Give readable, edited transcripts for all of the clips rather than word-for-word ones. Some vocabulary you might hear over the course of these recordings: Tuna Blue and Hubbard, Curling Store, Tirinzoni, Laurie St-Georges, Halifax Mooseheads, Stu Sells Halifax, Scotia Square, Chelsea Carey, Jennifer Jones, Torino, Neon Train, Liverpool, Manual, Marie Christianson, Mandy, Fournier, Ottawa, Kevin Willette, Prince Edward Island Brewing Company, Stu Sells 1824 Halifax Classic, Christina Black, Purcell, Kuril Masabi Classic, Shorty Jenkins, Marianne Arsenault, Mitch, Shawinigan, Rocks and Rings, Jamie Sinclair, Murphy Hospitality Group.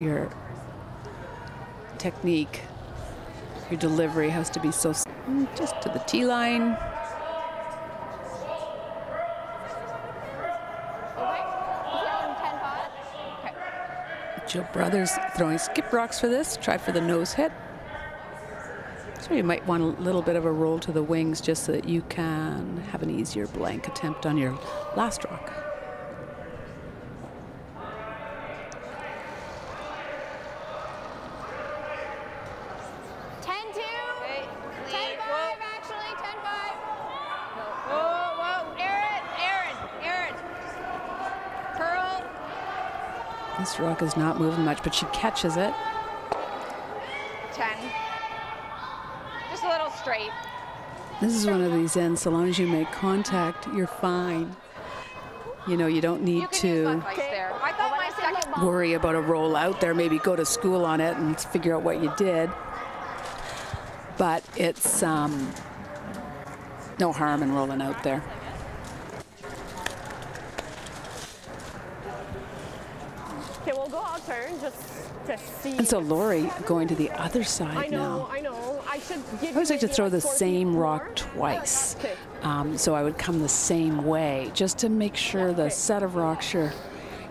Your technique, your delivery has to be so just to the tee line. Jill Brothers throwing skip rocks for this. Try for the nose hit. So you might want a little bit of a roll to the wings just so that you can have an easier blank attempt on your last rock. This rock is not moving much, but she catches it. 10. Just a little straight. This is one of these ends, so long as you make contact, you're fine. You know, you don't need to worry about a roll out there, maybe go to school on it and figure out what you did. But it's no harm in rolling out there. And so Laurie going to the other side now. I know. I always like to throw the same rock twice. So I would come the same way just to make sure the set of rocks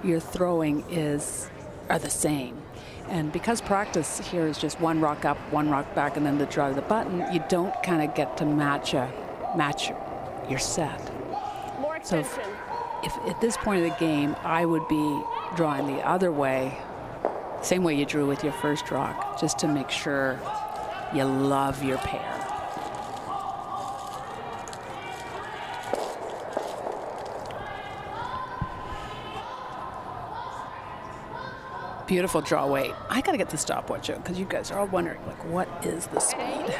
you're throwing are the same. And because practice here is just one rock up, one rock back, and then the draw of the button, you don't kind of get to match your set. So if at this point of the game, I would be drawing the other way, same way you drew with your first rock, just to make sure you love your pair. Beautiful draw weight. I gotta get the stopwatch out because you guys are all wondering, like, what is the speed?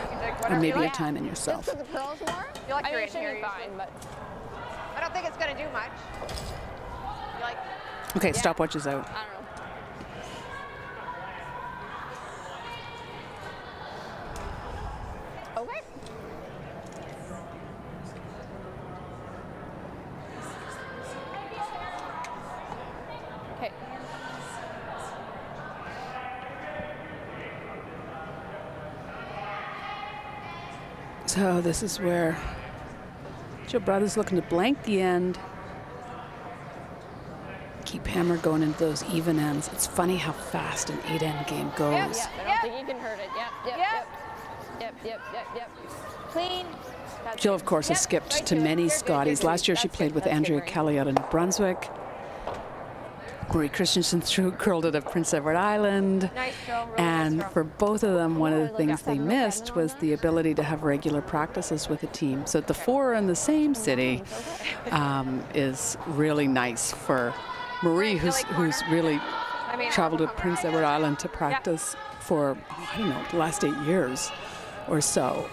Or maybe you're timing yourself. I don't think it's gonna do much. Okay, stopwatch is out. I don't know. So this is where Jill Brothers looking to blank the end. Keep hammer going into those even ends. It's funny how fast an 8-end game goes. I don't think you can hurt it. Yep. Clean. That's Jill, of course, has skipped to many Scotties. Last year she played with Andrea Kelly out of New Brunswick. Marie Christianson curled it at Prince Edward Island. And for both of them, one of the things they missed was the ability to have regular practices with a team. So the four in the same city is really nice for Marie, who's really traveled to Prince Edward Island to practice for, I don't know, the last 8 years or so.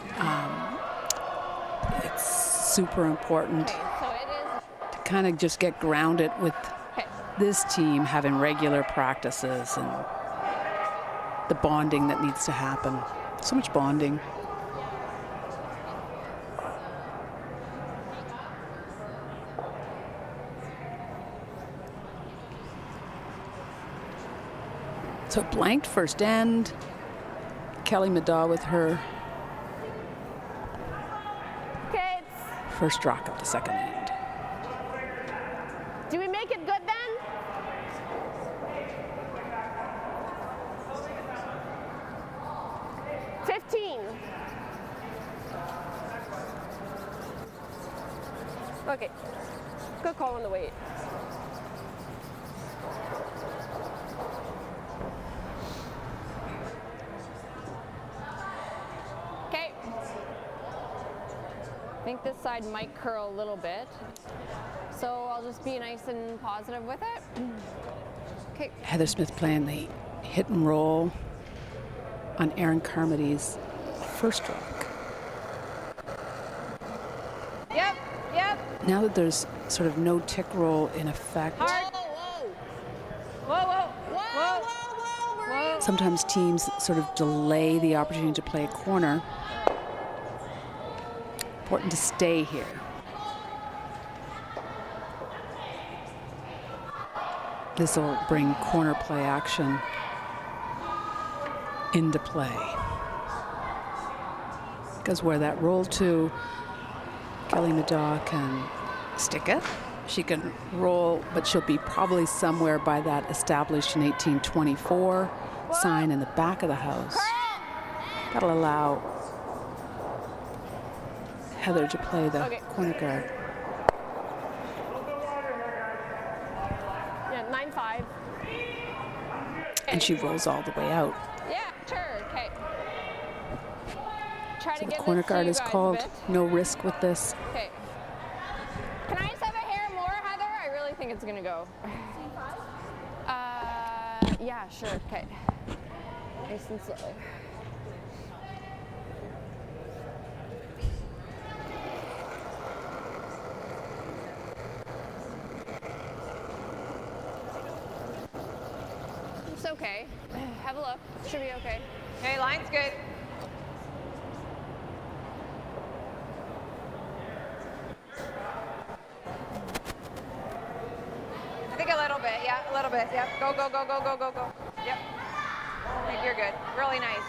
It's super important to kind of just get grounded with this team, having regular practices and the bonding that needs to happen. So much bonding. So blanked first end. Kelly Madaw with her first rock up the second end. Do we make it good then? Okay, good call on the weight. Okay. I think this side might curl a little bit. So I'll just be nice and positive with it. Okay. Heather Smith playing the hit and roll on Aaron Carmody's first rock. Yep. Now that there's sort of no tick roll in effect, sometimes teams sort of delay the opportunity to play a corner. Important to stay here. This will bring corner play action into play. Because where that roll to, Kelly Madaw can stick it. She can roll, but she'll be probably somewhere by that established in 1824 sign in the back of the house. That'll allow Heather to play the corner guard. Yeah, 9-5. And she rolls all the way out. Yeah, sure, okay. So the corner guard is called. No risk with this. Okay. Can I just have a hair more, Heather? I really think it's gonna go. Yeah, sure. Okay. Nice and slow. It's okay. Have a look. Should be okay. Okay, line's good. A little bit, yep. Go, go, go, go, go, go, go. Yep. I think you're good. Really nice.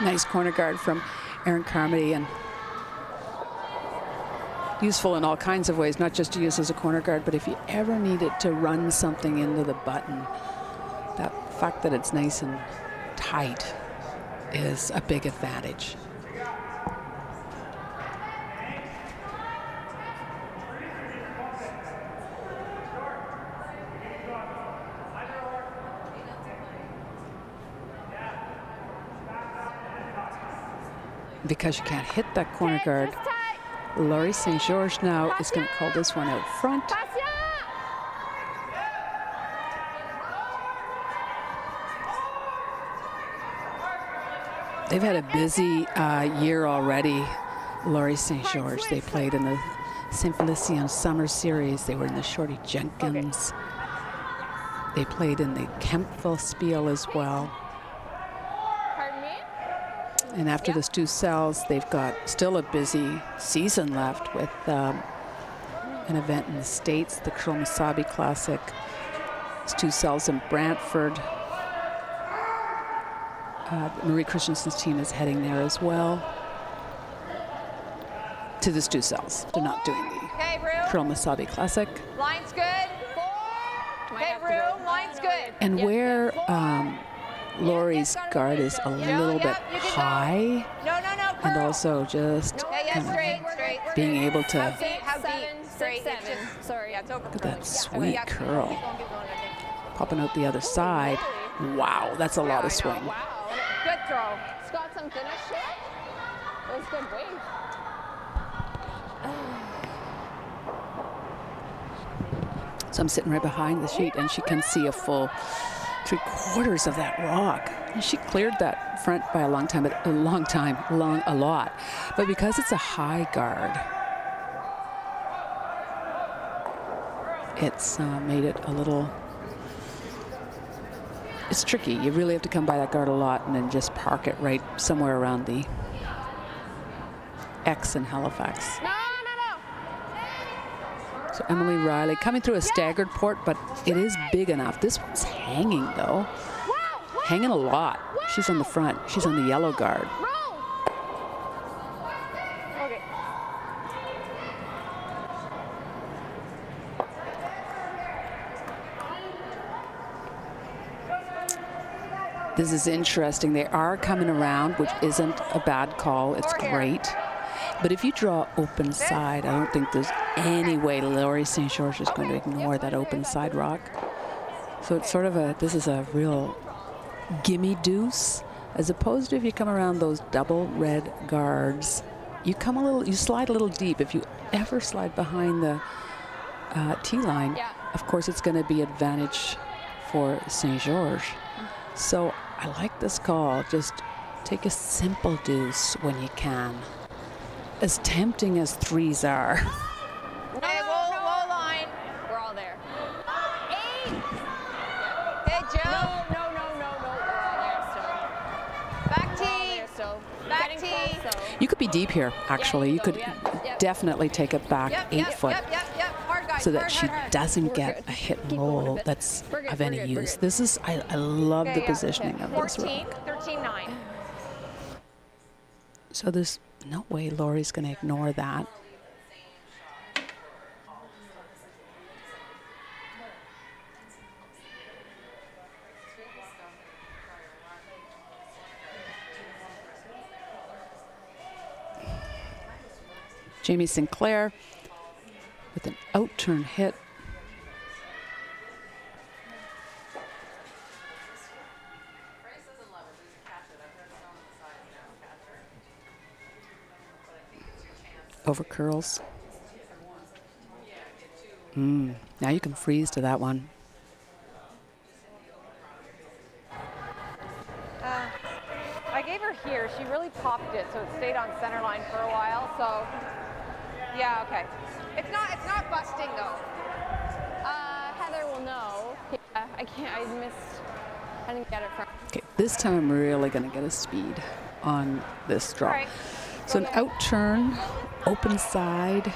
Nice corner guard from Aaron Carmody, and useful in all kinds of ways, not just to use as a corner guard, but if you ever need it to run something into the button, that fact that it's nice and tight is a big advantage. Because you can't hit that corner guard, Laurie St-Georges now is going to call this one out front. They've had a busy year already, Laurie St-Georges. They played in the St. Felicien Summer Series. They were in the Shorty Jenkins. They played in the Kempville Spiel as well. And after the Stu Sells, they've got still a busy season left with an event in the States, the Kuril Masabi Classic. Stu Sells in Brantford. Marie Christianson's team is heading there as well. To the Stu Sells. They're not doing the Kuril Masabi Classic. Line's good. Okay, Rue, line's good. And where... Laurie's guard is a little bit high, and also just being able to look at that sweet curl popping out the other side. Wow, that's a lot of swing. Good throw. It's got some finish here. That was good wave. So I'm sitting right behind the sheet, and she can see a full 3/4 of that rock. And she cleared that front by a lot. But because it's a high guard, it's made it a little, it's tricky. You really have to come by that guard a lot and then just park it right somewhere around the X in Halifax. So Emily Riley coming through a staggered port, but it is big enough. This one's hanging, though. Hanging a lot. She's on the front. She's on the yellow guard. Okay. This is interesting. They are coming around, which isn't a bad call. It's great. But if you draw open side, I don't think there's any way Laurie St-Georges is going to ignore that open side rock. So it's sort of a, this is a real gimme deuce, as opposed to if you come around those double red guards, you come a little, you slide a little deep. If you ever slide behind the tee line, of course it's going to be advantage for St-Georges. So I like this call. Just take a simple deuce when you can. As tempting as threes are. Hey, whoa line. We're all there. Eight. Hey, Joe. No. We're all there still. Back tee. Back tee. You could be deep here, actually. You could definitely take it back 8 foot. Yep. Hard guard. so that she doesn't get a hit and roll that's of any use. This is, I love the positioning of this rock. 13-9. So there's no way Laurie's going to ignore that. Jamie Sinclair with an outturn hit. Over curls. Now you can freeze to that one. I gave her here. She really popped it, so it stayed on center line for a while. So, yeah, okay. It's not busting though. Heather will know. Yeah, I can't. I missed. I didn't get it from. Okay, this time I'm really gonna get a speed on this draw. Right. So an out turn, open side,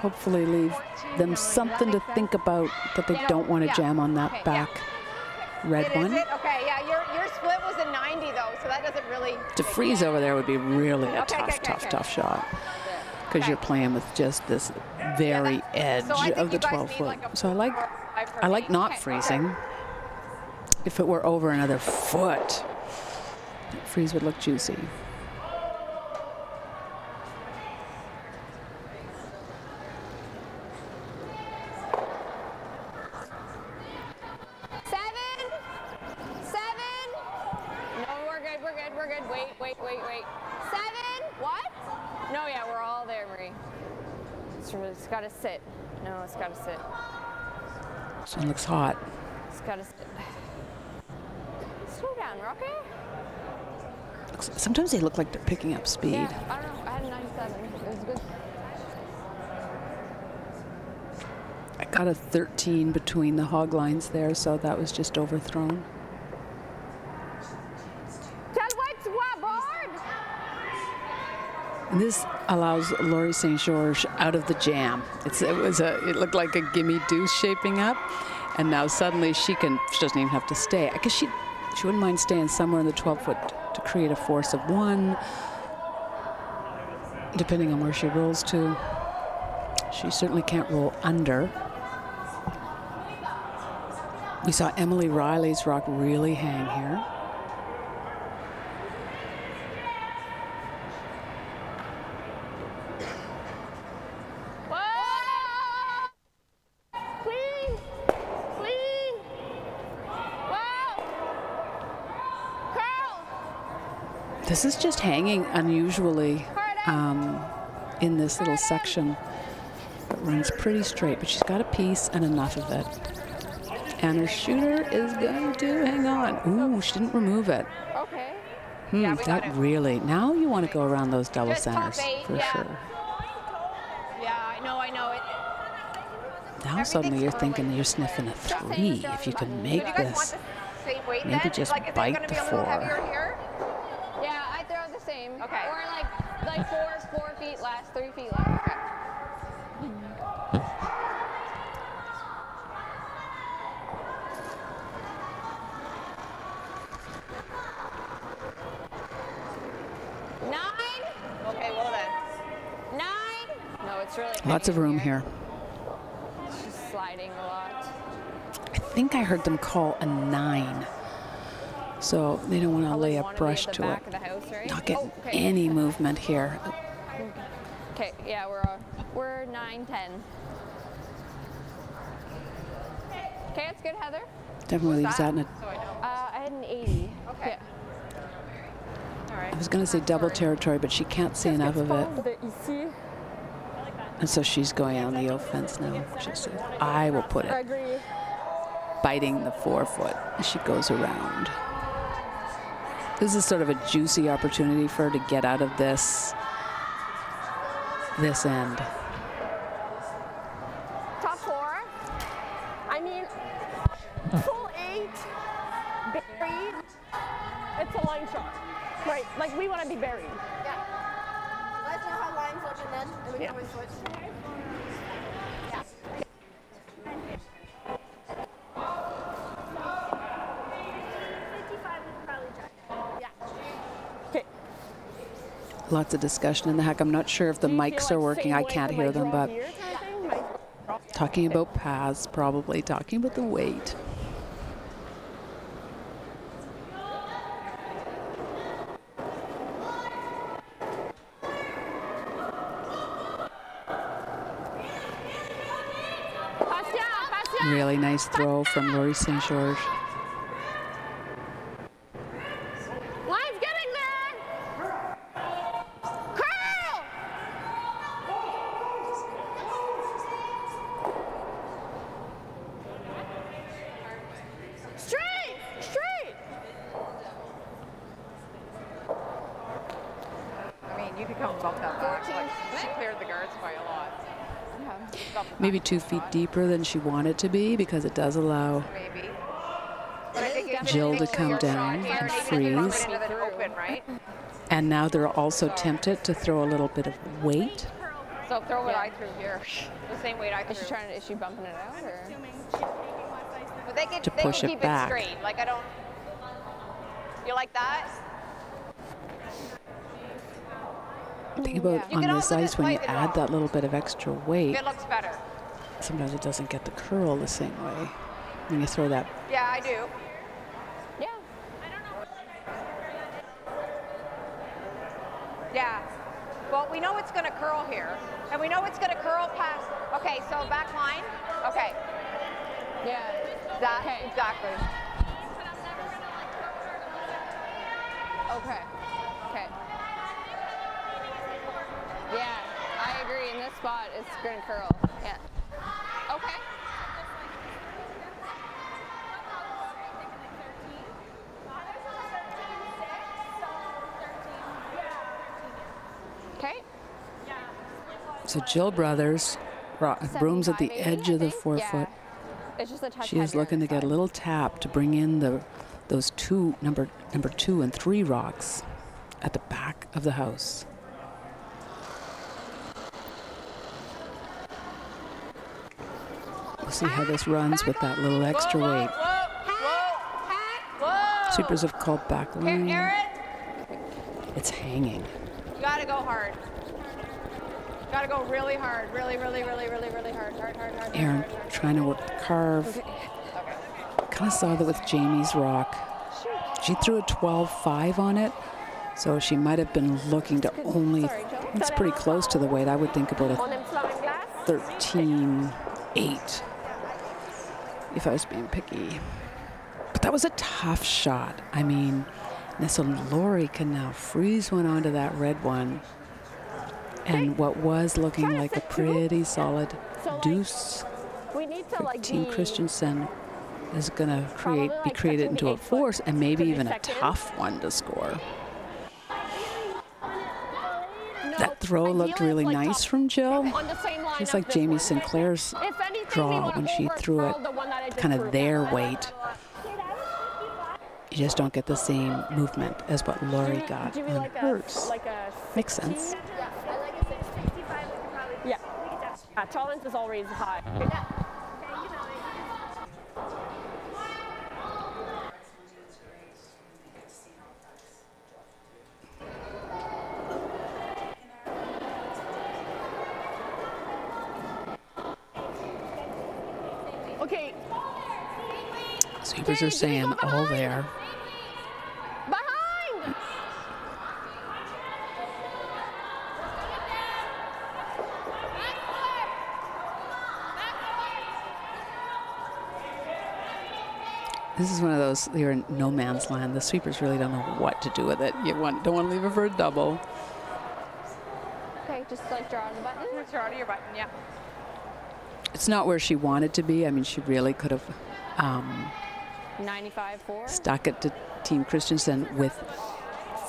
hopefully leave them something to think about that they don't want to jam on that back red one. Okay, yeah, your split was a 90 though, so that doesn't really... To freeze over there would be really a tough shot, because you're playing with just this very edge of the 12-foot. So I like not freezing. If it were over another foot, that freeze would look juicy. Looks hot. It's gotta slow down, Rocky. Sometimes they look like they're picking up speed. Yeah, I don't know. I had a 97. It was good. I got a 13 between the hog lines there, so that was just overthrown. This allows Laurie St-Georges out of the jam. It looked like a gimme deuce shaping up, and now suddenly she doesn't even have to stay. I guess she wouldn't mind staying somewhere in the 12-foot to create a force of one, depending on where she rolls to. She certainly can't roll under. We saw Emily Riley's rock really hang here. This is just hanging unusually in this little section. It runs pretty straight, but she's got a piece and enough of it. And her shooter is going to hang on. Ooh, she didn't remove it. Okay. Yeah, that really, now you want to go around those double centers for sure. Yeah, I know it. Now suddenly you're thinking you're sniffing a 3 if you can make this. Maybe just bite the 4. Okay. Or like 4 feet less, 3 feet less. Okay. Mm-hmm. 9. Okay, well then. 9. No, it's really lots of room here. It's just sliding a lot. I think I heard them call a 9. So they don't want to lay a brush to it. Not getting any movement here. Okay, yeah, we're 9-10. Okay, that's good, Heather. Definitely leaves that in a... I had an 80. Okay. Yeah. All right. I was going to say double territory, but she can't see enough of it. And so she's going on the offense now. She says, I will put it. Biting the 4-foot as she goes around. This is sort of a juicy opportunity for her to get out of this end. Top 4. I mean, full 8, buried. It's a line shot, right? Like we want to be buried. Yeah. Let's know how lines look and then we can always switch. Yeah. Lots of discussion in the hack. I'm not sure if the mics are working. I can't hear them, but talking about paths, probably talking about the weight. Really nice throw from Laurie St-Georges. Line's getting there. Curl! Straight, straight. I mean, you could come bump that back. She cleared the guards by a lot. Maybe 2 feet deeper than she wanted to be, because it does allow Jill to come down and freeze. And now they're also tempted to throw a little bit of weight. So throw what I threw here, the same weight I threw. Is she bumping it out, or to push it back? Like I don't. You like that? Think about on this ice when you add that little bit of extra weight. It looks better. Sometimes it doesn't get the curl the same way when you throw that. Yeah, I do. Yeah. Yeah. Well, we know it's going to curl here, and we know it's going to curl past. Okay, so back line. Okay. Yeah. That exactly. Okay. Okay. Yeah, I agree. In this spot, it's going to curl. Yeah. Okay. Okay. So Jill Brothers brooms at the edge of the forefoot. Yeah. She is looking to get a little tap to bring in the those number two and three rocks at the back of the house. See how this runs with that little extra weight. Sweepers have called back line. It's hanging. You gotta go hard. You gotta go really hard. Really, really, really, really, really hard. Hard. Aaron trying to work the carve. Kind of saw that with Jamie's rock. She threw a 12-5 on it, so she might have been looking to only. It's pretty close to the weight. I would think about a 13-8. If I was being picky. But that was a tough shot. I mean, and so Laurie can now freeze one onto that red one. And what was looking like a pretty solid deuce for Team Christianson is gonna be created into a force and maybe even a tough one to score. That throw looked really nice from Jill. Just like Jamie Sinclair's draw when she threw it, kind of their weight. You just don't get the same movement as what Laurie got on hers. Makes sense. Yeah, tolerance is always high. Sweepers are saying all there. Behind! This is one of those, you're in no man's land. The sweepers really don't know what to do with it. You don't want to leave it for a double. Okay, just like draw on the button. Draw to your button, yeah. It's not where she wanted to be. I mean, she really could have stuck it to Team Christianson with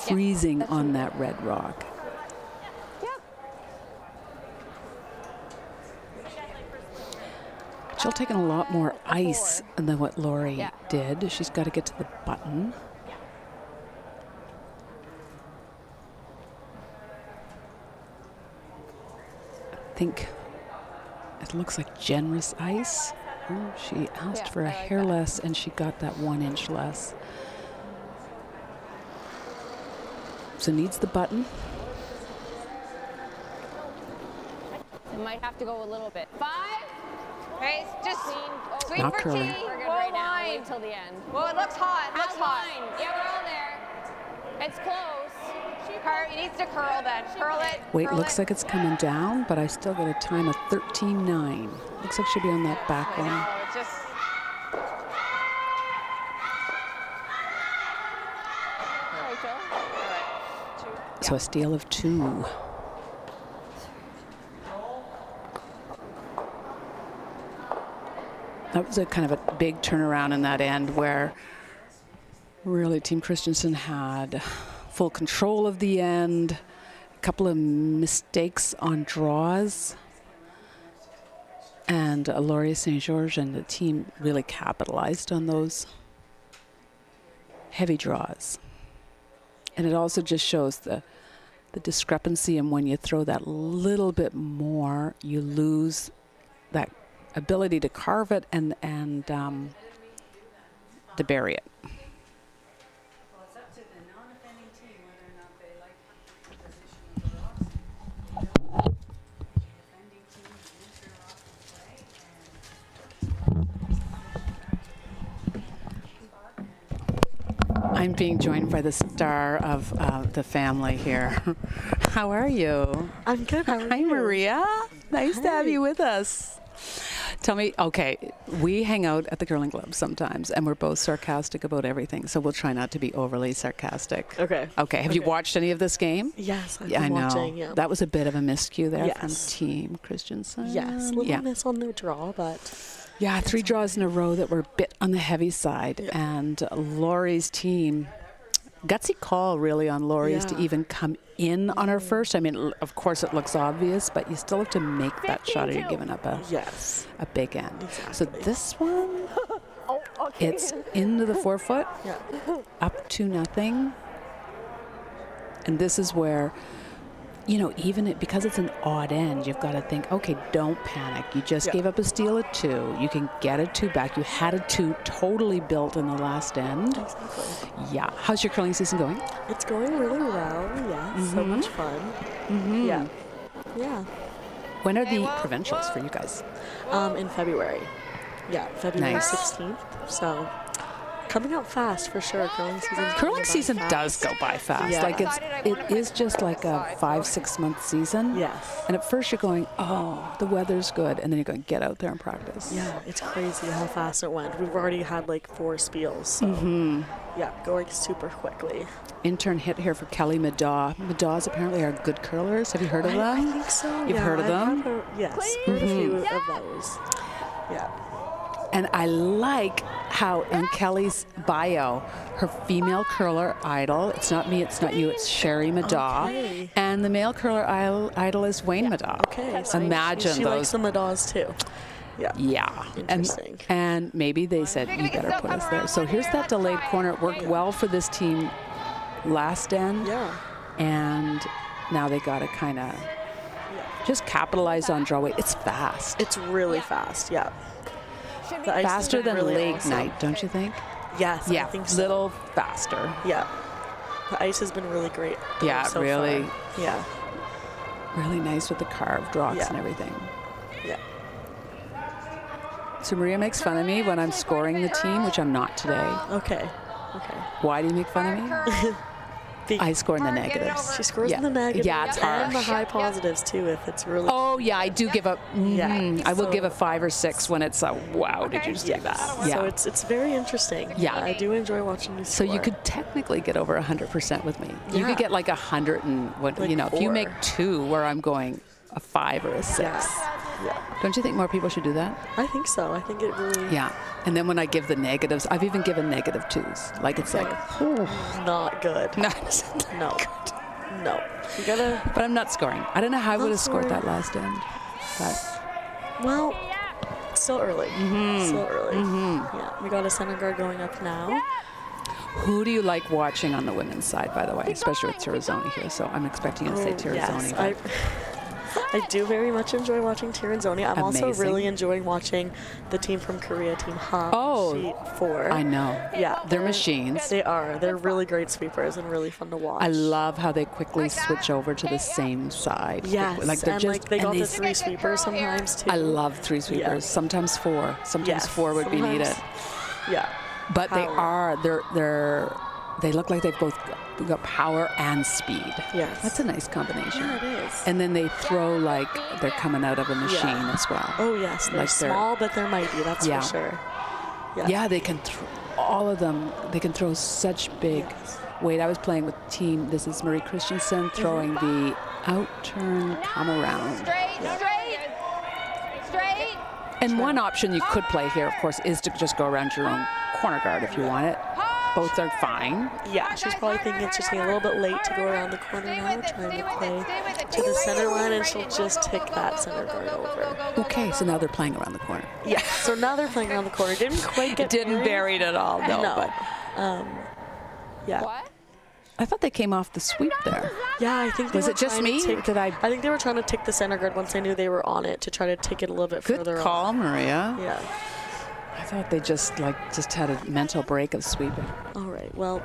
freezing on that red rock. Yep. She'll take in a lot more ice than what Laurie did. She's got to get to the button. I think it looks like generous ice. Oh, she asked for a hair less, and she got that 1 inch less. So needs the button. might have to go a little bit. 5. Okay, just sweet for curling. Tea. We're good right now. Wait till the end. Well, it looks hot. It looks hot. Yeah, we're all there. It's close. He needs to curl that. Curl it. Wait, looks like it's coming down, but I still got a time of 13.9. Looks like she'll be on that back line. No, it's just. So a steal of 2. That was a kind of a big turnaround in that end where really Team Christianson had full control of the end, a couple of mistakes on draws, and Laurie St-Georges and the team really capitalized on those heavy draws. And it also just shows the discrepancy, and when you throw that little bit more, you lose that ability to carve it and to bury it. Well, it's up to the non-offending team whether or not they like the position of the rocks. You know, defending team use their rocks to play, I'm being joined by the star of the family here. How are you? I'm good. How are you? Hi, Maria. Nice to have you with us. Tell me, okay, we hang out at the Curling Club sometimes, and we're both sarcastic about everything, so we'll try not to be overly sarcastic. Okay. Okay, have you watched any of this game? Yes, I've been watching, yeah. That was a bit of a miscue there from Team Christianson. Yes, a little miss on the draw, but... Yeah, 3 draws in a row that were a bit on the heavy side, and Laurie's team, gutsy call really on Laurie is to even come in on her first. I mean, of course it looks obvious, but you still have to make that shot or you're giving up a big end. Exactly. So this one, it's into the forefoot, up 2-0, and this is where, you know, even because it's an odd end, you've got to think, okay, don't panic. You just gave up a steal at 2. You can get a 2 back. You had a 2 totally built in the last end. Exactly. Yeah. How's your curling season going? It's going really well. Yeah. So much fun. Yeah. Yeah. When are the provincials for you guys? In February. Yeah, February 16th. So. Coming out fast for sure. Curling season does go by fast. Yeah. Like it is just like a 5-6 month season. Yes. And at first you're going, oh, the weather's good, and then you're going, get out there and practice. Yeah, it's crazy how fast it went. We've already had like 4 spiels. So yeah, going super quickly. Intern hit here for Kelly Madaw. Madaws apparently are good curlers. Have you heard of them? I think so. You've heard of them? Yes. Heard a few of those. Yeah. And I like how in Kelly's bio, her female curler idol, it's not me, it's not you, it's Sherry Madaw. Okay. And the male curler idol is Wayne Madaw. Okay. So imagine she likes the Madaws too. Yeah. Yeah. Interesting. And maybe they said, you better put us there. So here's that delayed corner. It worked well for this team last end. Yeah. And now they got to kind of just capitalize on draw weight. It's fast. It's really fast. Yeah. Faster than really late night, don't you think? Yes, I think so. Little faster. Yeah. The ice has been really great. Yeah, so really. Far. Yeah. Really nice with the carved rocks and everything. Yeah. So Maria makes fun of me when I'm scoring the team, which I'm not today. Okay. Okay. Why do you make fun of me? I score in the negatives. She scores in the negatives. Yeah, it's hard. And the high positives too, if it's really. Oh yeah, I do give up. Yeah, I will give a 5 or 6 when it's a wow. Did you just do that? Yeah. So it's very interesting. Yeah, I do enjoy watching you score. So you could technically get over 100% with me. You could get like 100 and what? Like you know, 4. If you make 2 where I'm going a 5 or a 6. Yeah. Don't you think more people should do that? I think so. I think it really. Yeah. And then when I give the negatives, I've even given -2s. Like it's like, oh. Not good. No. Good. No. You gotta. But I'm not scoring. I don't know how I would have scored that last end. But. Well, so early. So early. Yeah. We got a center guard going up now. Yeah. Who do you like watching on the women's side, by the way? Especially with Tirinzoni here. So I'm expecting you to say Tirinzoni. Yes, I do very much enjoy watching Tirinzoni. I'm also really enjoying watching the team from Korea, Team Han. Oh, four. I know. Yeah. They're machines. They are. They're really great sweepers and really fun to watch. I love how they quickly switch over to the same side. Yes. Quickly. Like they're and just, like they got the three sweepers sometimes too. I love three sweepers. Yeah. Sometimes four. Sometimes four would be needed. Yeah. But power. They look like they've both got power and speed. Yes. That's a nice combination. Yeah, it is. And then they throw like they're coming out of a machine as well. Oh, yes. They're like small, but they're mighty. That's for sure. Yes. Yeah, they can throw, all of them, they can throw such big weight. I was playing with team, this is Marie Christianson throwing the outturn come around. Straight. And one option you could play here, of course, is to just go around your own corner guard if you want it. Both are fine. Yeah, she's probably thinking it's just a little bit late to go around the corner now, trying to play to the center line, and she'll just tick that center guard over. Okay, so now they're playing around the corner. Yeah, so now they're playing around the corner. Didn't quite get buried at all, though. No. But, yeah. What? I thought they came off the sweep there. Yeah, I think they were trying to tick. I think they were trying to tick the center guard once they knew they were on it to try to tick it a little bit further. Good call, Maria. Yeah. I thought they just had a mental break of sweeping. All right, well,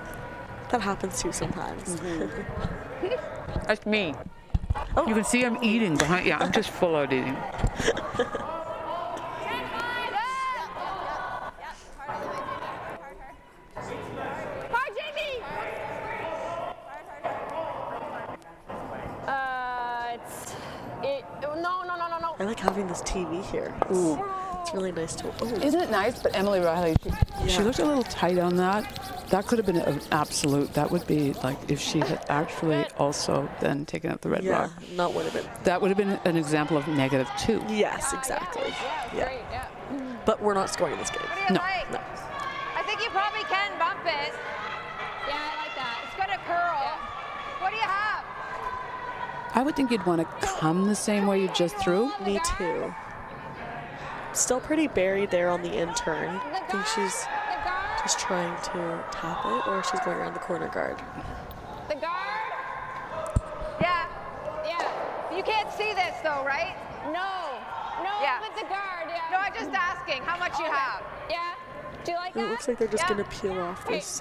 that happens too sometimes. Mm-hmm. That's me. Oh. You can see I'm eating behind. Yeah, I'm just full out eating. I like having this TV here. Ooh. It's really nice to Isn't it nice? But Emily Riley, she looked a little tight on that. That could have been an absolute. That would be like if she had actually also then taken out the red block. Yeah, not would have been. That would have been an example of -2. Yes, exactly. Yeah. But we're not scoring this game. No. No. I think you probably can bump it. Yeah, I like that. It's going to curl. Yeah. What do you have? I would think you'd want to come the same way you just threw. Me too. Still pretty buried there on the intern. I think she's just trying to tap it, or she's going around the corner guard. The guard? Yeah. Yeah. You can't see this though, right? No. No, but the guard. Yeah. No, I'm just asking how much you have. Yeah. Do you like that? It looks like they're just going to peel off this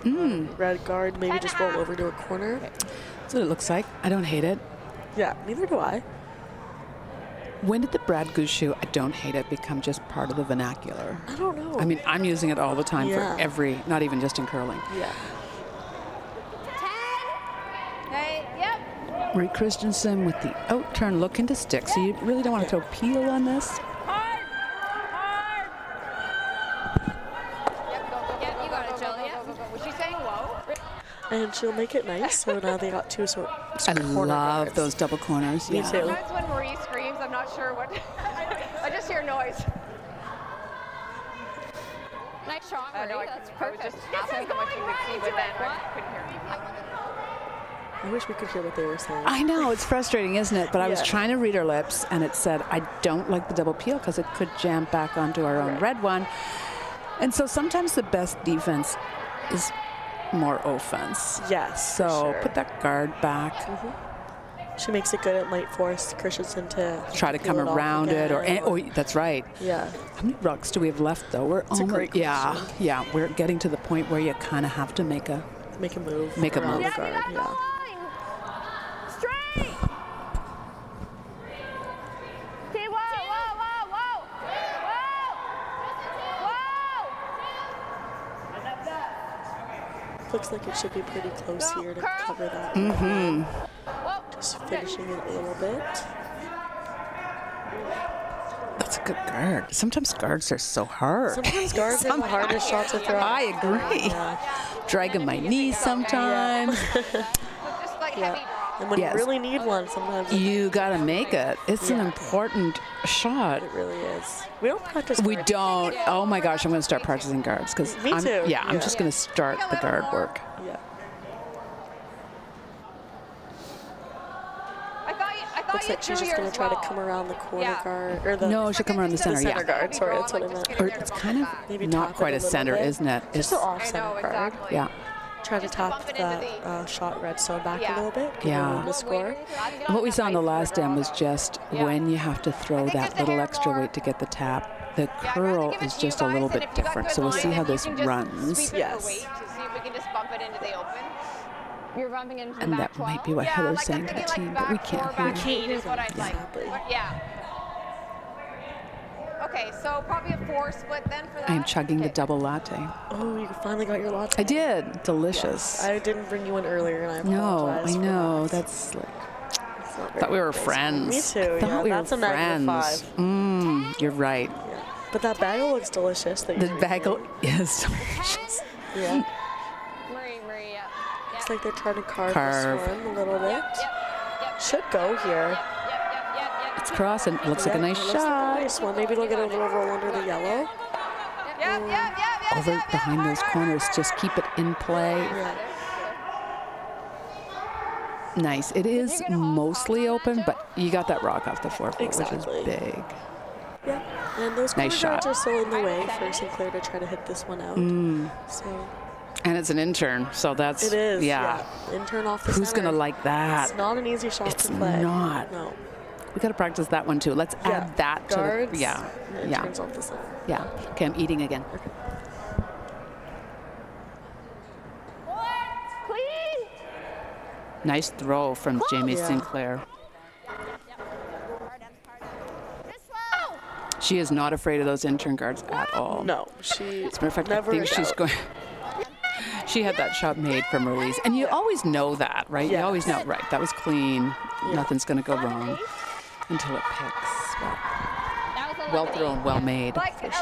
red guard, maybe just roll over to a corner. That's what it looks like. I don't hate it. Yeah, neither do I. When did the Brad Gushue, I don't hate it, become just part of the vernacular? I don't know. I mean, I'm using it all the time for every, not even just in curling. Yeah. 10. Hey, yep. Marie Christianson with the out turn look into stick. So you really don't want to throw peel on this. Hard. Yep, go. Yep, you got it, Jill. Yep. Was she saying low? And she'll make it nice. So now they got two sort of corner love guards. Those double corners. Me too. That's when Marie screams. I'm not sure what. I just hear noise. Nice shot, Marie. No, that's perfect. I was just asking how much you could see, but then I couldn't hear I wish we could hear what they were saying. I know. It's frustrating, isn't it? But I was trying to read her lips, and it said, I don't like the double peel because it could jam back onto our own red one. And so sometimes the best defense is more offense. Yes. So put that guard back. She makes it good. It might force Christianson to try to come around it, or that's right. Yeah. How many rucks do we have left though? We're only we're getting to the point where you kind of have to make a move. Make a move. The guard. Yeah. Straight. Okay, whoa. Looks like it should be pretty close here to cover that. Just finishing it a little bit. That's a good guard. Sometimes guards are so hard. Sometimes guards are the hardest shots to throw. I agree. Dragging my knees sometimes. And when you really need one sometimes. You got to make it. It's an important shot. It really is. We don't practice guards. We don't. Oh, my gosh. I'm going to start practicing guards. Because I'm just going to start the guard work. Yeah. Looks like she's just going to try to come around the corner guard. Or the she'll come around the center, The center guard, sorry, that's what I meant. Or it's kind of maybe not quite a center, isn't it? It's just an off-center guard. Yeah. try to tap the shot red so back a little bit. Yeah. The score. What we saw in the last end was just when you have to throw that little extra weight to get the tap, the curl is just a little bit different. So we'll see how this runs. Yes. You're bumping into and that might be what Heather's saying to the team, but we can't hear. Okay, so probably a 4 split then for that. I'm chugging the double latte. Oh, you finally got your latte. I did. Delicious. Yes. I didn't bring you one earlier, and I apologize. No, I know. That's like. I thought we were friends. Me too. I thought we were friends. That's a 9 to 5. Mm, you're right. Yeah. But that bagel looks delicious. That the bagel is delicious. Yeah. Looks like they're trying to carve the swarm a little bit. Should go here. It's crossing. Looks like a nice shot. Nice one. Maybe it'll get a little roll under the yellow. Over behind those corners, just keep it in play. Nice. It is mostly open, but you got that rock off the forecourt, which is big. Yeah. And those corner shots are still in the way for Sinclair to try to hit this one out. So. And it's an intern, so that's intern off the center. Who's gonna like that? It's not an easy shot to play. It's not. No. We gotta practice that one too. Let's add that to the interns off the center. Okay, I'm eating again. Okay. Nice throw from Jamie Sinclair. She is not afraid of those intern guards at all. No, she. As a matter of fact, I think she's going. She had that shot made from release. And you always know that, right? You always know, right, that was clean. Nothing's going to go wrong until it picks. Well thrown, well made. Like 11?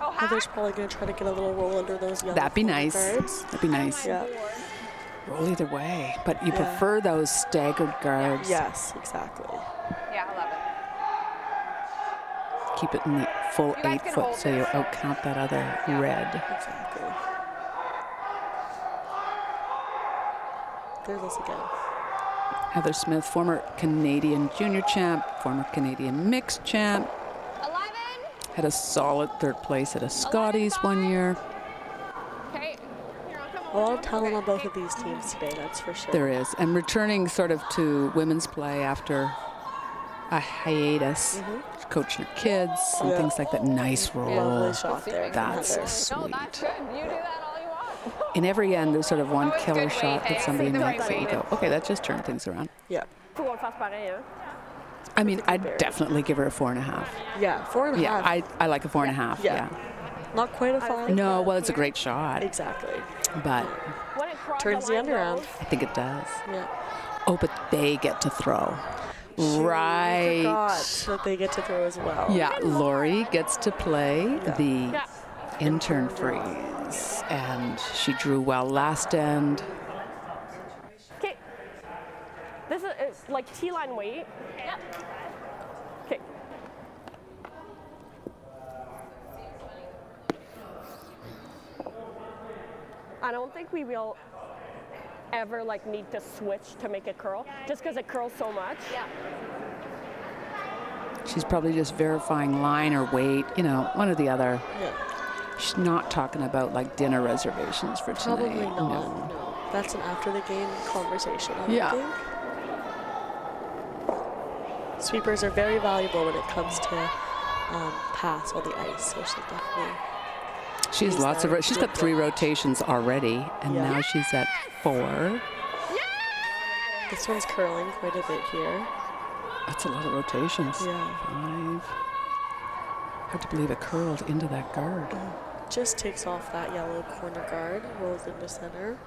Oh, Heather's probably going to try to get a little roll under those yellow. That'd be nice. Guards. That'd be nice. Yeah. Roll either way. But you prefer those staggered guards. Yes, exactly. Yeah, 11. Keep it in the full 8 foot so you outcount that other red. Exactly. There's this again. Heather Smith, former Canadian junior champ, former Canadian mixed champ. 11. Had a solid third place at a Scotties 1 year. Okay. A lot of talent on both of these teams today, that's for sure. There is. And returning sort of to women's play after a hiatus, coaching your kids and things like that. Nice roll. Nice shot there. That's sweet. No, that's good. You do that all you want. In every end, there's sort of one killer shot that somebody makes that you go, okay, that just turned things around. Yeah. I mean, I'd definitely give her a 4.5. Yeah, 4.5. Yeah, I like a 4.5. Yeah. Not quite a 5. No, well, it's a great shot. Exactly. But turns the end around. I think it does. Yeah. Oh, but they get to throw. Right. I forgot that they get to throw as well. Yeah, Laurie gets to play the intern freeze, and she drew well last end. Okay, this is it's like T-line weight. Okay. I don't think we will ever like need to switch to make it curl just because it curls so much. She's probably just verifying line or weight, you know, one or the other. She's not talking about like dinner reservations for tonight. Probably not. No. That's an after the game conversation, I think. Sweepers are very valuable when it comes to pass on the ice, so she'll definitely. She has lots of, she's got 3 rotations already, and now she's at 4. This one's curling quite a bit here. That's a lot of rotations. Yeah. 5. Hard to believe it curled into that guard. Just takes off that yellow corner guard, rolls into center.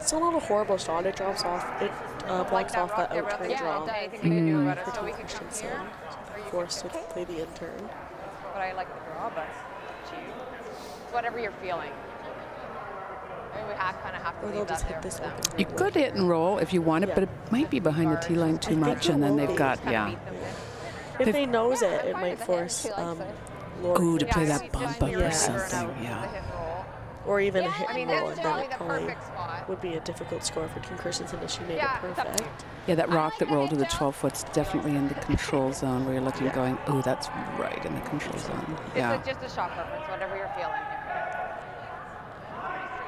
Still not a horrible shot. It drops off, it blocks off that out turn draw. Forced to play the intern. But I like the draw, but whatever you're feeling. I mean, we kind of have to leave that there. You could hit and roll if you want it, but it might be behind the T-line too much, and then they've got, If they nose it, it might force Laurie to play that bump up or something, or even a hit and roll, then it probably would be a difficult score for Kim Christensen if she made it perfect. Yeah, that rock that rolled to the 12 foot's definitely in the control zone where you're looking going, oh, that's right in the control zone. It's just a shot preference, whatever you're feeling here.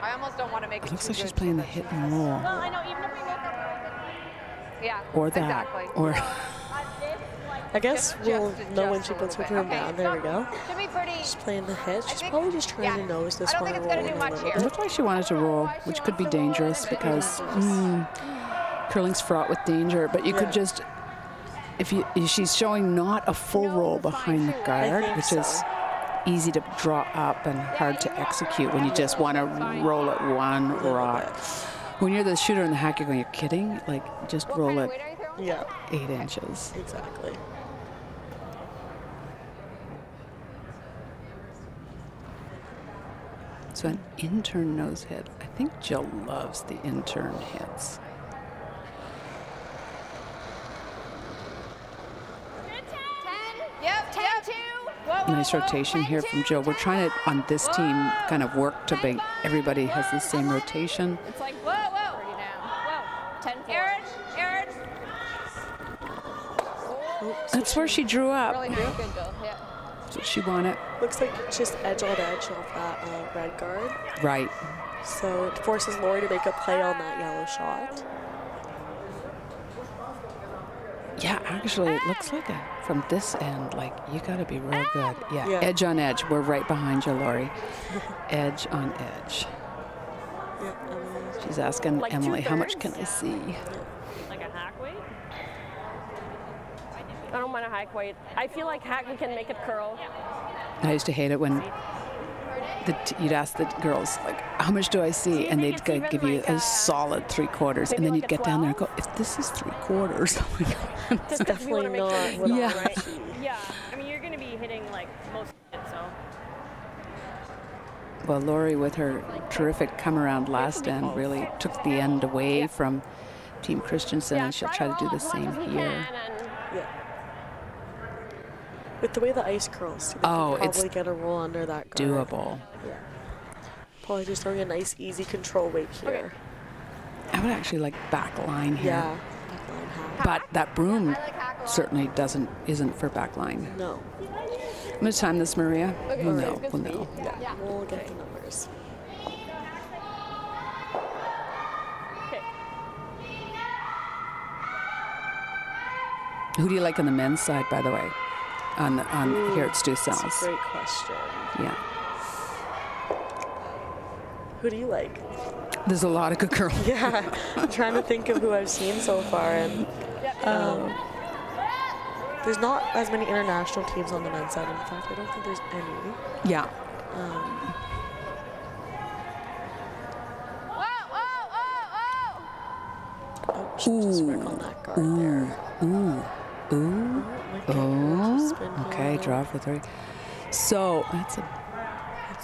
I almost don't want to make it. It looks like she's playing the hit and roll. Well, I know, even if we woke up, or that. Exactly. Or I guess we'll know when she puts her broom down. There we go. She's playing the hit. She's probably just trying to know, is this one rolling a little? It looked like she wanted to roll, which could be dangerous because curling's fraught with danger. But you could just, she's showing not a full roll behind the guard, which is easy to draw up and hard to execute when you just want to roll it one rock. When you're the shooter and the hack, you're going, you're kidding? Like, just roll it 8 inches. Exactly. So an intern nose hit. I think Jill loves the intern hits. Nice rotation here from Jill. We're trying to, on this team, kind of work to make everybody has the same rotation. It's like, whoa, whoa. Aaron. That's where she drew up. Really nice. Good, Jill. Yeah. She won it. Looks like it's just edge on edge off that red guard. Right. So it forces Laurie to make a play on that yellow shot. Yeah, actually, it looks like a, from this end, like, you got to be real good. Yeah. Edge on edge. We're right behind you, Laurie. Edge on edge. She's asking like Emily, how much can I see? Like a hack weight? I don't want a hack weight. I feel like hack, we can make it curl. I used to hate it when you'd ask the girls, like, how much do I see? And they'd give you a solid 3/4. And then you'd get down there and go, if this is 3/4, oh my God. It's definitely not. Yeah. I mean, you're going to be hitting, like, most of it, so. Well, Laurie, with her terrific come around last end, really took the end away from Team Christensen, and she'll try to do the same here. With the way the ice curls, probably get a roll under that guard. Doable. Yeah. Probably just throwing a nice, easy control weight here. I would actually like back line here. Yeah. Back line hack. But that broom certainly isn't for back line. No. I'm gonna time this, Maria. Okay. We'll know. Yeah. We'll get the numbers. Okay. Who do you like on the men's side, by the way? On here at Stu Sells. That's a great question. Yeah. Who do you like? There's a lot of good girls. Yeah, I'm trying to think of who I've seen so far, and there's not as many international teams on the men's side. In fact, I don't think there's any. Yeah. Oh, she just went on that guard there. Okay, draw for 3. So that's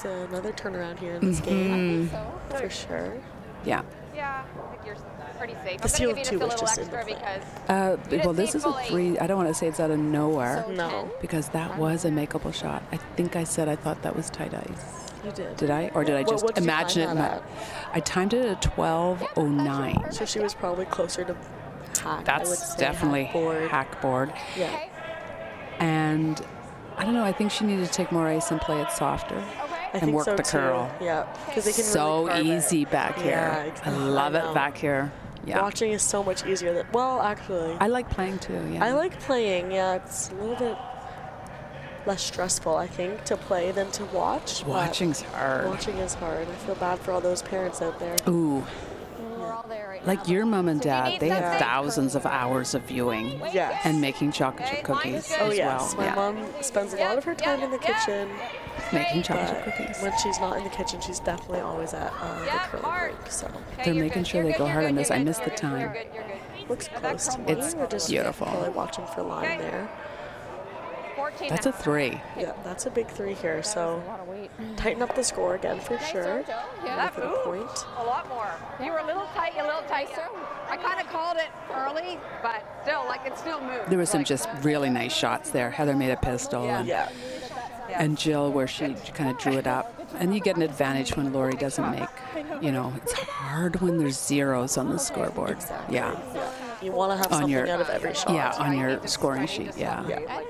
another turnaround here in this game. I think so. For sure. Yeah. Yeah, I think you're pretty safe. The seal of 2 was just in the play. Well, this is a 3. I don't want to say it's out of nowhere. So no. Because that was a makeable shot. I think I said I thought that was tight ice. You did. Did I? Or did I just imagine it? I timed it at 12:09. So she was probably closer to hack. That's definitely hack board. Yeah. And I don't know, I think she needed to take more ice and play it softer and work the curl. Yeah, because they can really easy back here. Yeah, exactly. I love it back here. Yeah. Watching is so much easier. Well, actually. I like playing too, yeah. I like playing, yeah. It's a little bit less stressful, I think, to play than to watch. Watching's hard. Watching is hard. I feel bad for all those parents out there. Ooh. Like your mom and dad, they have thousands of hours of viewing and making chocolate chip cookies as well. My mom spends a lot of her time in the kitchen making chocolate chip cookies. When she's not in the kitchen, she's definitely always at the curling break. So they're making sure they go hard on this. I miss the time. Looks close to me. It's beautiful. Really watching for line there. That's a 3. Yeah, that's a big 3 here. So tighten up the score again for sure. Yeah, for the point. A lot more. You were a little tight, sir. I kind of called it early, but still, like it still moved. There were some just really nice shots there. Heather made a pistol, and Jill, where she kind of drew it up. And you get an advantage when Laurie doesn't make, you know, it's hard when there's zeros on the scoreboard. Exactly. Yeah. You want to have something out of every shot. Yeah, on your scoring sheet, yeah.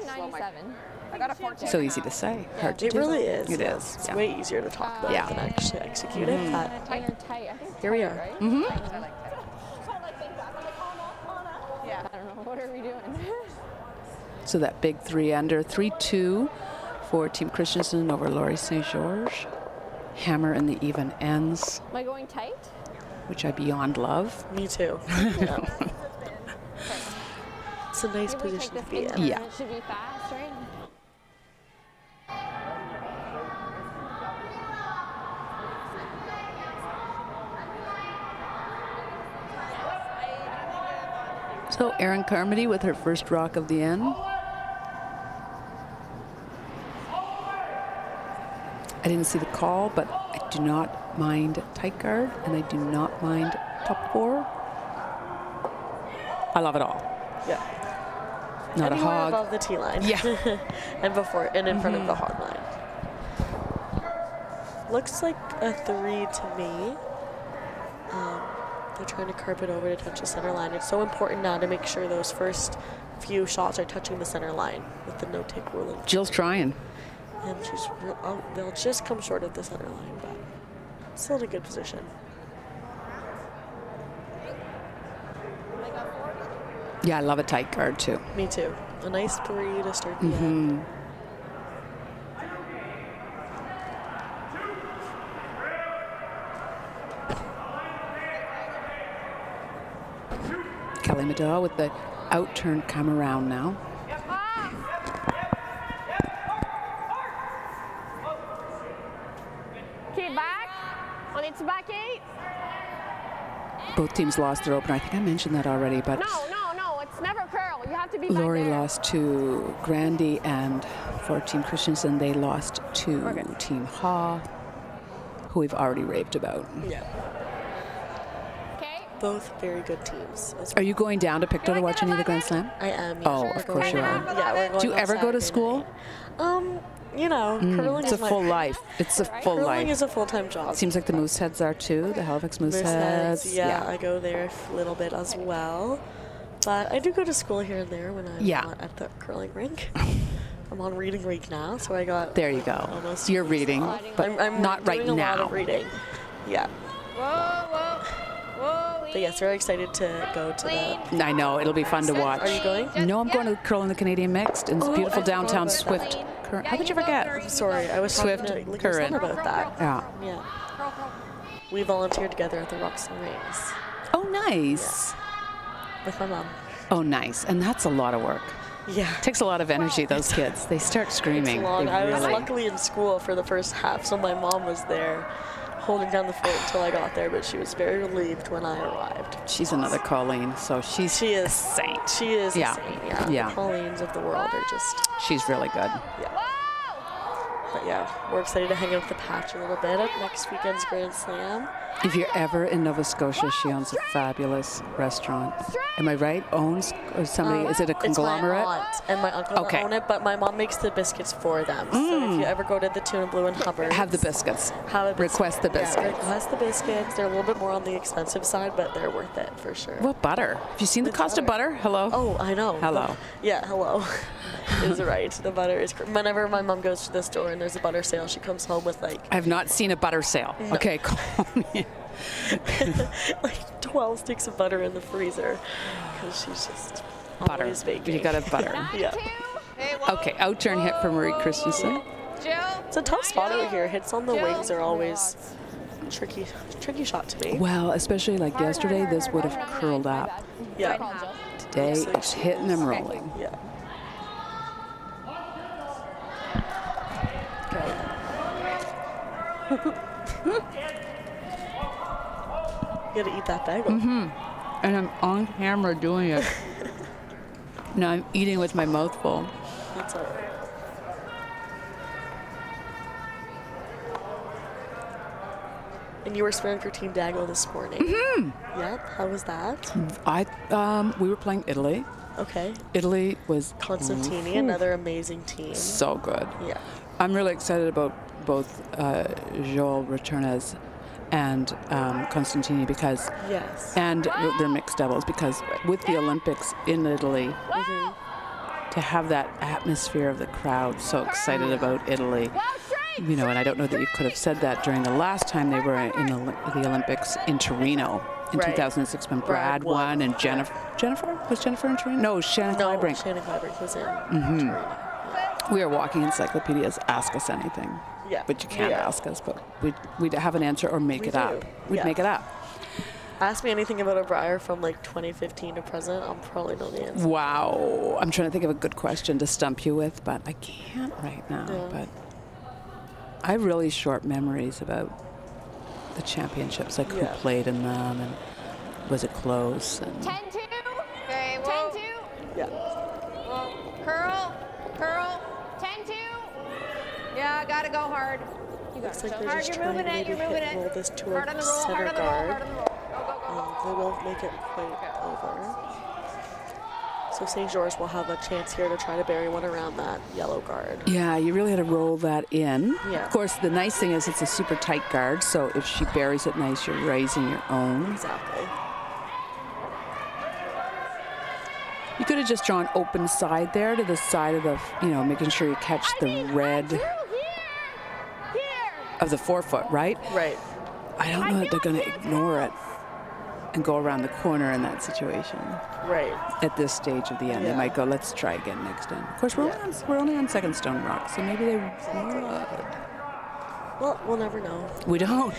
So easy to say, hard to do. It really is. It is. It's way easier to talk about than actually execute it. But here we are. Yeah, I don't know. What are we doing? So that big three under, 3-2 for Team Christianson over Laurie St-Georges. Hammer in the even ends. Am I going tight? Which I beyond love. Me too. It's a nice position to be in. Yeah. It should be fast, right? So Aaron Carmody with her first rock of the end. I didn't see the call, but I do not mind tight guard, and I do not mind top four. I love it all. Yeah. Not anywhere a hog. Above the tee line. Yeah. And before and in front of the hog line. Looks like a three to me. They're trying to carve it over to touch the center line. It's so important now to make sure those first few shots are touching the center line with the no-take ruling. Jill's trying. And she's, they'll just come short of the center line, but still in a good position. Yeah, I love a tight guard, too. Me, too. A nice three to start the end. Kelly Madaw with the out-turn come around now. Okay, back. On its back eight. Both teams lost their opener. I think I mentioned that already, but no, it's never curl. You have to be back there. Laurie lost to Grandy, and for Team Christianson, they lost to Team Ha, who we've already raved about. Yeah. Both very good teams. Well. Are you going down to Pictou to watch any of the Grand Slam? I am. Yeah. Oh, of course you are. Yeah, we're going. Do you ever go to school? You know, curling is a full life. It's a full life. Curling is a full-time job. Seems like the Mooseheads are too. The Halifax Mooseheads. Yeah, I go there a little bit as well, but I do go to school here and there when I'm not at the curling rink. I'm on reading week now, so I got. There you go. Almost. You're reading, but I'm not right now. A lot of reading. Yeah. Whoa, whoa. But yes, very excited to go to the... I know, it'll be fun to watch. Are you going? No, I'm going to Curl in the Canadian Mixed in this beautiful downtown Swift Current. How could you forget? Sorry, I was Swift Current about that. Yeah. We volunteered together at the Rocks and Rings. Oh, nice. Yeah. With my mom. Oh, nice. And that's a lot of work. Yeah. It takes a lot of energy, those kids. They start screaming. I was luckily in school for the first half, so my mom was there, holding down the fort until I got there, but she was very relieved when I arrived. She's another Colleen, so she is a saint. She is a saint, yeah. The Colleens of the world are just... She's really good. Yeah. But yeah, we're excited to hang out with the patch a little bit at next weekend's Grand Slam. If you're ever in Nova Scotia, she owns a fabulous restaurant. Am I right? Owns or somebody? Is it a conglomerate? It's my aunt and my uncle own it, but my mom makes the biscuits for them. So if you ever go to the Tuna Blue and Hubbard, have the biscuits. Request the biscuits. Yeah, request the biscuits. They're a little bit more on the expensive side, but they're worth it for sure. What butter? Have you seen the cost of butter? Hello. Oh, I know. Hello. Yeah, hello. Is right. The butter is. Whenever my mom goes to the store and there's a butter sale, she comes home with like. I have not seen a butter sale. No. Okay, call me. Like 12 sticks of butter in the freezer because she's just always baking. You gotta butter. Yeah. Okay, outturn hit for Marie Christianson. It's a tough spot over here. Hits on the wings are always tricky shot to me. Well, especially like yesterday, this would have curled up. Yeah. Today it's hitting and rolling. Yeah. Okay. You gotta eat that bagel. And I'm on camera doing it. No, I'm eating with my mouth full. That's all right. And you were swimming for Team Daggle this morning. Yep. How was that? We were playing Italy. Okay. Italy was Constantini, another amazing team. So good. Yeah. I'm really excited about both Joel Returnes and Constantini, because and they're mixed doubles, because with the Olympics in Italy, to have that atmosphere of the crowd so excited about Italy, you know, and I don't know that you could have said that during the last time they were in the Olympics in Torino in 2006 when Brad won, and Jennifer in Torino? No, Shannon Clybrink. Shannon Clybrink was in Torino. We are walking encyclopedias. Ask us anything. Yeah. But you can't ask us, but we'd have an answer or make it up. We'd make it up. Ask me anything about O'Brier from like 2015 to present, I'll probably know the answer. Wow. I'm trying to think of a good question to stump you with, but I can't right now. Yeah. But I have really short memories about the championships, like who played in them and was it close. 10-2. Okay, well, 10-2. Yeah. Well, curl. 10-2. Yeah, gotta go hard. You got to go hard. You're moving it. You're moving it. Roll this to hard on the roll. Hard on the roll. Hard on the roll. They won't make it quite over. So St. George will have a chance here to try to bury one around that yellow guard. Yeah, you really had to roll that in. Yeah. Of course, the nice thing is it's a super tight guard, so if she buries it nice, you're raising your own. Exactly. You could have just drawn open side there to the side of the, you know, making sure you catch the red of the forefoot, right? Right. I don't know if they're going to ignore it and go around the corner in that situation. Right. At this stage of the end, they might go, let's try again next end. Of course, we're only on second stone rock, so maybe they would. Well, we'll never know. We don't.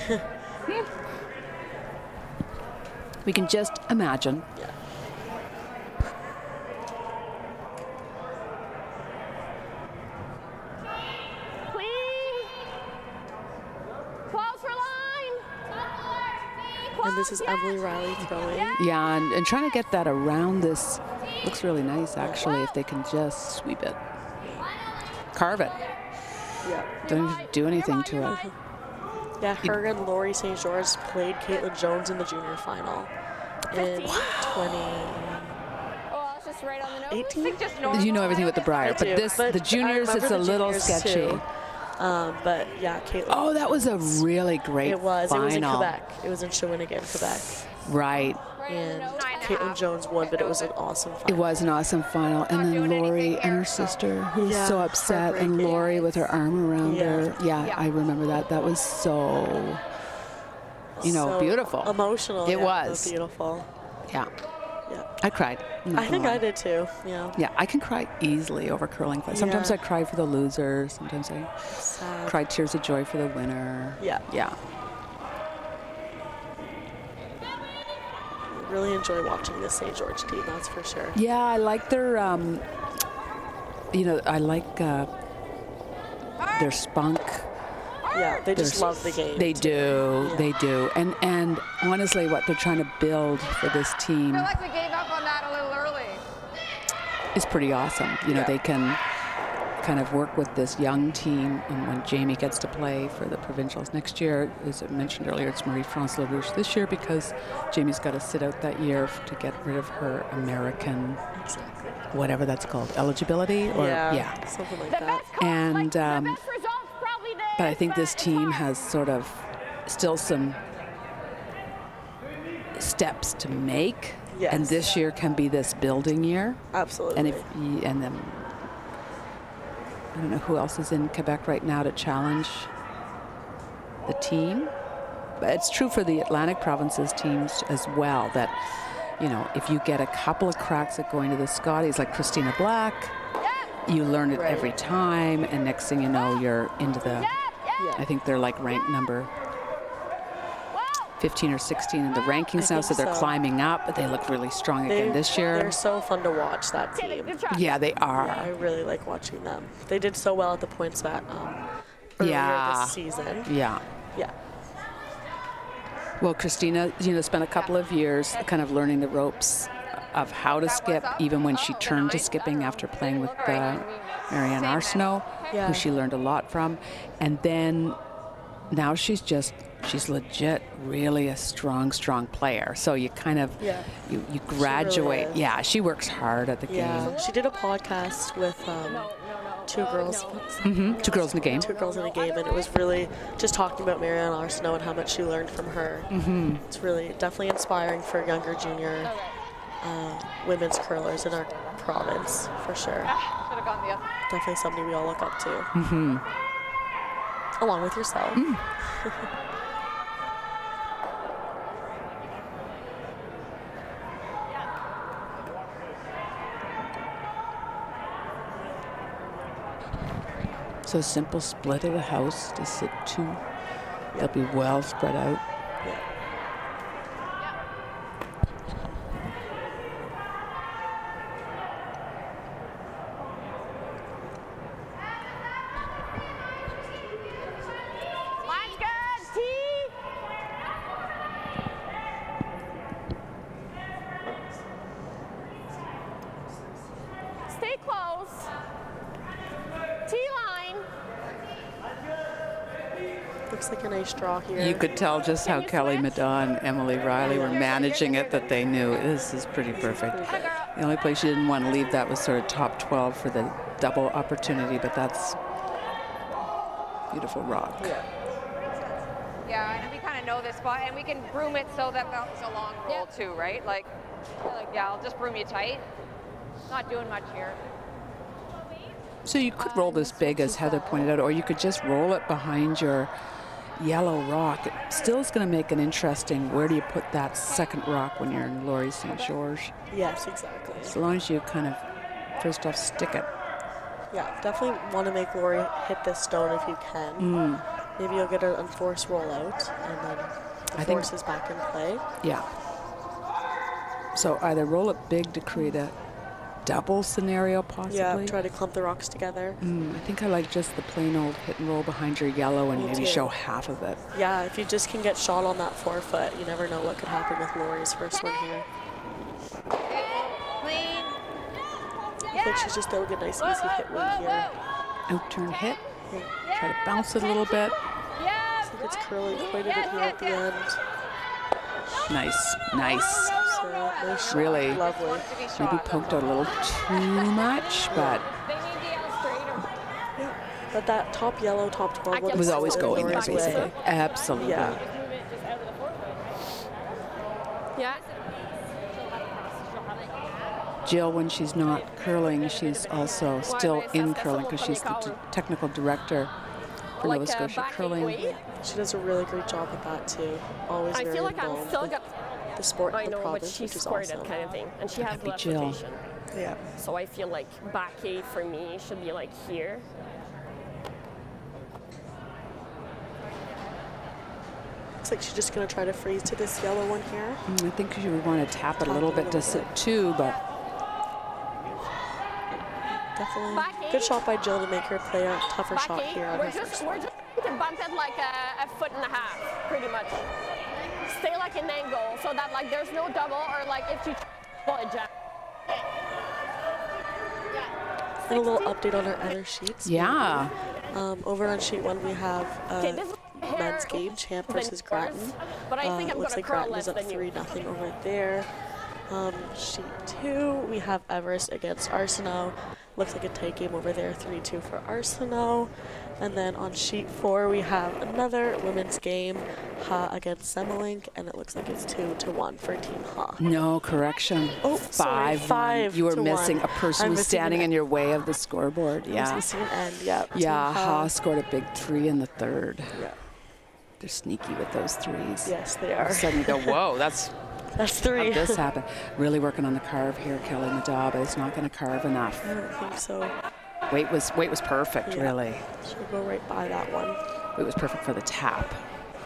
We can just imagine. Yeah. And this is Emily Riley throwing. Yeah, and trying to get that around this. Looks really nice, actually, if they can just sweep it. Carve it. Yeah. Don't even do anything to it. Yeah, her and Laurie St. Georges played Caitlin Jones in the junior final in 2018. You know everything with the Briar, but this, but the juniors, it's a little sketchy. Too. But yeah, Caitlin. Oh, that was a really great final. It was. Final. It was in Quebec. It was in Shawinigan, Quebec. Right. And Caitlin Jones won, but it was an awesome final. It was an awesome final. And then Laurie and her sister, who's so upset, and Laurie with her arm around her. Yeah, I remember that. That was so, you know, so beautiful. Emotional. It was. So beautiful. Yeah. Yeah. I cried. I think I did too. Yeah. Yeah, I can cry easily over curling. Sometimes I cry for the loser. Sometimes I cry tears of joy for the winner. Yeah. Yeah. I really enjoy watching the St. George team. That's for sure. Yeah, I like their. You know, I like their spunk. Yeah, they just love the game. They do, they do. And honestly, what they're trying to build for this team, I feel like we gave up on that a little early. It's pretty awesome. You know, they can kind of work with this young team. And when Jamie gets to play for the provincials next year, as I mentioned earlier, it's Marie-France LaRouche this year because Jamie's got to sit out that year to get rid of her American, whatever that's called, eligibility? Or, something like that. And, but I think this team has sort of still some steps to make, and this year can be this building year. Absolutely. And then I don't know who else is in Quebec right now to challenge the team. But it's true for the Atlantic provinces teams as well that, you know, if you get a couple of cracks at going to the Scotties, like Christina Black, you learn it every time, and next thing you know, you're into the, I think they're like ranked number 15 or 16 in the rankings now, so they're climbing up, but they look really strong again this year. They're so fun to watch, that team. Yeah, they are. Yeah, I really like watching them. They did so well at the points that earlier this season. Yeah. Yeah. Well, Christina, you know, spent a couple of years kind of learning the ropes of how to skip, even when she turned to skipping after playing with Marianne Arsenault, who she learned a lot from. And then now she's legit really a strong player. So you kind of, you graduate. She really she works hard at the game. She did a podcast with two girls. Mm-hmm. Two girls in the game. Two girls in the game, and it was really just talking about Marianne Arsenault and how much she learned from her. Mm-hmm. It's really definitely inspiring for younger junior women's curlers in our province, for sure. Definitely somebody we all look up to. Mm-hmm. Along with yourself. Mm. So simple split of the house to sit two. Yep. They'll be well spread out. Here. You could tell just how Kelly Madaw and Emily Riley were managing it, that they knew this is pretty perfect. The only place she didn't want to leave that was sort of top 12 for the double opportunity, but that's beautiful rock. Yeah, and we kind of know this spot, and we can broom it so that that's a long goal too, right? Like, yeah, I'll just broom you tight. Not doing much here. So you could roll this big, as Heather pointed out, or you could just roll it behind your yellow rock. It still is going to make an interesting, where do you put that second rock when you're in Laurie St-Georges? Yes, exactly. As long as you kind of, first off, stick it. Yeah, definitely want to make Laurie hit this stone if you can. Mm. Maybe you'll get an unforced rollout, and then the force is back in play. Yeah. So either roll it big to create a double scenario, possibly. Yeah, try to clump the rocks together. I think I like just the plain old hit and roll behind your yellow and maybe show half of it. Yeah, if you just can get shot on that forefoot, you never know what could happen with Laurie's first one here. I think she's just going to get a nice easy hit win here. Outturn hit. Yeah. Try to bounce it a little bit. I think it's curling quite a bit here at the end. Nice, nice. Really, maybe poked out a little too much, but. Yeah. But that top yellow, top 12 was always going there, basically. Absolutely. Yeah. Jill, when she's not curling, she's also still in curling because she's the technical director for Nova Scotia curling. She does a really great job with that too. Always very involved. I feel like I'm still got. The sport, I know, the province, but she's squared awesome. It kind of thing, and she has left. Yeah. So I feel like back eight for me should be like here. Looks like she's just going to try to freeze to this yellow one here. I think you would want to tap it a little bit to sit too, but definitely good shot by Jill to make her play a tougher back shot eight. Here. We're just going to bump it like a foot and a half, pretty much. Stay like an angle so that like there's no double, or like if you try to jump. And a little update on our other sheets. Yeah. Over on sheet one we have men's game, Champ versus Grattan. Looks like Grattan is up 3-0 over there. Sheet two we have Everest against Arsenault. Looks like a tight game over there, 3-2 for Arsenault. And then on sheet four, we have another women's game, Ha against Semmelink, and it looks like it's 2-1 for Team Ha. No, correction. Oh, sorry, 5-1. You were missing a person who's standing in your way of the scoreboard. Yeah. Missing an end. Yep. Yeah. Ha scored a big 3 in the third. Yeah. They're sneaky with those threes. Yes, they are. All of a sudden you go, whoa, that's 3. How'd this happen? Really working on the carve here, Kelly Madaw, but it's not going to carve enough. I don't think so. Weight was perfect, yeah. Really. She'll go right by that one. It was perfect for the tap.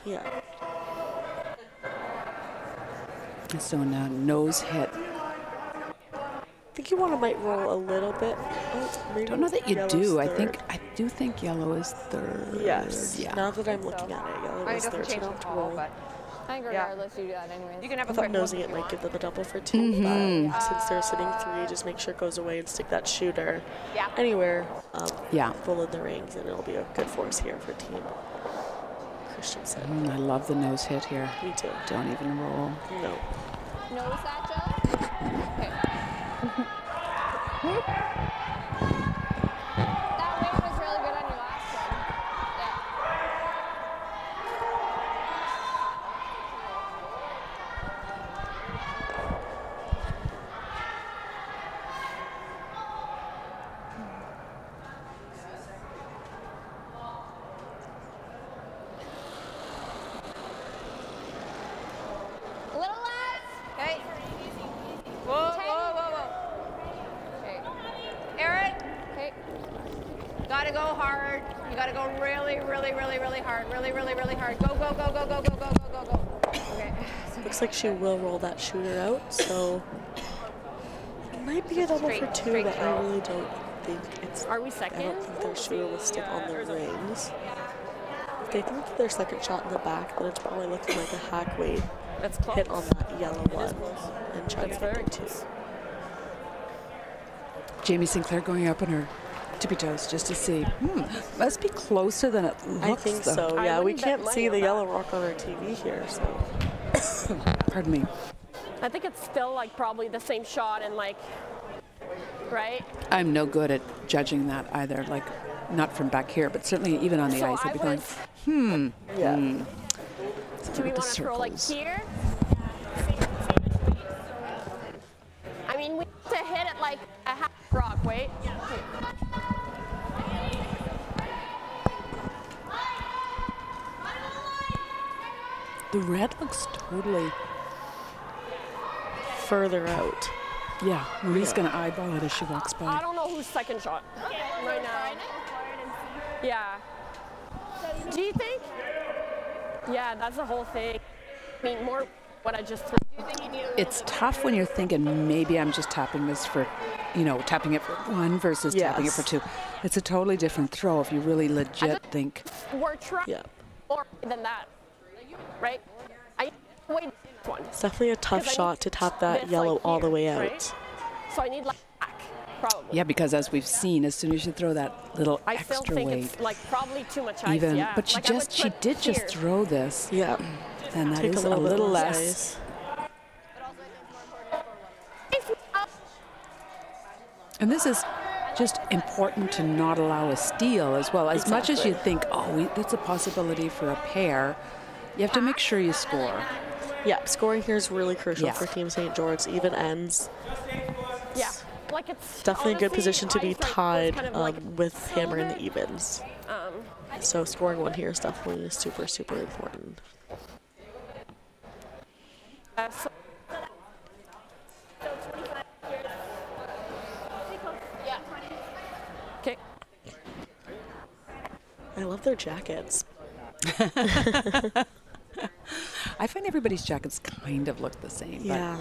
Yeah. And so now nose hit. I think you want to might roll a little bit. I don't know that you do. I do think yellow is third. Yes. Yeah. Now that I'm looking at it, yellow is third. So you don't have to roll. But I think regardless, you do that anyways. You can have a quick nosing it might give them a double for 2, but since they're sitting 3, just make sure it goes away and stick that shooter anywhere full in the rings, and it'll be a good force here for Team Christianson. I love the nose hit here. Me too. Don't even roll. No. Nose that, Jill? Okay. gotta go hard. You gotta go really, really, really, really hard. Really, really, really hard. Go, go, go, go, go, go, go, go, go, go. Okay. Looks like she will roll that shooter out, so it might be a double for two, but I really don't think it's. Are we second? I don't think their shooter will stick on the rings. If they think that their second shot in the back, then it's probably looking like a hack weight. That's close. Hit on that yellow one and try to get the two. Jamie Sinclair going up on her tippy toes just to see. Must be closer than it looks. I think so, yeah. We can't see the yellow rock on our TV here, so. Pardon me. I think it's still like probably the same shot and like, right? I'm no good at judging that either, like not from back here, but certainly even on the ice, I'd be going, yeah. Do we want to throw like here? I mean, we need to hit it like a half rock, wait. The red looks totally further out. Yeah, Marie's going to eyeball it as she walks by. I don't know who's second shot right now. Yeah. Do you think? Yeah, that's the whole thing. I mean, more what I just threw. It's tough when you're thinking, maybe I'm just tapping this for, you know, tapping it for one versus tapping it for two. It's a totally different throw if you really legit think. We're trying more than that, right? It's definitely a tough shot to tap that yellow like all the way out. Right? So I need like back, probably. Yeah, because as we've seen, as soon as you throw that little extra weight, it's like probably too much ice. Even, but she like she did here. Just throw this. Yeah, and that is a little less. And this is just important to not allow a steal as well. As much as you think, oh, that's a possibility for a pair, you have to make sure you score. Yeah, scoring here is really crucial for Team St. George, even ends. Yeah, like it's definitely honestly, a good position to be tied kind of like with hammer in the evens. So scoring one here is definitely super, super important. I love their jackets. I find everybody's jackets kind of look the same. Yeah.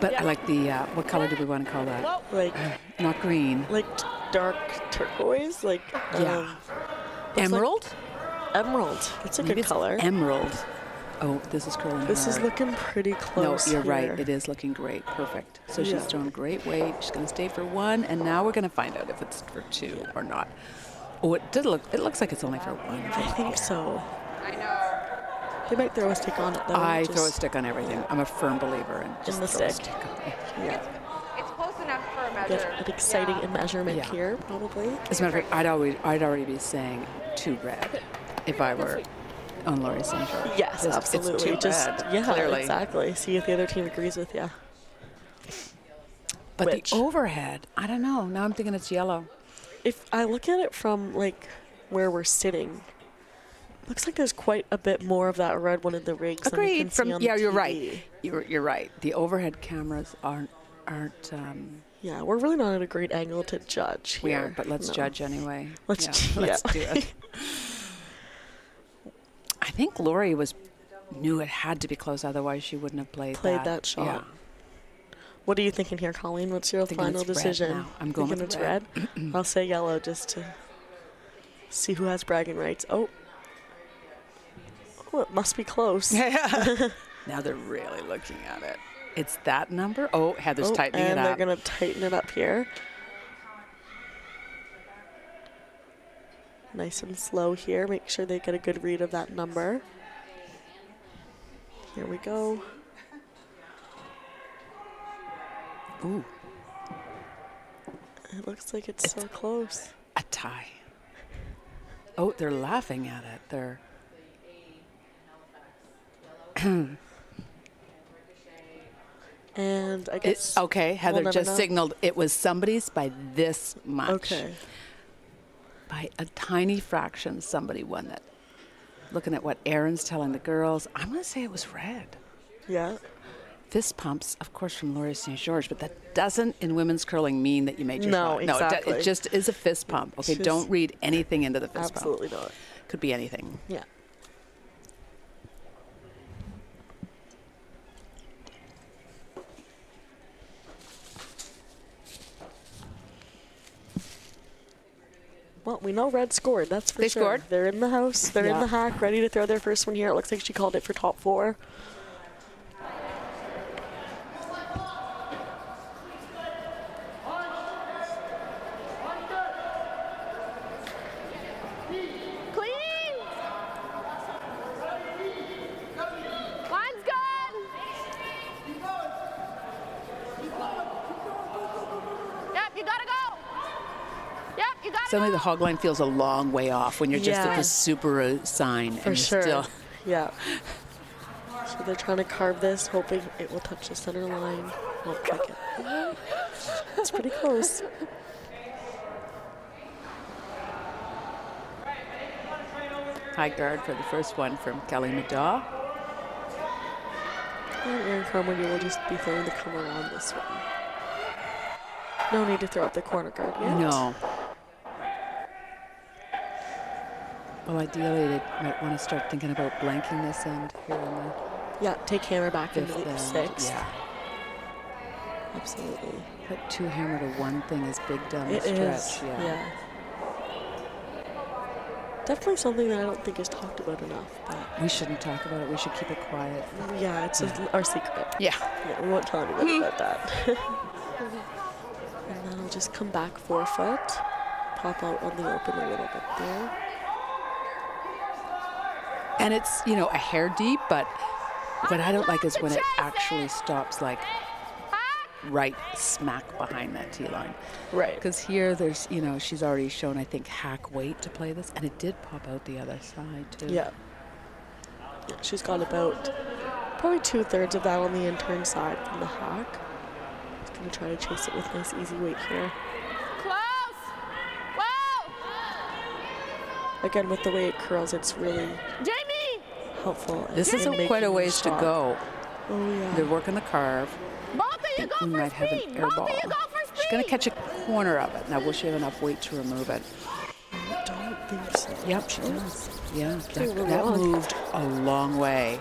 But I like the, what color do we want to call that? Well, like, not green. Like dark turquoise, like emerald? Like emerald, that's a good color. Emerald. Oh, this is curling hard. This is looking pretty close. No, you're right. It is looking great. Perfect. So she's thrown great weight. She's going to stay for one, and now we're going to find out if it's for two or not. Oh, it did look. It looks like it's only for one. I think so. I know. They might throw a stick on it though. I throw a stick on everything. I'm a firm believer in just the stick. It's close enough for a measure. Get an exciting measurement here, probably. As a matter of fact, I'd already be saying two red if I were. On Laurie St-Georges. Yes, absolutely. It's too bad, clearly. Exactly. See if the other team agrees with you. But the overhead, I don't know. Now I'm thinking it's yellow. If I look at it from like where we're sitting, looks like there's quite a bit more of that red one in the rigs. Agreed. From you're right. You're right. The overhead cameras aren't. Yeah, we're really not at a great angle to judge here. We aren't, but let's judge anyway. Let's do it. I think Laurie knew it had to be close, otherwise she wouldn't have played that shot. Yeah. What are you thinking here, Colleen? What's your final decision? I'm going with red. I'll say yellow just to see who has bragging rights. Oh, it must be close. Yeah. Now they're really looking at it. It's that number. Oh, Heather's tightening it up. And they're going to tighten it up here. Nice and slow here. Make sure they get a good read of that number. Here we go. Ooh. It looks like it's so close. A tie. Oh, they're laughing at it. They're. And I guess. Okay, Heather just signaled it was somebody's by this much. Okay. By a tiny fraction, somebody won that. Looking at what Aaron's telling the girls, I'm going to say it was red. Yeah. fist pumps, of course, from Laurie St-Georges, but that doesn't in women's curling mean that you made your shot. No, exactly. No, it just is a fist pump. Okay, just don't read anything into the fist pump. Absolutely not. Could be anything. Yeah. Well, we know Red scored, that's for sure. They scored. They're in the house, they're in the hack, ready to throw their first one here. It looks like she called it for top four. Suddenly the hog line feels a long way off when you're just at the Subaru sign. For sure. Still yeah. So they're trying to carve this, hoping it will touch the center line. Won't click it. It's pretty close. High guard for the first one from Kelly Madaw. And Aaron Carmody will just be throwing the cover on this one. No need to throw up the corner guard yet. No. Well, ideally, they might want to start thinking about blanking this end here on the... Yeah, take hammer back into the sixth. Yeah. Absolutely. But two hammer to one thing is big down the stretch. It is, yeah. Definitely something that I don't think is talked about enough. But we shouldn't talk about it. We should keep it quiet. Yeah, it's our secret. Yeah. Yeah, we won't tell anybody about that. And then I'll just come back 4 foot, pop out on the open a little bit there. And it's, you know, a hair deep, but what I don't like is when it actually stops, like, right smack behind that tee line. Right. Because here there's, you know, she's already shown, I think, hack weight to play this, and it did pop out the other side, too. Yeah. She's got about probably 2/3 of that on the in-turn side from the hack. Just going to try to chase it with nice, easy weight here. Again, with the way it curls, it's really helpful. This is quite a ways to go. Oh, yeah. They're working the carve. We might have an air ball. She's going to catch a corner of it. Now, will she have enough weight to remove it? I don't think so. Yep, she does. Yeah, that moved a long way.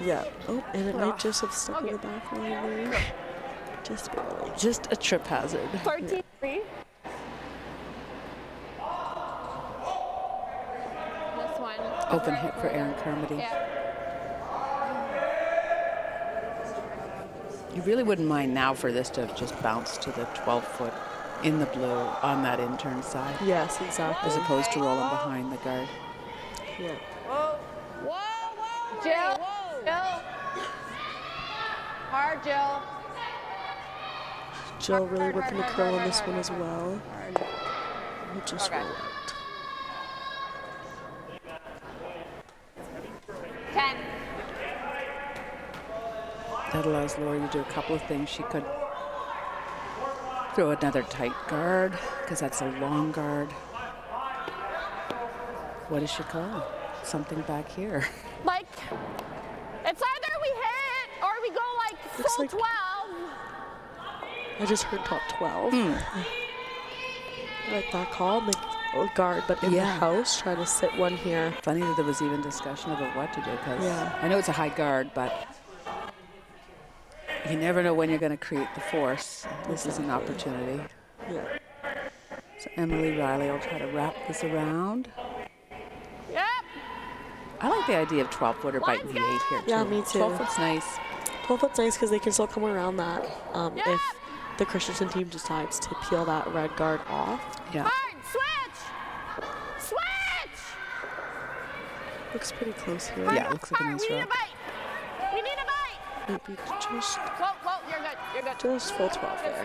Yeah. Oh, and it might just have stuck in the back line there. Just barely. Just a trip hazard. 14-3. Yeah. Open hit for Aaron Carmody. Yeah. You really wouldn't mind now for this to have just bounced to the 12-foot in the blue on that in-turn side. Yes, exactly. As opposed to rolling behind the guard. Yeah. Whoa, whoa, whoa. Jill, whoa. Jill. Hard, Jill. Jill really working the curl on this one as well. We'll just roll it. 10. That allows Laurie to do a couple of things. She could throw another tight guard, because that's a long guard. What does she call? Something back here. Like, it's either we hit or we go like full 12. I just heard top 12. I like that call. Guard, but in the house, try to sit one here. Funny that there was even discussion about what to do, because I know it's a high guard, but you never know when you're going to create the force. This is an opportunity. Yeah. So Emily Riley will try to wrap this around. Yep. I like the idea of 12-footer biting the 8 here, too. Yeah, me too. 12-foot's nice. 12-foot's nice because they can still come around that if the Christianson team decides to peel that red guard off. Yeah. Looks pretty close here. Yeah, looks like a nice rock. We need a bite. Maybe just, you're good. You're good. Just full 12 there.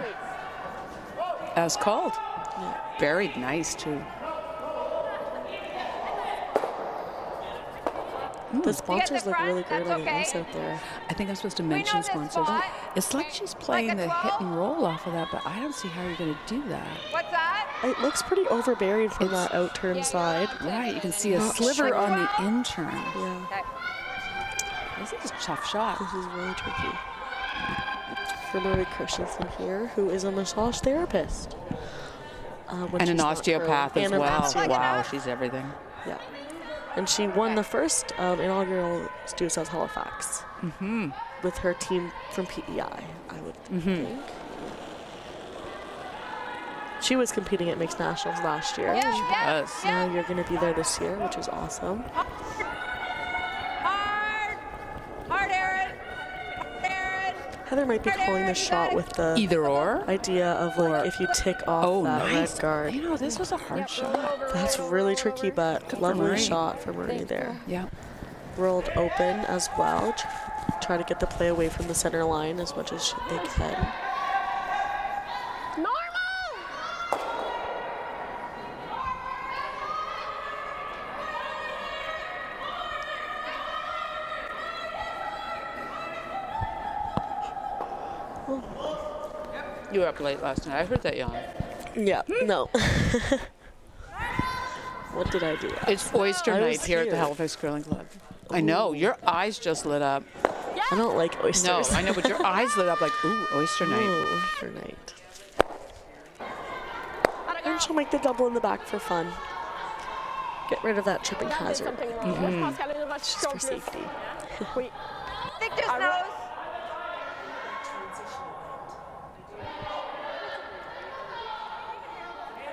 As called. Yeah. Buried nice, too. The sponsors look really great on the ice out there. I think I'm supposed to mention sponsors. It's like she's playing like the hit and roll off of that, but I don't see how you're going to do that. What's that? It looks pretty overburied from that out-turn side. Right, you can see a sliver on the in-turn. Yeah. This is a tough shot. This is really tricky. for Marie Christianson here, who is a massage therapist. And an osteopath as well. Wow, she's everything. Yeah. And she won the first inaugural Stu Sells Halifax with her team from PEI, I would think. She was competing at Mixed Nationals last year. Yeah, she was. Now you're going to be there this year, which is awesome. Heather might be calling the shot with the either or idea of like if you tick off that red guard. You know, this was a hard shot. That's really tricky, but lovely shot for Marie there. Yeah. Rolled open as well. Try to get the play away from the center line as much as they can. You were up late last night. I heard that yawn. Yeah, no. What did I do? It's oyster night here at the Halifax Curling Club. Ooh. I know. Your eyes just lit up. I don't like oysters. No, I know, but your eyes lit up like, ooh, oyster night. Ooh, oyster night. And she'll make the double in the back for fun. Get rid of that tripping hazard. Just for safety.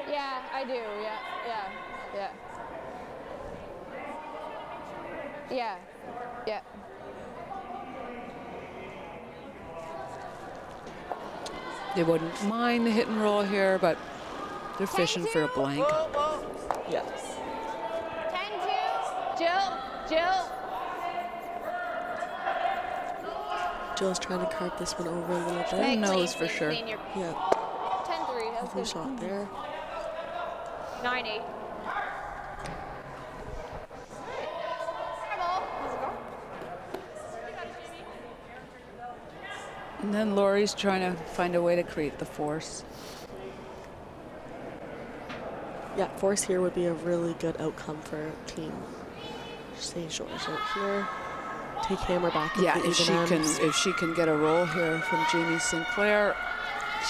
Yeah, I do. Yeah, yeah, yeah. Yeah, yeah. They wouldn't mind the hit and roll here, but they're fishing for a blank. Whoa, whoa. Yes. 10-2. Jill's trying to carve this one over a little bit. She knows for sure. Yeah. 10-3. Lovely shot there. 9-8. And then Laurie's trying to find a way to create the force. Yeah, force here would be a really good outcome for Team St-Georges out here. Take hammer back. Yeah, if she can get a roll here from Jamie Sinclair.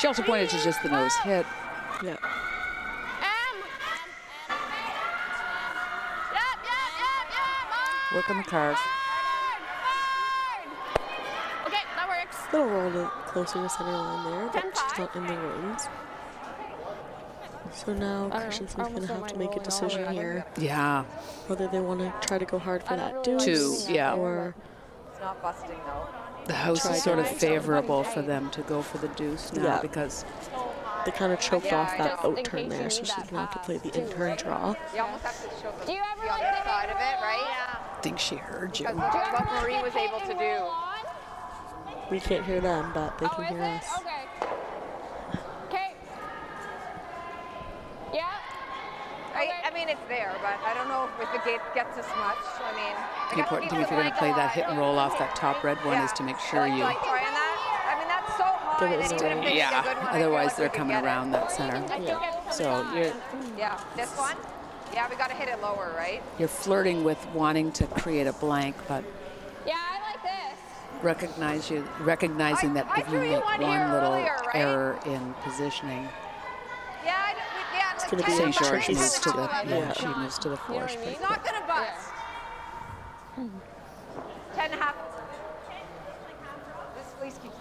She also pointed to just the nose hit. Yeah. Work on the carve. Okay, that works. Little roll to closer to center line there, but she's not in the rings. So now Christianson's going to have to make a decision here. Yeah. Whether they want to try to go hard for that deuce. Or it's not busting though. The house is sort of favorable for them to go for the deuce now because they kind of choked off that out turn there, so she's going to have to play the in-turn draw. You almost have to show the other side of it, right? I think she heard you. What Marie was able to do. We can't hear them, but they can hear us. Okay. Okay. Yeah. I mean, it's there, but I don't know if the gate gets as much. I mean, the important thing if you're going to play that hit and roll off that top red one is to make sure you. Otherwise, they're coming around that center. Yeah. So you're. Yeah. This one. Yeah, we got to hit it lower, right? You're flirting with wanting to create a blank, but. Yeah, I like this. Recognizing that if you make one little error in positioning. Yeah. It's going to be a trick. She moves to the. Yeah, she moves to the force. She's not going to bust. 10.5. This fleece keeps.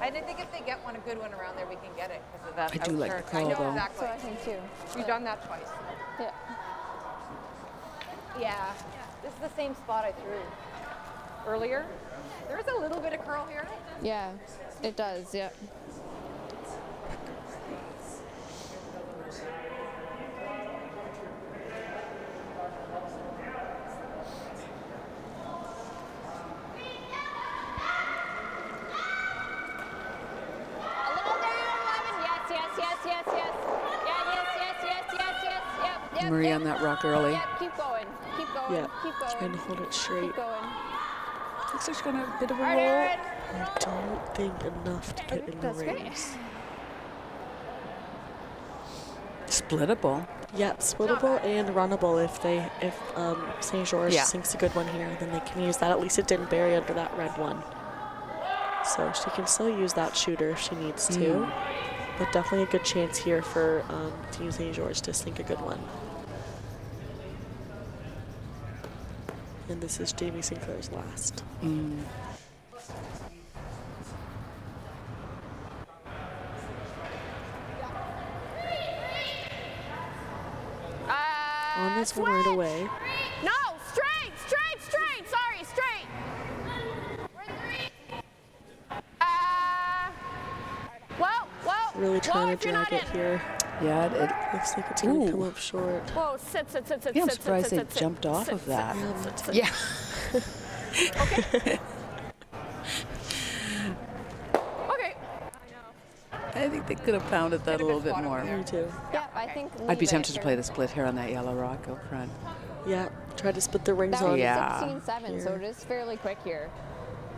I didn't think if they get one, a good one around there, we can get it because of that. I do like the call, though. I know exactly. So I think too. You've done that twice. Yeah. Yeah. This is the same spot I threw earlier. There is a little bit of curl here. Yeah, it does. Yeah. Marie on that rock early. Yeah, keep going. Keep going. Yeah. Keep going. Trying to hold it straight. Keep going. Looks like she's gonna a bit of a roll. I don't think enough to get in the rings. Splittable. Yeah, splittable and runnable. If they, St. George sinks a good one here, then they can use that. At least it didn't bury under that red one. So she can still use that shooter if she needs to. But definitely a good chance here for Team St-Georges to sink a good one. And this is Jamie Sinclair's last. On this one right away. No, straight, straight, straight. Sorry, straight. Whoa, whoa. Really trying to drag it here. Yeah, it looks like it's going to come up short. Whoa, sit. Yeah, I'm surprised they jumped off of that. Yeah. Okay. Okay. I think they could have pounded that a little bit more. Me too. Yeah, I think I'd be tempted to play the split here on that yellow rock up front. Yeah, try to split the rings on. Yeah. 16-7, so it is fairly quick here.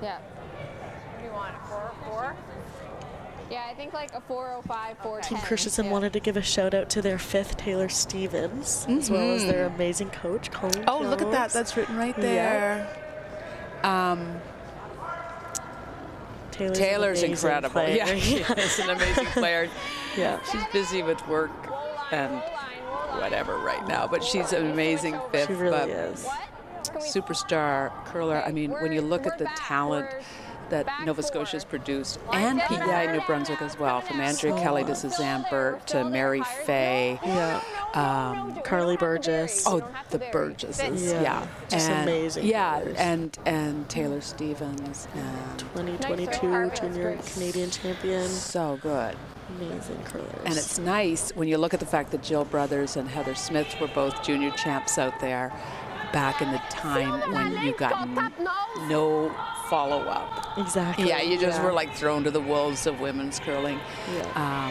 Yeah. What do you want, a 4-4? Yeah, I think like a 405, 410. Team Christianson wanted to give a shout out to their fifth, Taylor Stevens, as well as their amazing coach, Colin Jones. Oh, look at that. That's written right there. Yeah. Taylor's incredible. Player. Yeah, she's an amazing player. Yeah, she's busy with work and whatever right now, but she's an amazing fifth. She really is. Superstar curler. I mean, when you look at the talent that Nova Scotia's produced, and PEI New Brunswick as well, from Andrea Kelly to Suzanne Burt to Mary Faye, Carly Burgess. Oh, the Burgesses, yeah. Just amazing. Yeah, and Taylor Stevens. 2022 junior Canadian champion. So good. Amazing curlers. And it's nice when you look at the fact that Jill Brothers and Heather Smith were both junior champs out there back in the time when you got no follow-up. Exactly. Yeah, you just were like thrown to the wolves of women's curling. Yeah.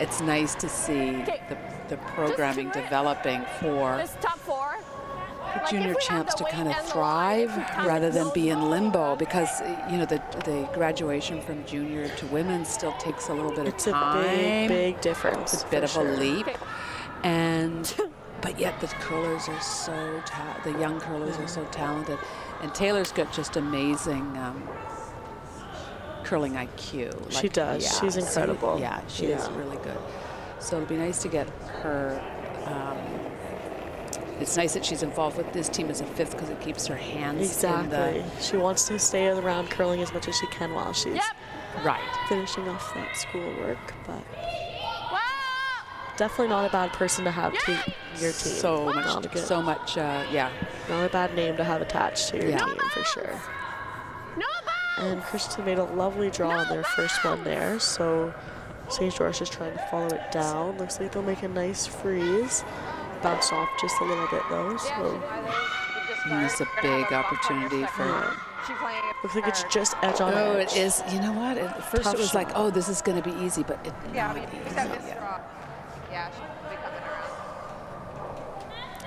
It's nice to see the programming developing for junior champs to kind of thrive rather than be in limbo, because you know the graduation from junior to women still takes a little bit of time. It's a big difference. It's a bit of a leap. And but yet the curlers are so the young curlers are so talented, and Taylor's got just amazing curling IQ. Like, she does. Yeah, she's incredible. Yeah, she is really good. So it'll be nice to get her. It's nice that she's involved with this team as a fifth, because it keeps her hands. Exactly. In the she wants to stay around curling as much as she can while she's finishing off that schoolwork, but. Definitely not a bad person to have to your team. So much, yeah. Not a bad name to have attached to your team, for sure. And Christianson made a lovely draw on their first one there, so St-Georges is trying to follow it down. Looks like they'll make a nice freeze. Bounce off just a little bit, though, so. And it's a big opportunity for her. Looks like it's just edge on edge. Oh, it is. You know what? At first it was like, oh, this is going to be easy, but it's not easy. Yeah,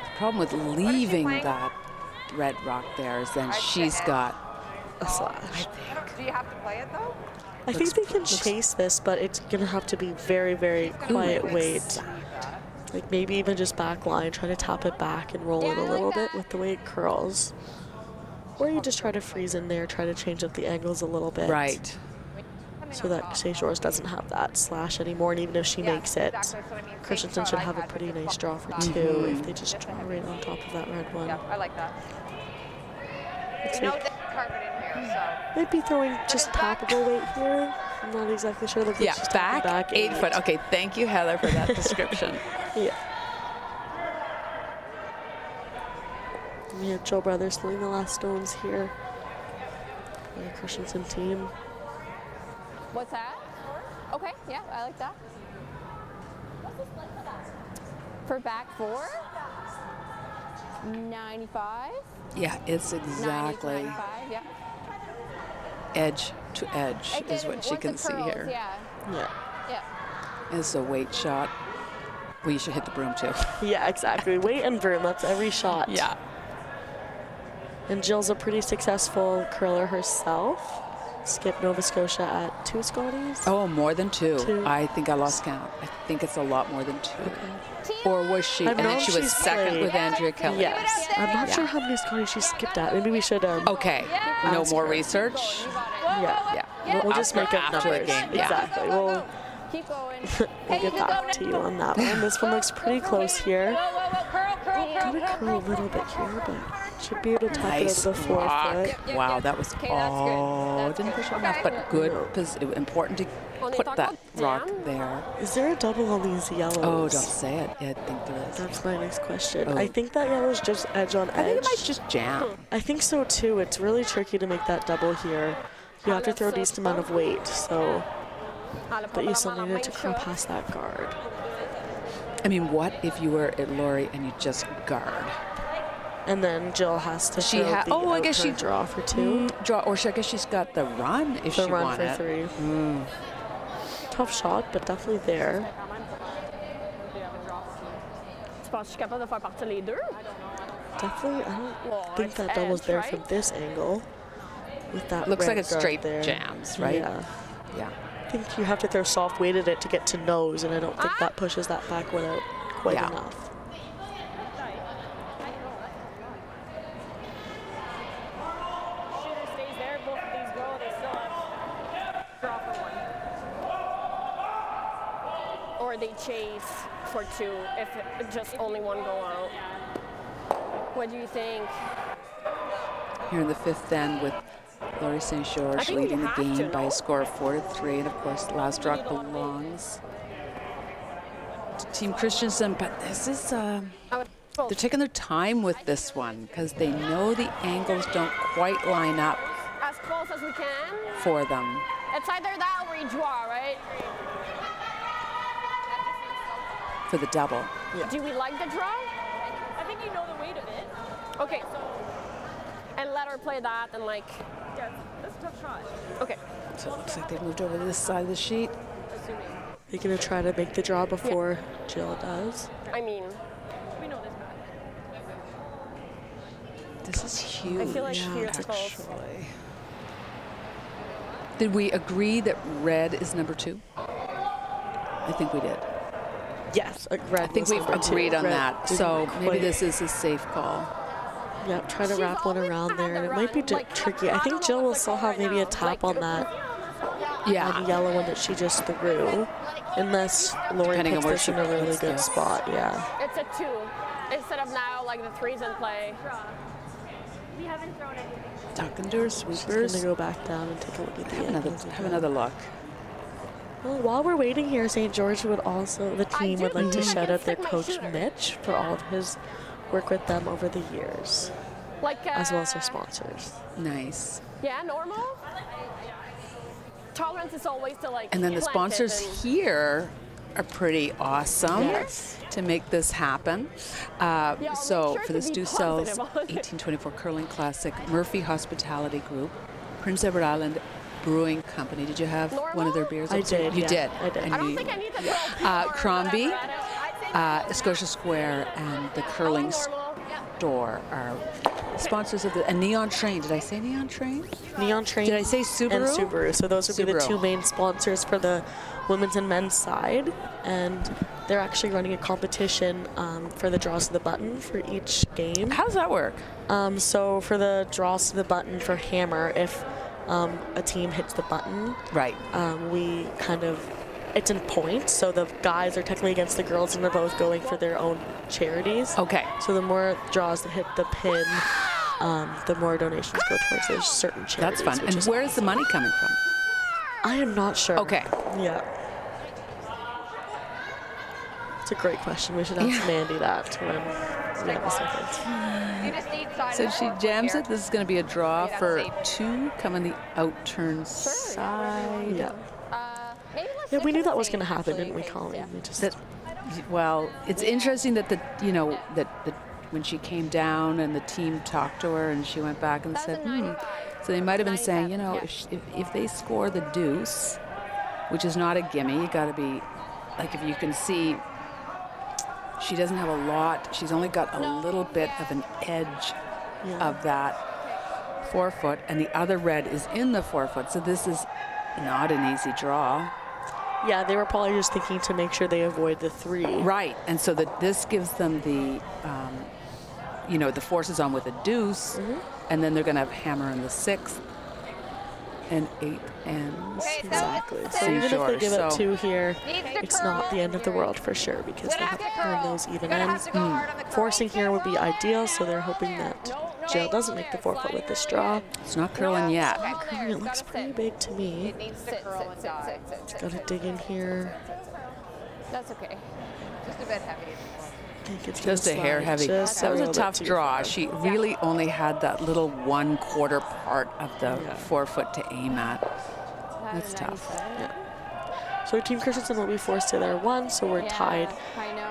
the problem with leaving that red rock there is then she's got a slash. I think. Do you have to play it though? I think they can chase this, but it's gonna have to be very, very quiet weight. Like maybe even just back line, try to tap it back and roll it a little bit with the way it curls. Or you just try to freeze in there, try to change up the angles a little bit. Right. So that St-Georges doesn't have that slash anymore, and even if she makes it, Christianson should have a pretty nice draw for two if they just draw right on top of that red one. Yeah, I like that. Looks like might be throwing just tappable weight here. I'm not exactly sure. Looks like back 8 foot. Okay, thank you, Heather, for that description. We have Joe Brothers throwing the last stones here. The Christianson team. What's that? Okay, yeah, I like that. What's the split for that? For back four? 95? Yeah, it's exactly. 90 to 95, yeah. Edge to edge is what she can see here. Yeah. It's a weight shot. Well, you should hit the broom too. Yeah, exactly. Weight and broom, that's every shot. Yeah. And Jill's a pretty successful curler herself. skip Nova Scotia at 2 Scotties? Oh, more than 2. I think I lost count. I think it's a lot more than 2. Okay. Or was she? And then she was second with Andrea Kelly. Yes. I'm not sure how many Scotties she skipped at. Maybe we should. Okay. No more research. Yeah. We'll just make up numbers. Exactly. Keep going. We'll get back to you on that one. This one looks pretty close here. Gotta curl a little bit here, but should be able to tuck it over the forefoot. Wow, that was all. Didn't push enough, but good. Important to put that rock there. Is there a double on these yellows? Oh, don't say it. Yeah, I think there is. That's my next question. Oh. I think that yellow is just edge on edge. I think it might just jam. I think so too. It's really tricky to make that double here. You have to throw a decent amount of weight, so. But you still needed to come past that guard. I mean, what if you were at Laurie and you just guard? And then Jill has to. I guess she draw for 2. Draw, or I guess she's got the run if she wanted. The run for 3. Tough shot, but definitely there. Definitely, I don't think that double was there from this angle. With that looks like a straight jams, right? Yeah. I think you have to throw soft weight at it to get to nose, and I don't think that pushes that back one out quite enough. Or they chase for 2 if just only one go out. What do you think? Here in the 5th end with Laurie St-Georges leading the game by a score of 4-3, and of course, last rock belongs to Team Christianson. But this is, they're taking their time with this one because they know the angles don't quite line up as close as we can for them. It's either that or you draw, right? For the double. Yeah. Do we like the draw? I think you know the weight of it. Okay. And let her play that and like. Yeah, that's a tough shot. Okay. So it looks like they've moved over to this side of the sheet. Assuming. They're going to try to make the draw before Jill does. I mean, we know this bad. This is huge. I feel like here's close. Did we agree that red is number 2? I think we did. Yes, red. I think we've agreed on that. So maybe this is a safe call. Yeah, try to wrap one around there, and it might be tricky. I think Jill will still have maybe a tap on that yellow one that she just threw, unless Laurie puts this in a really good spot, It's a 2 instead of now, like the 3's in play. We haven't thrown anything. Talking to her sweepers. She's going to go back down and take a look at the angles. Have another look. Well, while we're waiting here, St-Georges would also, the team would like to shout out their coach, Mitch, for all of his work with them over the years, like, as well as their sponsors. Nice. Yeah, normal. Tolerance is always to like. And then the sponsors here are pretty awesome to make this happen. So for the Stu Sells 1824 Curling Classic, Murphy Hospitality Group, Prince Edward Island Brewing Company. Did you have one of their beers? I did. You did. I did. I don't think I need the Crombie. Scotia Square and the Curling Store are sponsors of the Neon Train. Did I say Neon Train? Neon Train. Did I say Subaru? And Subaru. So those would be the 2 main sponsors for the women's and men's side. And they're actually running a competition for the draws to the button for each game. How does that work? So for the draws to the button for hammer, if a team hits the button, we kind of. It's in points, so the guys are technically against the girls, and they're both going for their own charities. Okay. So the more draws that hit the pin, the more donations go towards a certain charity. That's fun. And where is the money coming from? I am not sure. Okay. Yeah. It's a great question. We should ask Mandy that when we have a second. So she jams it. This is going to be a draw for 2, coming the outturn side. Yeah. Yeah, we knew that was going to happen, didn't we, Colleen? We just well, it's interesting that when she came down and the team talked to her and she went back and said, So they might have been saying, you know, if they score the deuce, which is not a gimme, you got to be like if you can see, she doesn't have a lot. She's only got a little bit of an edge of that. 4 foot, and the other red is in the 4 foot, so this is not an easy draw. Yeah, they were probably just thinking to make sure they avoid the three. Right, and so that this gives them the, you know, the forces on with a deuce, and then they're going to have hammer in the sixth and eighth ends. Exactly. So even if they give up two here, it's not the end of the world for sure, because they have to earn those even ends. Forcing here would be ideal, so they're hoping that Jill doesn't make the 4 foot with this draw. It's not curling yet. It looks pretty big to me. Just gotta dig in here. That's okay. Just a bit heavy. Just a hair heavy. That was a tough draw. She really only had that little 1/4 part of the 4 foot to aim at. That's tough. Yeah. So Team Christianson will be forced to their one, so we're tied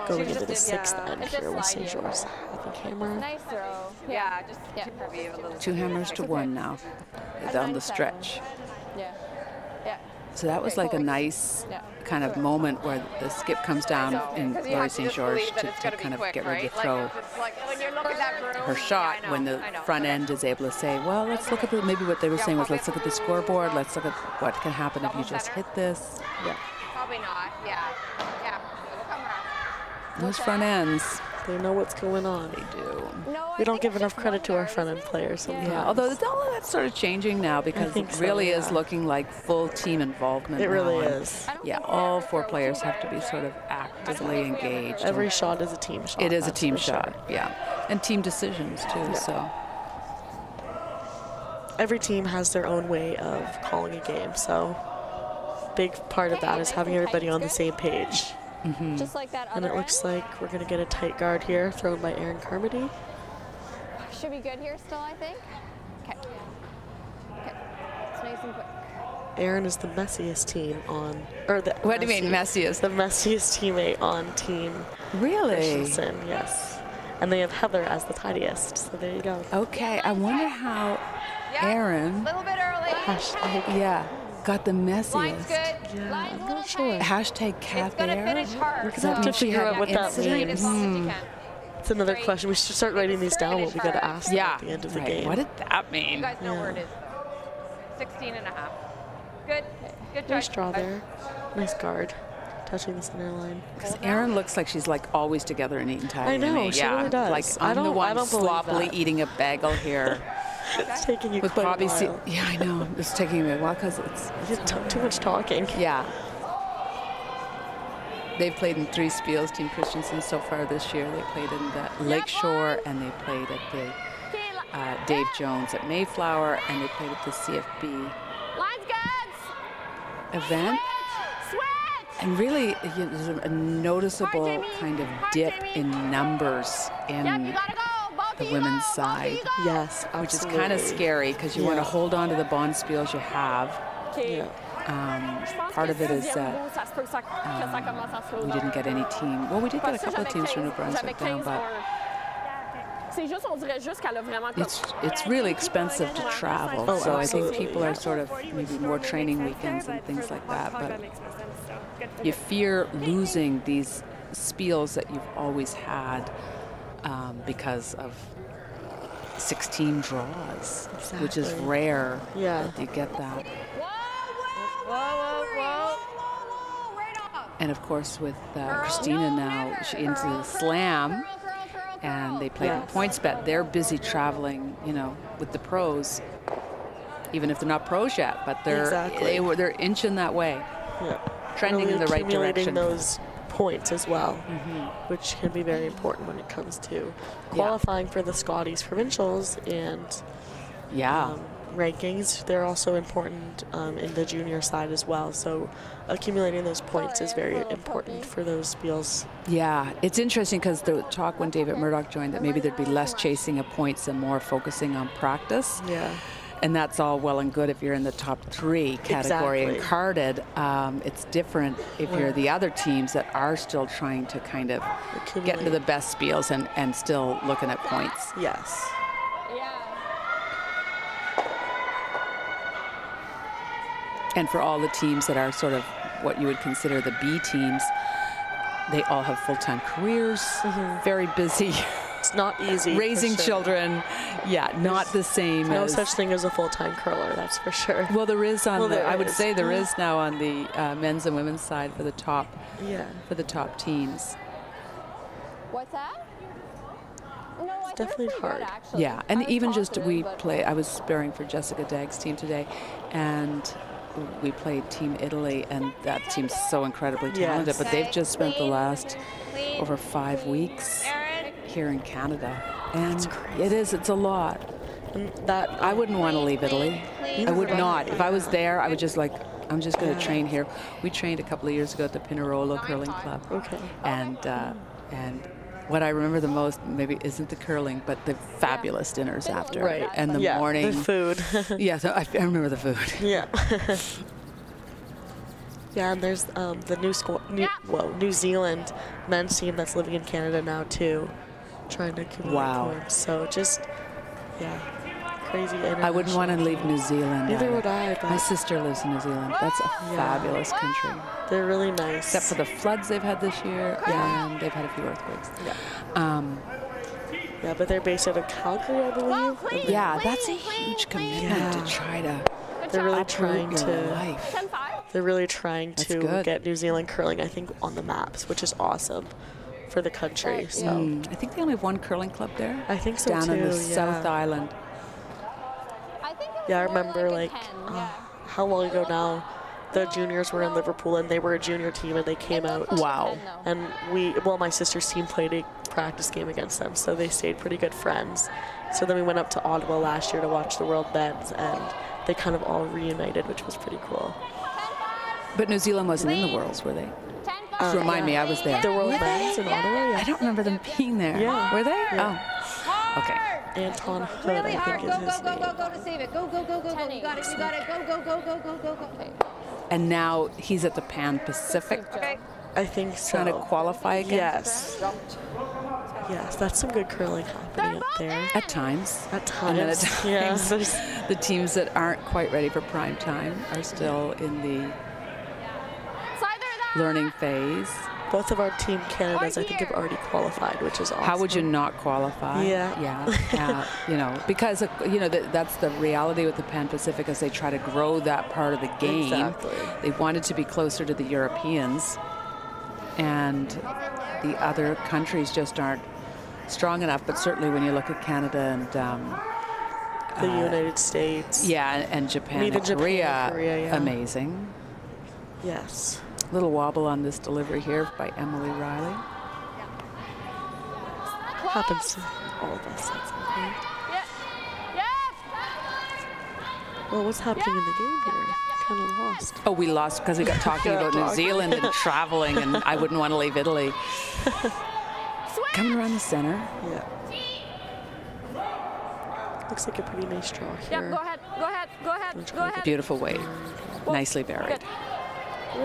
going into the sixth end here with St-Georges. I think hammer. Nice throw. Yeah, just heavy a little. Two hammers to one now down the stretch. Yeah. So that was like a nice kind of moment where the skip comes down in Laurie St-Georges to kind of quick, get ready to throw her shot when the front end is able to say, well, let's look at the, maybe what they were saying was, let's look at the scoreboard, let's look at what can happen if you just hit this. Yeah. Probably not, Those front ends. They know what's going on. They do. We don't give enough credit to our front-end players sometimes. Yeah, although all of that's sort of changing now, because it really is looking like full team involvement. It really is. Yeah, all four players have to be sort of actively engaged. Every shot is a team shot. It is a team shot, yeah. And team decisions, too, so. Every team has their own way of calling a game, so a big part of that is having everybody on the same page. Mm-hmm. Just like that. And it looks like we're going to get a tight guard here thrown by Aaron Carmody. Should be good here still, I think. Okay. Okay. It's nice and quick. Aaron is the messiest team on, or the what do you mean messiest? The messiest teammate on Team Christianson, yes. And they have Heather as the tidiest, so there you go. Okay, I wonder how Aaron, got the messiest. Line's good. Yeah, line's I'm not sure. Hashtag Cat Aaron. We're gonna have to figure out what that means. That's another question. We should start writing these down. What we got to ask at the end of the game. What did that mean? You guys know where it is. 16.5. Good. Good nice draw there. Nice guard. Touching the center line. Because Aaron looks like she's like always together and eating tight. I know. She really does. Like I'm the one sloppily eating a bagel here. It's taking you quite a while. Yeah, I know. It's taking me a while because it's too much talking. Yeah. They've played in three spiels, Team Christianson, so far this year. They played in the Lakeshore, and they played at the Dave Jones at Mayflower, and they played at the CFB event. And really, there's a noticeable kind of dip in numbers in the women's side. Yes, absolutely. Which is kind of scary because you want to hold on to the bond spiels you have. Yeah. Part of it is that we didn't get any team. Well, we did get a couple of teams from New Brunswick down, but it's really expensive to travel. Oh, so absolutely. I think people are sort of maybe more training weekends and things like that. But you fear losing these spiels that you've always had because of 16 draws, which is rare that you get that. Whoa. Right off. And of course, with Christina now into the slam, and they play points bet. They're busy traveling, you know, with the pros, even if they're not pros yet. But they're they're inching that way, trending in the right direction. Those points as well, which can be very important when it comes to qualifying for the Scotties provincials and rankings. They're also important in the junior side as well, so accumulating those points is very important for those spiels. Yeah, it's interesting because the talk when David Murdoch joined that maybe there'd be less chasing of points and more focusing on practice. Yeah, and that's all well and good if you're in the top three category and carded. It's different if you're the other teams that are still trying to kind of get into the best spiels and still looking at points. Yes. And for all the teams that are sort of what you would consider the B teams, they all have full-time careers, very busy It's not easy. Raising children, yeah, not the same. No such thing as a full-time curler, that's for sure. Well, there is on the, I would say there is now on the men's and women's side for the top, yeah, for the top teams. What's that? Definitely hard. Good, yeah, and even just we play, I was sparring for Jessica Dagg's team today, and we played Team Italy, and that team's so incredibly talented, but they've just spent the last over 5 weeks here in Canada. And it is, it's a lot. And that I wouldn't want to leave Italy. I would not. If I was there, I would just like, I'm just going to train here. We trained a couple of years ago at the Pinerolo Curling Club. Okay. And what I remember the most maybe isn't the curling, but the fabulous dinners after. Right. And the morning. The food. Yeah, so I remember the food. Yeah. Yeah, and there's the New Zealand men's team that's living in Canada now too, trying to accumulate points. So just, yeah, crazy. I wouldn't want to leave New Zealand. Neither would I. My sister lives in New Zealand. That's a fabulous country. They're really nice. Except for the floods they've had this year, and they've had a few earthquakes. Yeah. Yeah, but they're based out of Calgary, I believe. Oh, please, that's a huge commitment to try to. They're really trying to. Life. They're really trying to get New Zealand curling, I think, on the maps, which is awesome for the country. So I think they only have one curling club there. I think so too. Down in the South Island. Yeah, I remember like how long ago now. The juniors were in Liverpool, and they were a junior team, and they came out. Wow. And we, well, my sister's team played a practice game against them, so they stayed pretty good friends. So then we went up to Ottawa last year to watch the World Men's, and they kind of all reunited, which was pretty cool. But New Zealand wasn't in the Worlds, were they? Just remind me, I was there. The World Men's in Ottawa? Yeah. I don't remember them being there. Yeah. Were they? Yeah. Oh. Okay. Anton Hood, really I think, is his name. Go, to save it. Go. You got it. Go. And now he's at the Pan Pacific. Okay. I think so. Trying to qualify again. Yes. Yes, that's some good curling happening up there. At times. At times. And then at times, the teams that aren't quite ready for prime time are still in the learning phase. Both of our Team Canadas, I think, have already qualified, which is awesome. How would you not qualify? Yeah. Yeah. You know, because, you know, that's the reality with the Pan Pacific as they try to grow that part of the game. Exactly. They wanted to be closer to the Europeans, and the other countries just aren't strong enough. But certainly when you look at Canada and the United States. Yeah, and Japan and Korea amazing. Yes. Little wobble on this delivery here by Emily Riley. Happens to all of us. Well, what's happening in the game here? Kind of lost. Oh, we lost because we got talking about New Zealand and traveling, and I wouldn't want to leave Italy. Coming around the center. Yeah. Looks like a pretty nice draw here. Yeah, go ahead. Beautiful wave. Nicely buried. Good. 15-2?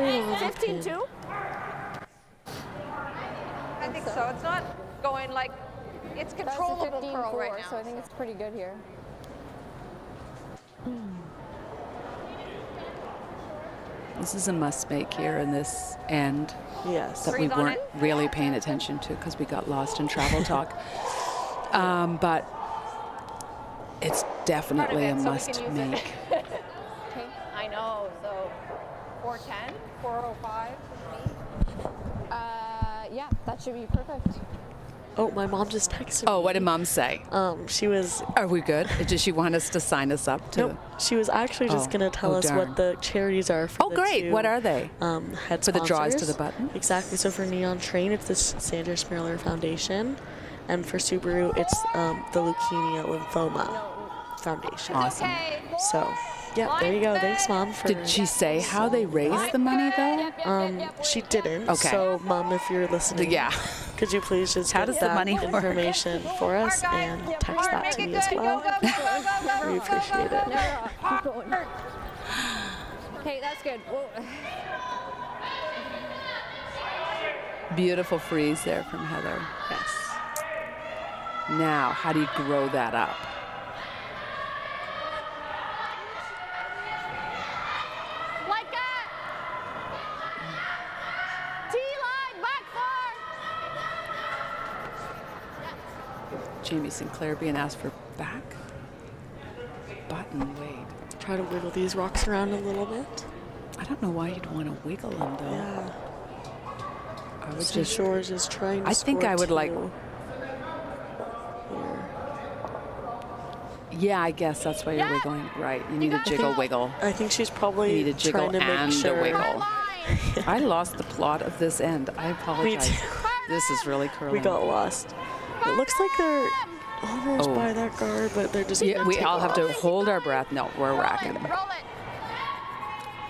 I think so. It's not going like it's controllable curl right now. So I think it's pretty good here. This is a must make here in this end. Yes. That we weren't really paying attention to because we got lost in travel talk. But it's definitely a must make. I know. So. 410, 405 for me. Yeah, that should be perfect. Oh, my mom just texted me. Oh, what did mom say? She was... Are we good? Did she want us to sign us up? Nope. She was actually just going to tell us what the charities are for the great. Two, what are they? Head for sponsors. The draws to the button? Exactly. So for Neon Train, it's the Sandra Smirler Foundation. And for Subaru, it's the Leukemia Lymphoma Foundation. Awesome. So... Yeah, there you go. Thanks, Mom. Did she say how they raised the money, though? She didn't. Okay. So, Mom, if you're listening, could you please just get that information for us and text that to me as well? We appreciate it. Keep going. Okay, that's good. Whoa. Beautiful freeze there from Heather. Yes. Now, how do you grow that up? Jamie Sinclair being asked for back button. Wait. Try to wiggle these rocks around a little bit. I don't know why you'd want to wiggle them, though. Yeah. I would just. Shores is trying to I think I would two. Like. Yeah, I guess that's why you're wiggling. Right. You need a jiggle wiggle. I think she's probably you need a jiggle trying to and make sure. A wiggle. I lost the plot of this end. I apologize. Me too. This is really curling. We got lost. It looks like they're almost by that guard, but they're just we all off. Have to hold our breath. No, we're racking.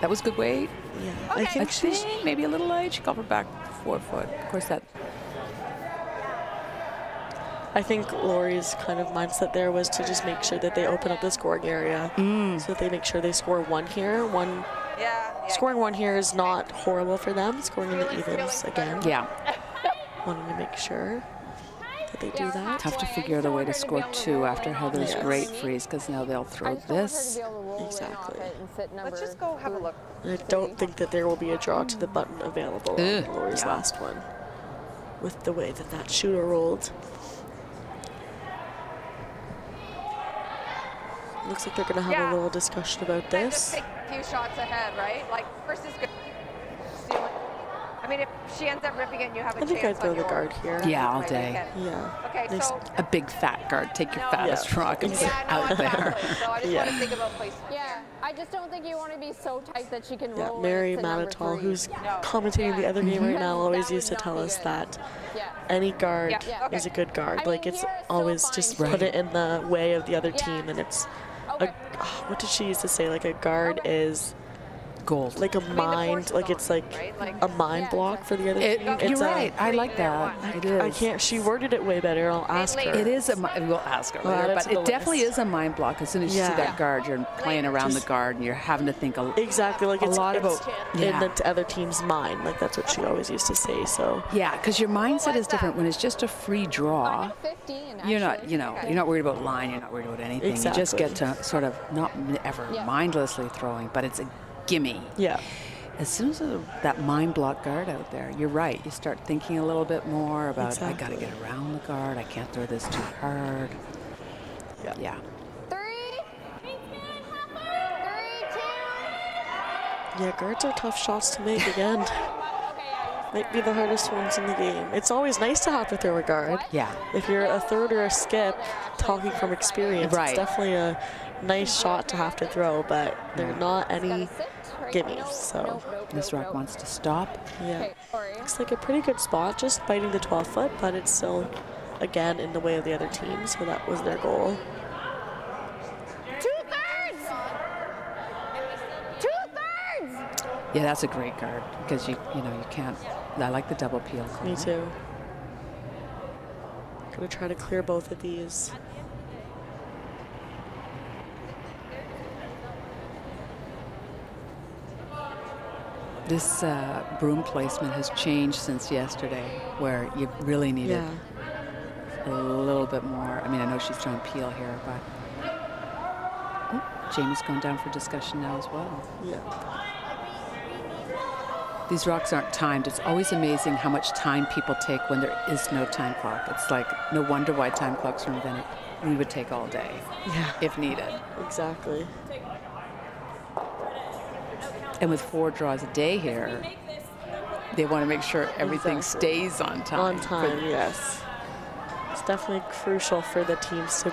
That was good weight. Yeah. Okay. I think maybe a little light. She got her back 4 foot. Of course that. I think Laurie's kind of mindset there was to just make sure that they open up the scoring area. So that they make sure they score one here. Scoring one here is not horrible for them. Scoring in the evens again. Yeah. Wanted to make sure that they do that. Tough to figure out a way to score two after Heather's great freeze, because now they'll throw this. Exactly. Let's just go have a look. I don't think that there will be a draw to the button available on Laurie's last one with the way that that shooter rolled. Looks like they're going to have a little discussion about this. Just take a few shots ahead, right? Like, first is good. I mean, if she ends up ripping it, and you have a chance. I think I'd throw the guard here. Yeah, all day. Yeah. Okay, so a big fat guard. Take your fattest rock and sit out there. So I just want to think about placement. Yeah, I just don't think you want to be so tight that she can roll. Mary Manitol, who's commentating the other game right now, always used to tell us that any guard is a good guard. Like, it's always just put it in the way of the other team, and it's. What did she used to say? Like, a guard is gold. Like a mind, like it's like a mind block for the other team. You're right. I like that. It is. I can't. She worded it way better. I'll ask her. It is. We'll ask her later. But it definitely is a mind block. As soon as you see that guard, you're playing around the guard, and you're having to think a lot about in the other team's mind. Like, that's what she always used to say. So yeah, because your mindset is different when it's just a free draw. You're not, you're not worried about line. You're not worried about anything. Exactly. You just get to sort of not ever mindlessly throwing, but it's a gimme. Yeah. As soon as that mind block guard out there, you're right. You start thinking a little bit more about, I got to get around the guard. I can't throw this too hard. Yeah. Yeah. 3, 2. Yeah, guards are tough shots to make again. Might be the hardest ones in the game. It's always nice to have to throw a guard. Yeah. If you're a third or a skip, talking from experience, it's definitely a nice shot to have to throw, but they're not any gimmies. So this rock wants to stop. Yeah. Looks like a pretty good spot, just biting the 12 foot, but it's still, again, in the way of the other team, so that was their goal. Two thirds! Yeah, that's a great guard, because you can't. I like the double peel. Call. Me too. I'm gonna try to clear both of these. This broom placement has changed since yesterday, where you really needed a little bit more. I mean, I know she's trying to peel here, but Jamie's gone down for discussion now as well. Yeah. These rocks aren't timed. It's always amazing how much time people take when there is no time clock. It's like, no wonder why time clocks are invented. We would take all day if needed. Exactly. And with 4 draws a day here, they want to make sure everything stays on time. On time, yes. It's definitely crucial for the teams to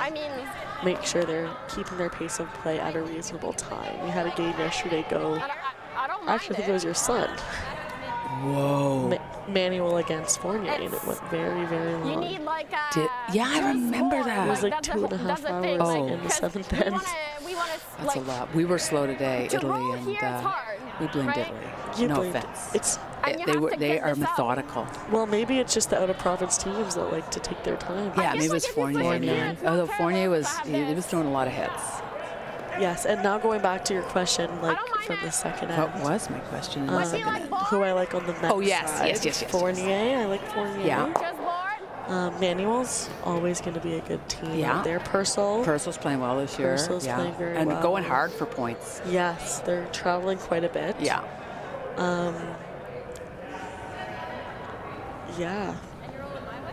make sure they're keeping their pace of play at a reasonable time. We had a game yesterday go, I think it was your son. Whoa. Manual against Fournier, and it went very, very long. You need like I remember that. It was like 2.5 hours in the 7th end. That's a lot. We were slow today, Italy, and we blamed Italy. No offense. They are methodical. Well, maybe it's just the out-of-province teams that like to take their time. Yeah, maybe it was Fournier. Although Fournier was throwing a lot of hits. Yes, and now going back to your question, like from the 2nd end. What was my question? Who I like on the men's side. Yes. Fournier, I like Fournier. Yeah. Manuel's always going to be a good team out there. Purcell's playing well this year. Purcell's playing very well. And going hard for points. Yes, they're traveling quite a bit. Yeah. Yeah.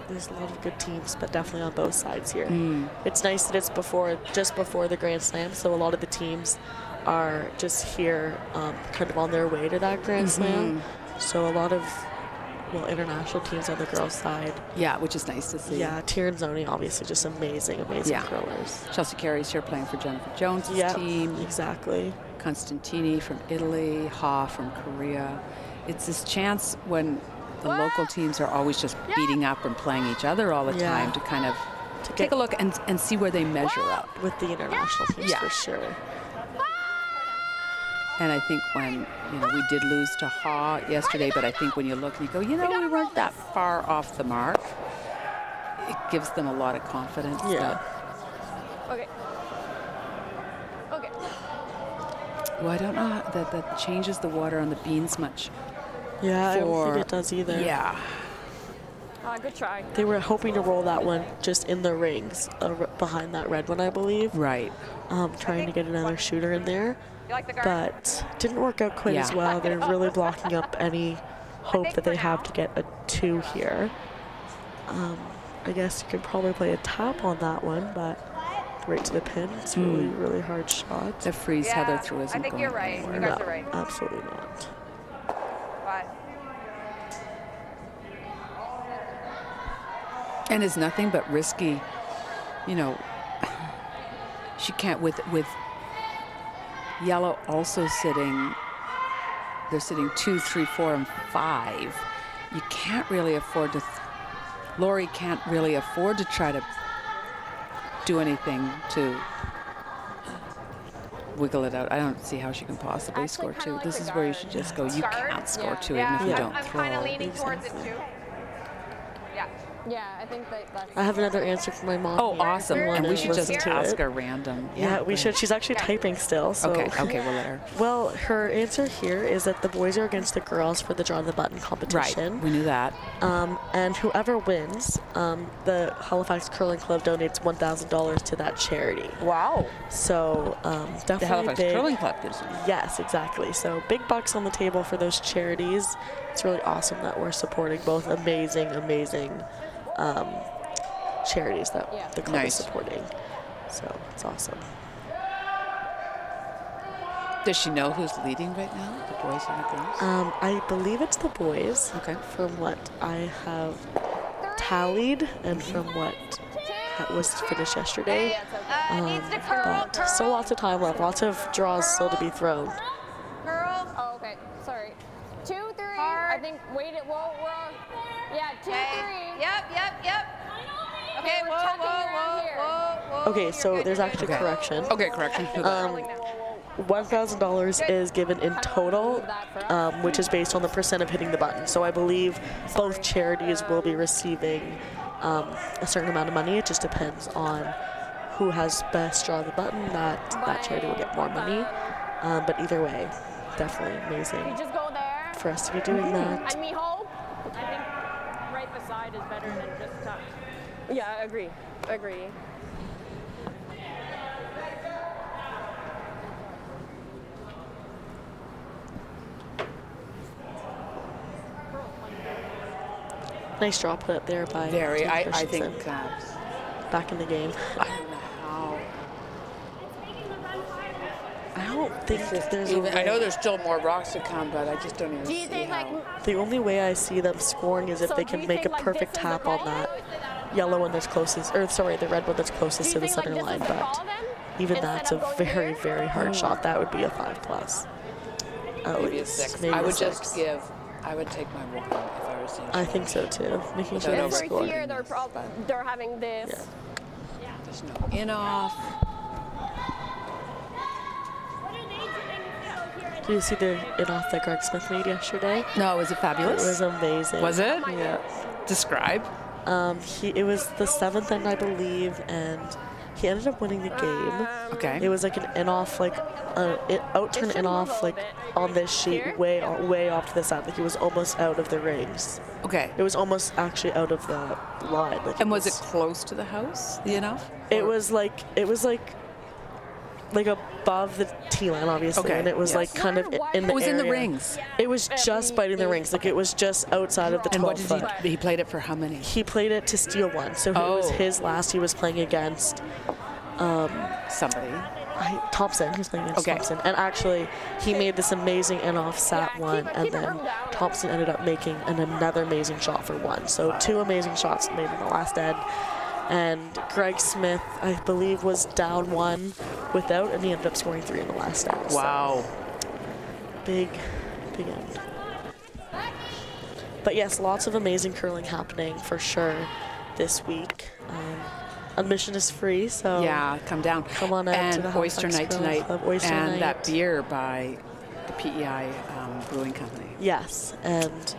there's a lot of good teams, but definitely on both sides here. It's nice that it's just before the Grand Slam, so a lot of the teams are just here kind of on their way to that Grand Slam. So a lot of international teams on the girls' side. Yeah, which is nice to see. Yeah, Tirinzoni, obviously, just amazing curlers. Chelsea Carey's here playing for Jennifer Jones' team. Exactly. Constantini from Italy, Ha from Korea. It's this chance when the local teams are always just beating up and playing each other all the time to kind of take a look and see where they measure up. With the international teams, for sure. And I think when, we did lose to Ha yesterday, but I think when you look and you go, we weren't that far off the mark, it gives them a lot of confidence. Yeah. Okay. Well, I don't know that that changes the water on the beans much. Yeah, I don't think it does either. Yeah. Good try. They were hoping to roll that one just in the rings behind that red one, I believe. Right. Trying to get another shooter in there. But didn't work out quite as well. They're really blocking up any hope that they have to get a 2 here. I guess you could probably play a tap on that one, but right to the pin. It's a really, really hard shot. The freeze Heather threw isn't going anywhere. I think you're right. You guys are right. Absolutely not. And it's nothing but risky. She can't with yellow also sitting, they're sitting 2, 3, 4, and 5. You can't really afford to, Laurie can't really afford to try to do anything to wiggle it out. I don't see how she can possibly score 2. Like this is where you should just go, you can't score 2 even if you don't throw. I'm kind of leaning towards it too. Yeah, I think that's... I have another answer for my mom. Oh, awesome. And we should just ask her random. Yeah, we should. She's actually typing still. So. Okay, we'll let her. Well, her answer here is that the boys are against the girls for the Draw the Button competition. Right, we knew that. And whoever wins, the Halifax Curling Club donates $1,000 to that charity. Wow. So definitely the Halifax Curling Club gives you. Yes, exactly. So big bucks on the table for those charities. It's really awesome that we're supporting both amazing charities that the club is supporting. So it's awesome. Does she know who's leading right now, the boys and the girls? I believe it's the boys, from what I have tallied and from what was finished yesterday. But still lots of time left, lots of draws still to be thrown. I think, yeah, 2, 3. Yep. Okay, whoa. Okay, so there's actually a correction. Okay, correction. $1,000 is given in total, which is based on the percent of hitting the button. So I believe both charities will be receiving a certain amount of money. It just depends on who has best draw the button. That charity will get more money. But either way, definitely amazing for us to be doing that. I mean, hope. I think right beside is better than just top. Yeah, I agree. Nice drop put up there by Jerry. I think back in the game. I know there's still more rocks to come, but I just don't even see how. The only way I see them scoring is if they can make a perfect tap on that yellow one that's closest, or sorry, the red one that's closest to the center line, but even that's a very, very hard shot. That would be a 5+. Maybe a 6. I would just give, I would take my one if I were seeing. I think so too, making sure they score. Here they're having this. There's no in-off. Did you see the in-off that Greg Smith made yesterday? No, was it fabulous? It was amazing. Was it? Yeah. Describe. It was the 7th end, I believe, and he ended up winning the game. Okay. It was like an in-off, like out turn in-off, like on this sheet, way off to the side. Like he was almost out of the rings. Okay. It was almost actually out of the line. Like and was it close to the house? The in-off? It was like like above the tee line, obviously, and it was like kind of in the area. In the rings. It was just biting the rings, like it was just outside of the 12 foot. He played it for how many? He played it to steal one, so it was his last. He was playing against somebody. Thompson, he was playing against Thompson, and actually he made this amazing and offsat one, and then Thompson ended up making another amazing shot for one. So two amazing shots made in the last end. And Greg Smith, I believe, was down one without, and he ended up scoring three in the last end. Wow. So, big, big end. But yes, lots of amazing curling happening for sure this week. Admission is free, so come down. Come on out to Oyster Night tonight, and that beer by the PEI Brewing Company. Yes, and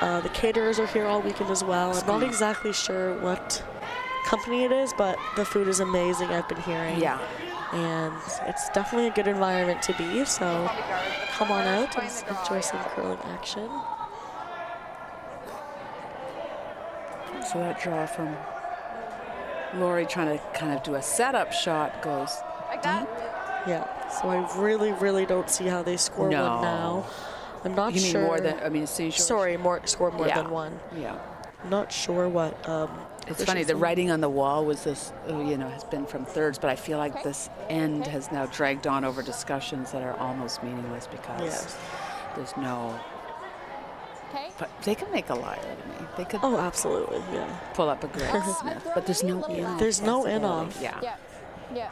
the caterers are here all weekend as well. I'm not exactly sure what company it is, but the food is amazing, I've been hearing. Yeah. And it's definitely a good environment to be, so come on out and enjoy some curling action. So that draw from Laurie trying to kind of do a setup shot goes like that. Yeah, so I really, really don't see how they score one now. I'm not sure. You mean more than, I mean, sorry, score more than one. Yeah. I'm not sure what. It's funny, the writing on the wall was this, you know, has been from thirds, but I feel like this end has now dragged on over discussions that are almost meaningless because there's no, but they can make a liar out of me. They could absolutely, pull up a Greg Smith, but there's no in-off. There's no in-off. Yeah.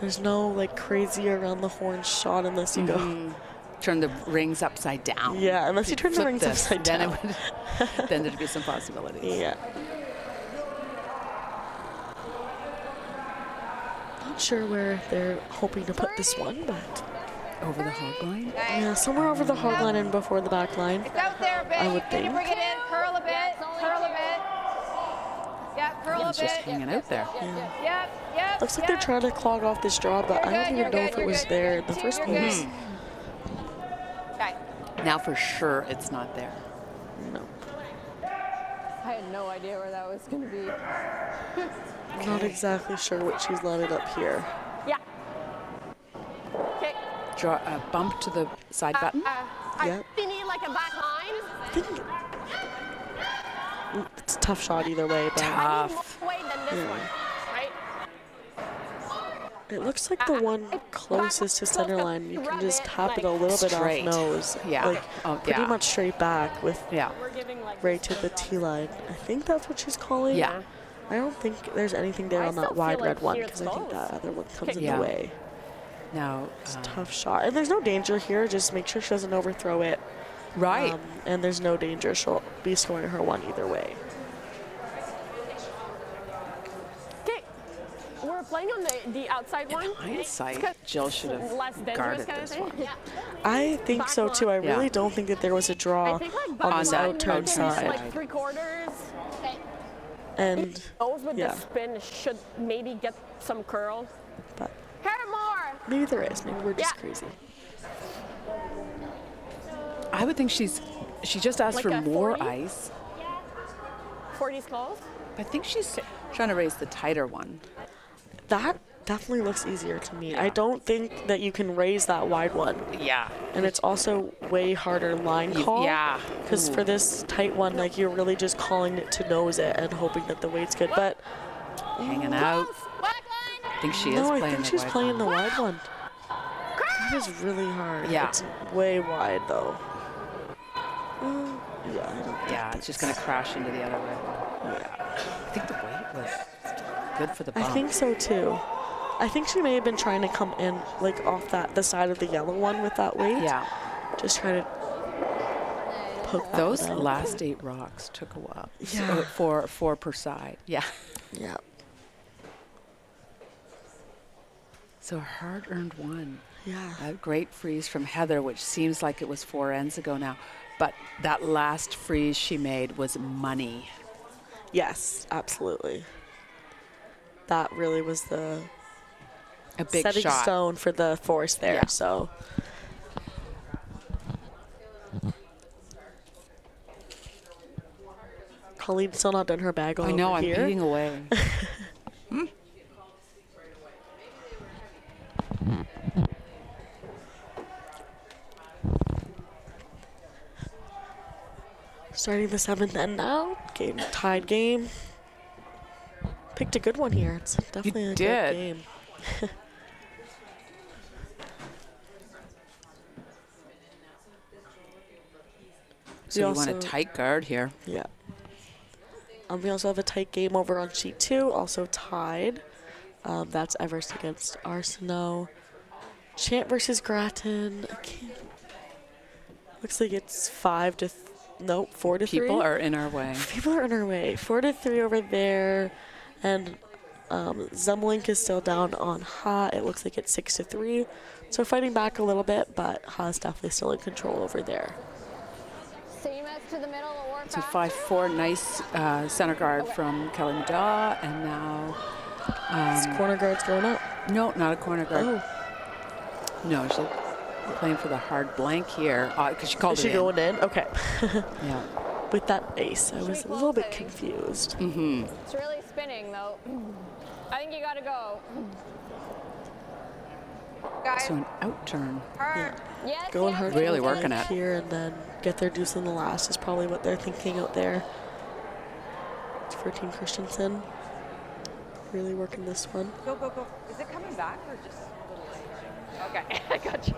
There's no, like, crazy around the horn shot unless you go. Turn the rings upside down. Yeah, unless you turn the rings upside down. Then there'd be some possibilities. Yeah. Not sure where they're hoping to put this one, but over the hog line. Yeah, somewhere over the hog line and before the back line. It's out there, babe. I would think. Can you bring it in? Curl a bit. Curl a bit. Yeah, curl a bit. It's just hanging out there. Yeah. Looks like they're trying to clog off this draw, but I don't even know if it was there in the first place. Okay. Now for sure it's not there. Nope. I had no idea where that was going to be. Okay. Not exactly sure what she's landed up here. Yeah. Okay. Draw a bump to the side button. Yeah. Like a back line. I think it's a tough shot either way. But tough. It looks like the one closest to center line. You can just tap it a little bit off nose. Yeah. Like pretty much straight back with right to the tee line. I think that's what she's calling. Yeah. I don't think there's anything there on that wide red one because I think that other one comes in the way. No, it's a tough shot. And there's no danger here. Just make sure she doesn't overthrow it. Right. And there's no danger. She'll be scoring her one either way. Okay. We're playing on the outside one. In hindsight, Jill should have guarded this one. Yeah. I think so too. I really don't think that there was a draw on this outturn side. Like three quarters. And those with the spin should maybe get some curl. But maybe there is. Maybe we're just crazy. I would think she just asked like for more 40? Ice. 40's close. I think she's trying to raise the tighter one. That definitely looks easier to me. I don't think that you can raise that wide one. Yeah. And it's also way harder line call. Yeah. Because for this tight one, like you're really just calling it to nose it and hoping that the weight's good. But hanging out. I think she is playing the wide one. No, I think she's playing the wide one. That is really hard. Yeah. It's way wide, though. Yeah, I don't it's just going to crash into the other one. Yeah. I think the weight was good for the bump. I think so, too. I think she may have been trying to come in, like, off the side of the yellow one with that weight. Yeah. Just trying to poke those last 8 rocks took a while. Yeah. So 4 per side. Yeah. Yeah. So hard-earned one. Yeah. A great freeze from Heather, which seems like it was 4 ends ago now. But that last freeze she made was money. Yes, absolutely. That really was the a big setting shot. Stone for the force there. Yeah. So Colleen's still not done her bag all over here. I know, I'm eating away. Starting the seventh and now, tied game. Picked a good one here. It's definitely a good game. So you want a tight guard here. Yeah. We also have a tight game over on sheet 2, also tied. That's Everest against Arsenault. Chant versus Grattan. Looks like it's 4 to 3. People are in our way. People are in our way. 4 to 3 over there. And Zemlink is still down on Ha. It looks like it's 6 to 3. So fighting back a little bit, but Ha is definitely still in control over there. So 5-4, nice center guard from Kelly Madaw, and now... this corner guard's going up. No, not a corner guard. Oh. No, she's playing for the hard blank here, because she called it in. Is she going in? Okay. Yeah. With that ace, I was a little bit confused. Mm-hmm. It's really spinning, though. I think you got to go. Guys. So an out turn. Yeah. Yes, going hard. Really working it. Here and then get their deuce in the last is probably what they're thinking out there. It's for Team Christianson. Really working this one. Go, go, go. Is it coming back or just a little later? Okay, I got you.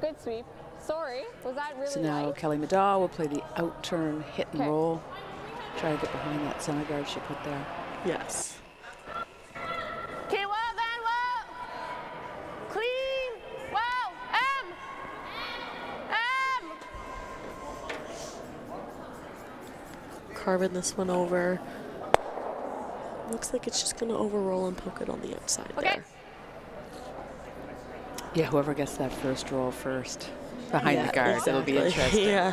Good sweep. Sorry, was that really now Kelly Madaw will play the out turn, hit and roll. Try to get behind that center guard she put there. Yes. Okay, well, then, well. Clean, well, Carving this one over. Looks like it's just going to overroll and poke it on the outside there. Yeah, whoever gets that first roll first behind the guard, it'll be interesting. Yeah.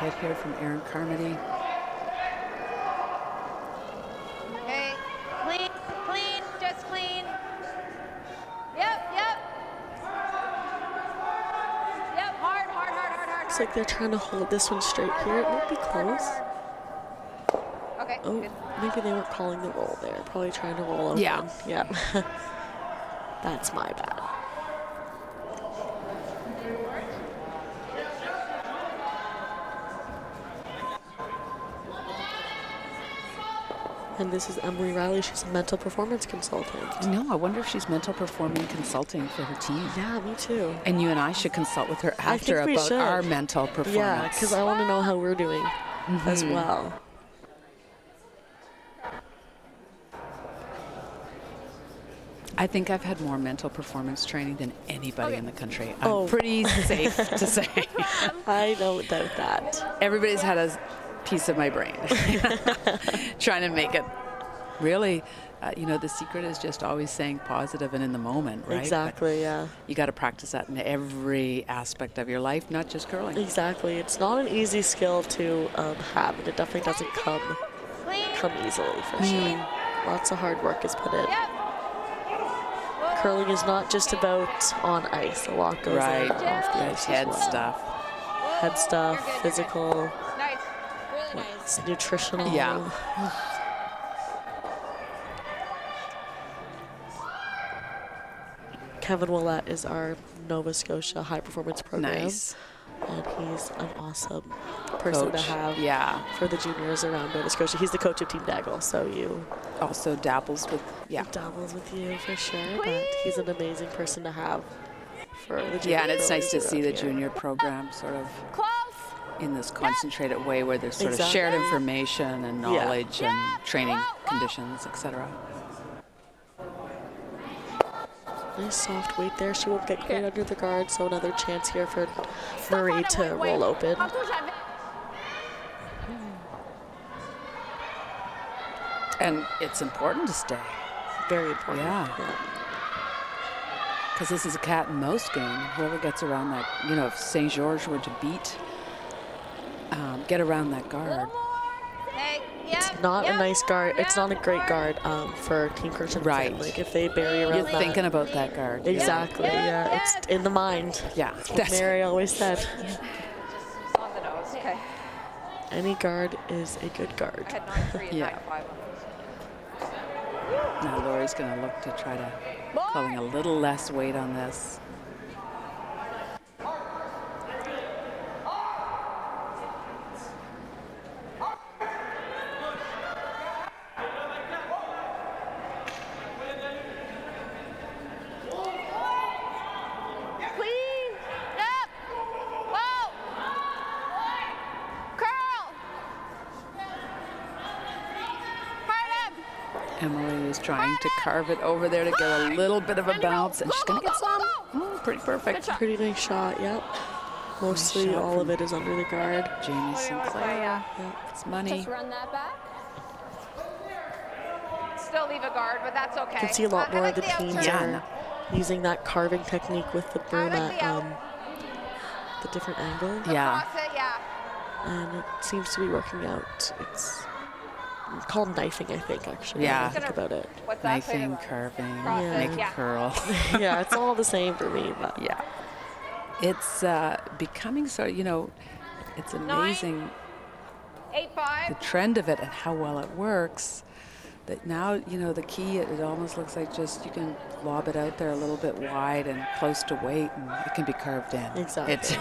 Hit here from Aaron Carmody. Okay, clean, clean, just clean. Yep, yep. Yep, hard, hard, hard, hard, hard. Looks like they're trying to hold this one straight here. It might be close. Okay. Oh, good. Maybe they weren't calling the roll there. Probably trying to roll over. Yeah. Yeah. That's my bad. And this is Emily Riley. She's a mental performance consultant. No, I wonder if she's mental performing consulting for her team. Yeah, me too. And you and I should consult with her after about our mental performance. Yeah, because I want to know how we're doing as well. I think I've had more mental performance training than anybody in the country. I'm pretty safe to say. I don't doubt that. Everybody's had a piece of my brain trying to make it really you know, the secret is just always saying positive and in the moment, right? Exactly. But yeah, you got to practice that in every aspect of your life, not just curling. Exactly. It's not an easy skill to have, and it definitely doesn't come easily for sure. Lots of hard work is put in. Curling is not just about on ice. A lot goes in off the ice. Head stuff, physical, it's nutritional. Yeah. Kevin Willette is our Nova Scotia High Performance Program. Nice. And he's an awesome person to have for the juniors around Nova Scotia. He's the coach of Team Daggle, so you... Also dabbles with... Yeah. Dabbles with you for sure, but he's an amazing person to have for the junior. Yeah, and it's nice to see the junior program sort of... in this concentrated way where there's sort of shared information and knowledge and training conditions, etc. Nice soft weight there. She won't get cleared under the guard, so another chance here for Marie to roll open. And it's important to stay. Very important. Yeah. Because this is a cat and mouse game. Whoever gets around that, you know, if St-Georges were to get around that guard. Hey, It's not a nice guard. It's not a great guard for Team Christianson. Right. Like if they bury around that. You're thinking about that guard. Exactly. Yeah. It's in the mind. Yeah. That's what Mary always said. Just on the nose. Okay. Any guard is a good guard. I had 9-3 and 9-5 on those. Now Laurie's going to look to try to calling a little less weight on this. Trying to carve it over there to get a little bit of a bounce, and she's going to get some. Oh, pretty perfect. Pretty nice shot, yep. Mostly nice all of it is under the guard. Jamie Sinclair, yeah, it's money. Just run that back. Still leave a guard, but that's okay. You can see a lot more of the teams are using that carving technique with the broom at the different angle. Yeah. And it seems to be working out. It's called knifing, I think, actually. Yeah. Think about it. Knifing, curving, make a curl. Yeah, it's all the same for me. But yeah. It's becoming so, you know, it's amazing. 9, 8, 5. The trend of it and how well it works. That now, you know, the key, it almost looks like just you can lob it out there a little bit wide and close to weight, and it can be curved in. Exactly.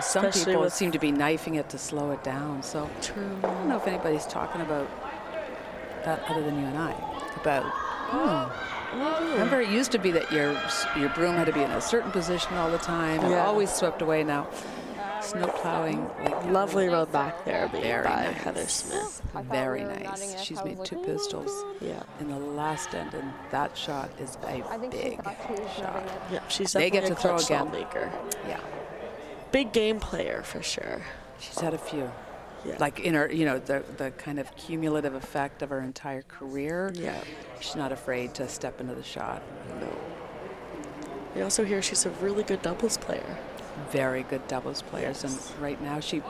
Some Especially people seem to be knifing it to slow it down. So I don't know if anybody's talking about that other than you and I. About remember it used to be that your broom had to be in a certain position all the time and always swept away. Now snow plowing. Like lovely road back there by Heather Smith. Very nice. She's made 2 pistols in the last end, and that shot is a big shot. Yeah, she's they get to throw again. Yeah. Big game player for sure. She's had a few, like in her, you know, the kind of cumulative effect of her entire career. Yeah, she's not afraid to step into the shot. No. We also hear she's a really good doubles player. Very good doubles players, and right now she,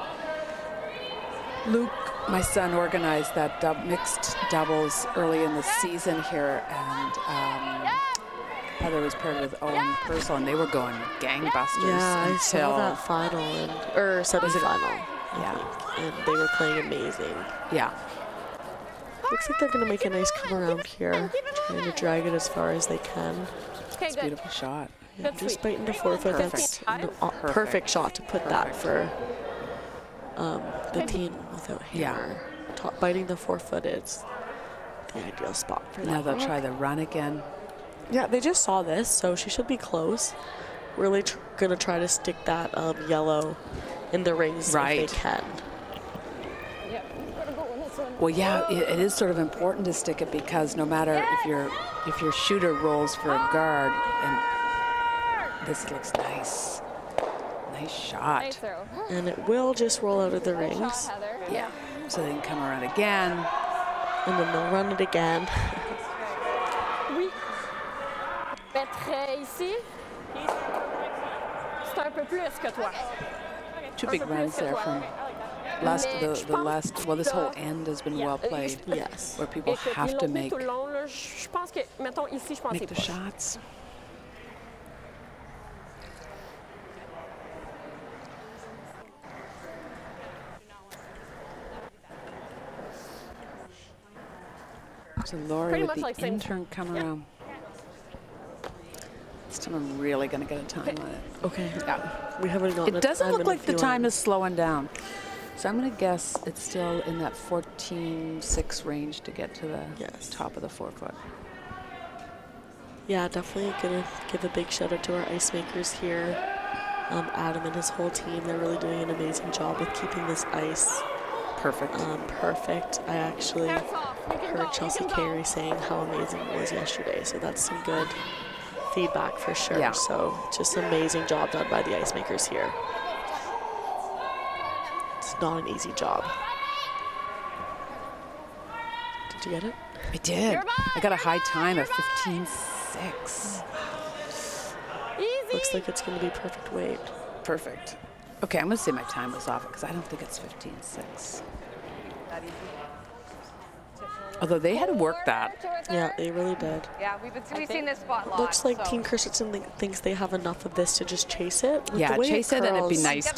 Luke, my son, organized that mixed doubles early in the season here, and. Heather was paired with Owen Purcell, and they were going gangbusters. Yeah, until I saw that final, or semi-final. Yeah. And they were playing amazing. Yeah. Looks like they're going to make a nice come around here, trying to drag it as far as they can. It's a beautiful shot. Yeah, just biting the forefoot. That's a perfect shot to put that for the team without hammer. Yeah. Biting the forefoot is the ideal spot for that. Now they'll try the run again. Yeah, they just saw this, so she should be close. Really gonna try to stick that yellow in the rings if they can. Well, yeah, it is sort of important to stick it because no matter if your shooter rolls for a guard, and this looks nice, nice shot. And it will just roll out of the rings. Yeah, so they can come around again, and then they'll run it again. Two big runs there from well, this whole end has been well played. Yes. Where people have to make the shots. So Laurie with the intern come around. I'm really going to get a time on it. Okay. Yeah. We haven't gotten it doesn't look like the time is slowing down. So I'm going to guess it's still in that 14-6 range to get to the top of the forefoot. Yeah, definitely going to give a big shout out to our ice makers here. Adam and his whole team, they're really doing an amazing job with keeping this ice perfect. Perfect. I actually heard Chelsea Carey saying how amazing it was yesterday, so that's some good feedback for sure. Yeah. So just an amazing job done by the ice makers here. It's not an easy job. Did you get it? I did. I got a high time of 15-6. Easy. Looks like it's going to be perfect weight. Perfect. Okay, I'm going to say my time was off because I don't think it's 15-6. that easy. Although they had to work that. Yeah, they really did. Yeah, we've seen this spot a lot. Looks like Team Christensen thinks they have enough of this to just chase it. Yeah, chase it, and it'd be nice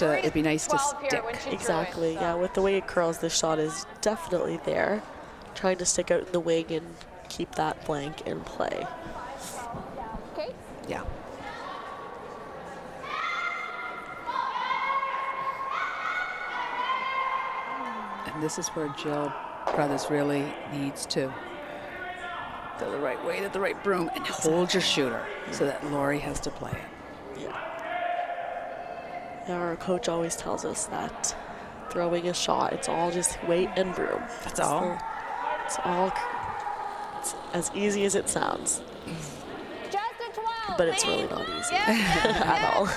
to stick. Exactly. Yeah, with the way it curls, the shot is definitely there. Trying to stick out in the wing and keep that blank in play. Yeah. And this is where Jill Brothers really needs to go the right way to the right broom and hold your shooter so that Laurie has to play it. Yeah. Our coach always tells us that throwing a shot, it's all just weight and broom. That's all. It's as easy as it sounds. But it's really not easy at all.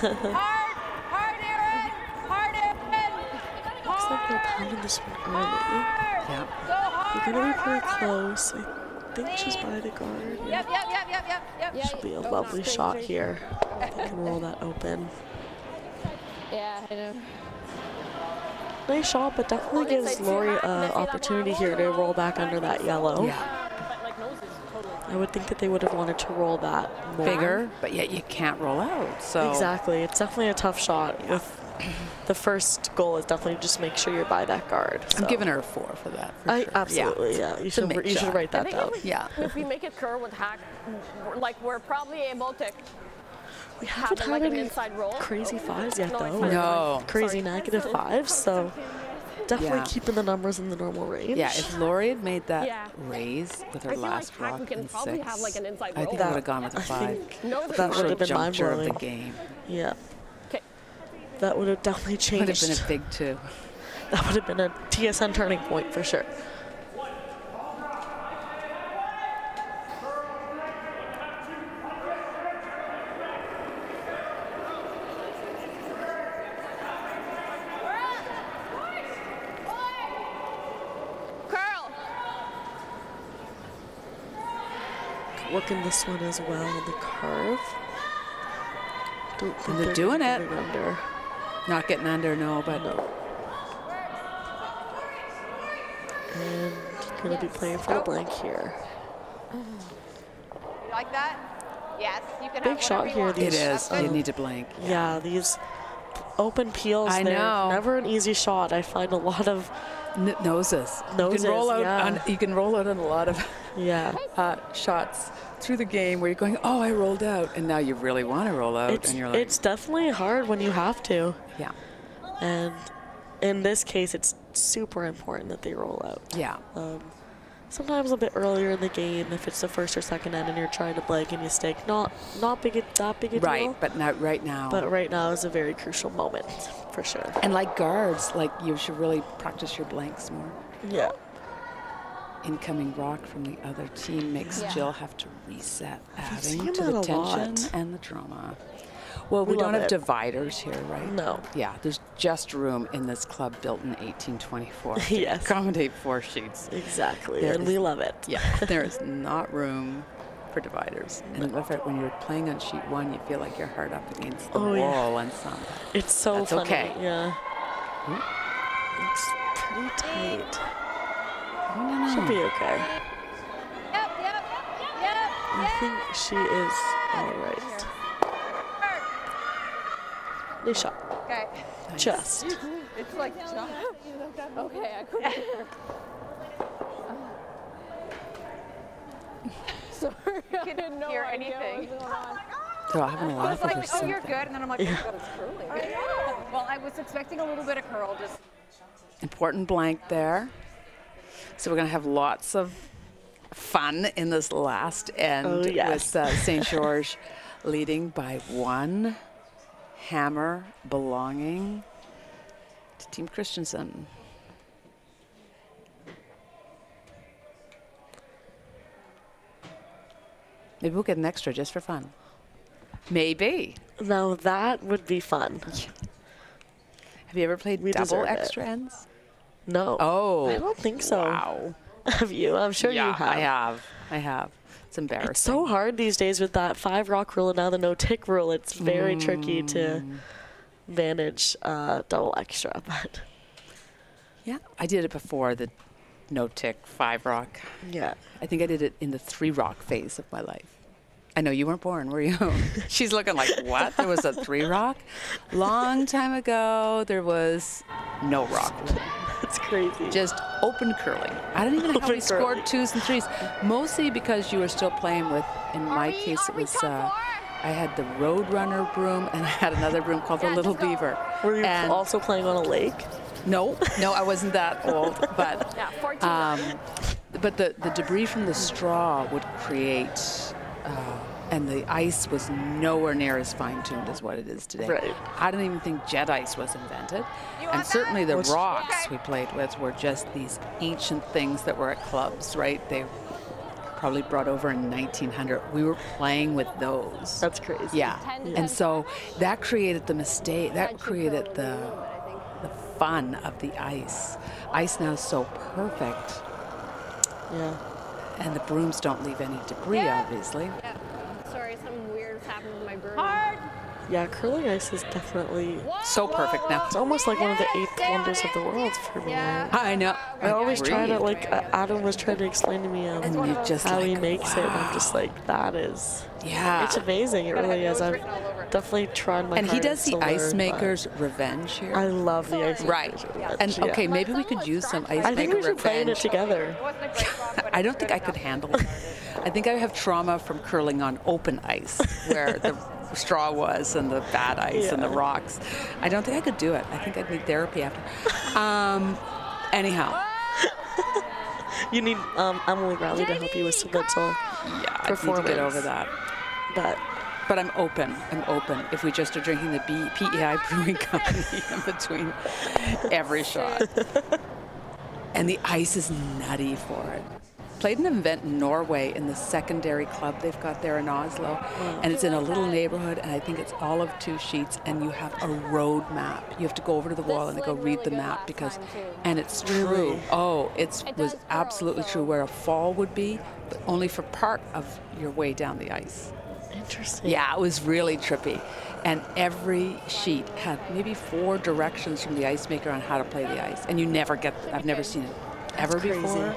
Looks like they're pounding this one early. Yeah. They're going to be pretty close. I think she's by the guard. Yep. Should be a lovely shot here. They can roll that open. Yeah, I know. Nice shot, but definitely gives Laurie an opportunity here to roll back under that yellow. Yeah. I would think that they would have wanted to roll that more. Bigger, but yet you can't roll out. So exactly, it's definitely a tough shot. Yeah. The first goal is definitely just make sure you're by that guard. So. I'm giving her a 4 for that. For sure. Absolutely, yeah. You should write that down. If we make it curl with hack, like we're probably able to. We haven't had any inside roll. Crazy fives yet, though. No. Crazy negative fives. So. Definitely keeping the numbers in the normal range. Yeah, if Laurie had made that raise with her last rock in 6, I think I would have gone with a 5. That would have been mind-blowing. Yeah. Okay. That would have definitely changed. Would have been a big 2. That would have been a TSN turning point for sure. Working this one as well on the curve. They're doing it. Under. Not getting under, no, but no. And gonna be playing for a blank here. You like that? Yes, you can. Big shot here. It is. You need to blank. Yeah, these open peels. I know. Never an easy shot. I find a lot of noses. You can roll out. Yeah. You can roll out on a lot of. Yeah, shots through the game where you're going, oh, I rolled out, and now you really want to roll out, and you're like, it's definitely hard when you have to. Yeah. And in this case, it's super important that they roll out. Yeah. Sometimes a bit earlier in the game, if it's the first or second end, and you're trying to blank and you stake, not that big a deal. Right, but not right now. But right now is a very crucial moment, for sure. And like guards, like you should really practice your blanks more. Yeah. Incoming rock from the other team makes Jill have to reset, adding to the tension and the drama. Well, we don't have dividers here, right? No. Yeah, there's just room in this club built in 1824 to accommodate 4 sheets. Exactly, and we love it. Yeah, there is not room for dividers. And when you're playing on sheet 1, you feel like you're hard up against the wall and some. It's so funny. Okay. Yeah. It's pretty tight. Should be okay. Yep. I think she is all right. Nice shot. Okay. Nice. Just. It's like jump. Okay, I couldn't hear. Sorry, I didn't hear anything. So I haven't laughed at this. Oh, you're good, and then I'm like, oh, it's curling. Well, I was expecting a little bit of curl. Just important blank there. So we're going to have lots of fun in this last end with St-Georges leading by 1 hammer belonging to Team Christensen. Maybe we'll get an extra just for fun. Maybe. Now that would be fun. Have you ever played double extra ends? No. Oh. I don't think so. Wow. Have you? I'm sure you have. I have. It's embarrassing. It's so hard these days with that 5 rock rule and now the no tick rule. It's very tricky to manage double extra. But yeah, I did it before the no tick, 5 rock. Yeah. I think I did it in the 3 rock phase of my life. I know you weren't born, were you? She's looking like, what? There was a 3 rock? Long time ago, there was no rock. That's crazy. Just open curling. I don't even know how we scored 2s and 3s, mostly because you were still playing with, in my case, it was, I had the Roadrunner broom, and I had another broom called the Little Beaver. Were you also playing on a lake? No, no, I wasn't that old, but the debris from the straw would create, and the ice was nowhere near as fine-tuned as what it is today. Right. I don't even think jet ice was invented. And certainly the rocks we played with were just these ancient things that were at clubs, right? They probably brought over in 1900. We were playing with those. That's crazy. Yeah, and so that created the mistake, that created the fun of the ice. Ice now is so perfect. Yeah. And the brooms don't leave any debris, obviously. Yeah. Sorry, something weird's happened with my broom. Yeah, curling ice is definitely so perfect now. It's almost like one of the 8 wonders of the world for me. Yeah. I know. I always try to, like, Adam was trying to explain to me how he makes it. And I'm just like, that is. Yeah. It's amazing. It really is. I've definitely tried my. And he does the ice maker's revenge here. I love the ice. Right. And okay, maybe we could use some ice maker revenge. I think we should play in it together. I don't think I could handle it. I think I have trauma from curling on open ice, where the straw was and the bad ice and the rocks. I don't think I could do it. I think I'd need therapy after. Anyhow. You need Emily Riley to help you with some little performance. I need to get over that. But I'm open. I'm open. If we just are drinking the PEI Brewing Company in between every shot. And the ice is nutty for it. Played an event in Norway in the secondary club they've got there in Oslo, and it's in a little neighborhood, and I think it's all of 2 sheets, and you have a road map. You have to go over to the wall and go read the map, because, and it's true. Oh, it was absolutely true where a fall would be, but only for part of your way down the ice. Interesting. Yeah, it was really trippy. And every sheet had maybe 4 directions from the ice maker on how to play the ice, and you never get them. I've never seen it ever before.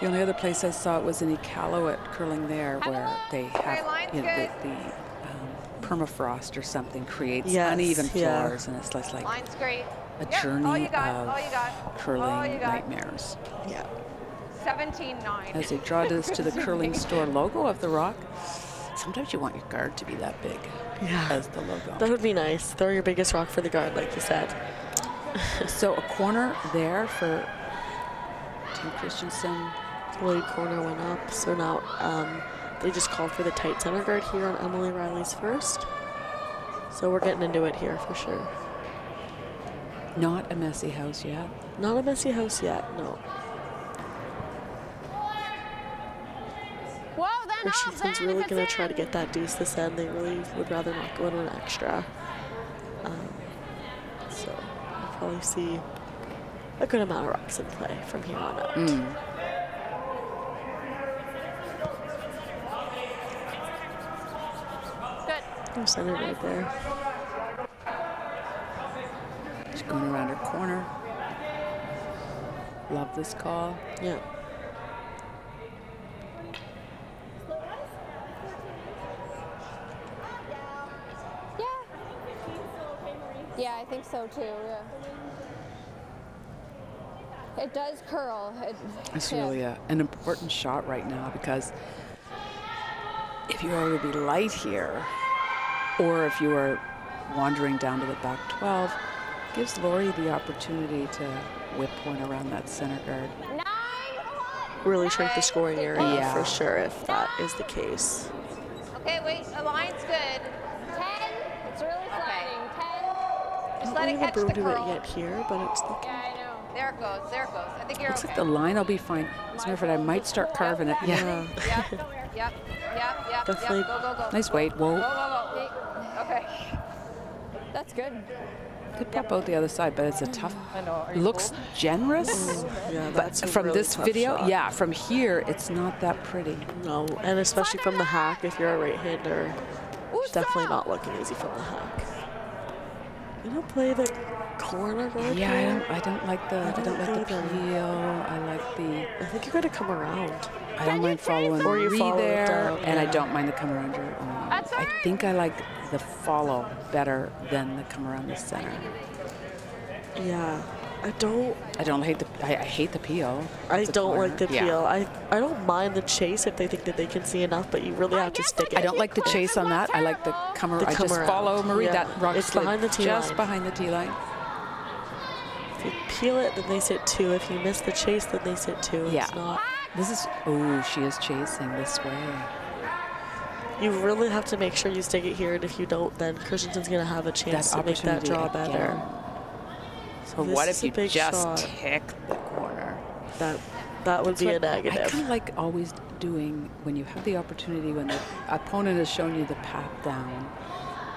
The only other place I saw it was in Iqaluit, curling there, where they have, you know, the permafrost or something creates uneven floors, and it's like a journey of curling nightmares. Yeah. 17-9. As they draw this to the Curling Store logo of the rock, sometimes you want your guard to be that big as the logo. That would be nice. Throw your biggest rock for the guard, like you said. So a corner there for Team Christianson. Willie corner went up, so now they just called for the tight center guard here on Emily Riley's first. So we're getting into it here for sure. Not a messy house yet. Not a messy house yet, no. Whoa, Christiansen's really going to try to get that deuce this end. They really would rather not go into an extra. So we'll probably see a good amount of rocks in play from here on out. Center right there. She's going around her corner. Love this call. Yeah. Yeah, I think so too. Yeah. It does curl. It's really an important shot right now, because if you were to be light here, or if you are wandering down to the back 12, gives Laurie the opportunity to whip one around that center guard. Really shrink the scoring area for sure if that is the case. Okay, wait, the line's good. 10, it's really sliding. 10, just let it catch the curl. I don't do it yet here, but it's looking. Yeah, I know. There it goes, there it goes. I think you're Looks like the line will be fine. As a matter of fact, I might start carving it. Yeah. Yep. Definitely. Go. Nice weight, whoa. Go. Okay, that's good. Could pop out the other side, but it's a tough. I know. Looks generous, but from really this video, shot. From here it's not that pretty. No, and especially from the hack. If you're a right-hander, it's definitely not looking easy from the hack. gonna play the corner road. Yeah, I don't like the peel. I like the. I think you gotta come around. I don't mind following or you follow there, and I don't mind the come around. I think I like the follow better than the come around the center. Yeah, I hate the peel. I don't like the peel. I don't mind the chase if they think that they can see enough, but you really have to stick it. I don't like the chase on that. I like the come around. I just follow Marie. Yeah. That rock slid behind the tee line. Just behind the tee line. If you peel it, then they sit two. If you miss the chase, then they sit two. Yeah. It's not. This is, oh, she is chasing this way. You really have to make sure you stick it here, and if you don't, then Christianson's going to have a chance to make that draw better. So what if you just tick the corner? That would be a negative. I kind of like always doing, when you have the opportunity, when the opponent has shown you the path down,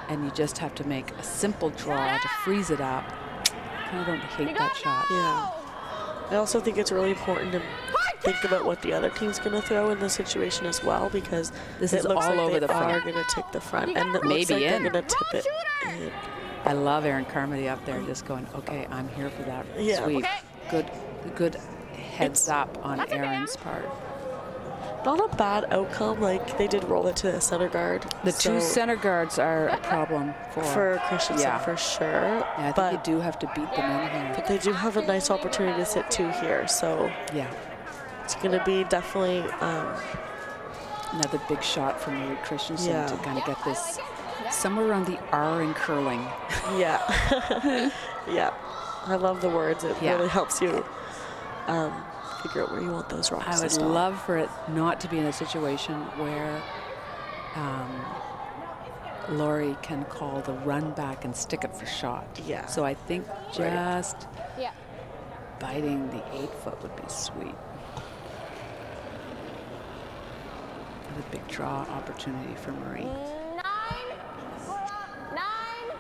and you just have to make a simple draw to freeze it up. I kind of don't hate that shot. Yeah. I also think it's really important to think about what the other team's going to throw in this situation as well, because this is all over the front. They are going to take the front, and it looks like they're going to tip it in. I love Aaron Carmody up there just going, okay, I'm here for that sweep. Good heads up on Aaron's part. Not a bad outcome. Like, they did roll it to the center guard. The two center guards are a problem for Christianson, for sure. Yeah, I think you do have to beat them in here. But they do have a nice opportunity to sit two here, so. Yeah. It's going to be definitely another big shot from Marie Christianson to kind of get this somewhere around the R in curling. Yeah. Yeah. I love the words. It really helps you figure out where you want those rocks. I would love for it not to be in a situation where Laurie can call the run back and stick it for shot. Yeah. So I think just biting the 8-foot would be sweet. A big draw opportunity for Marie.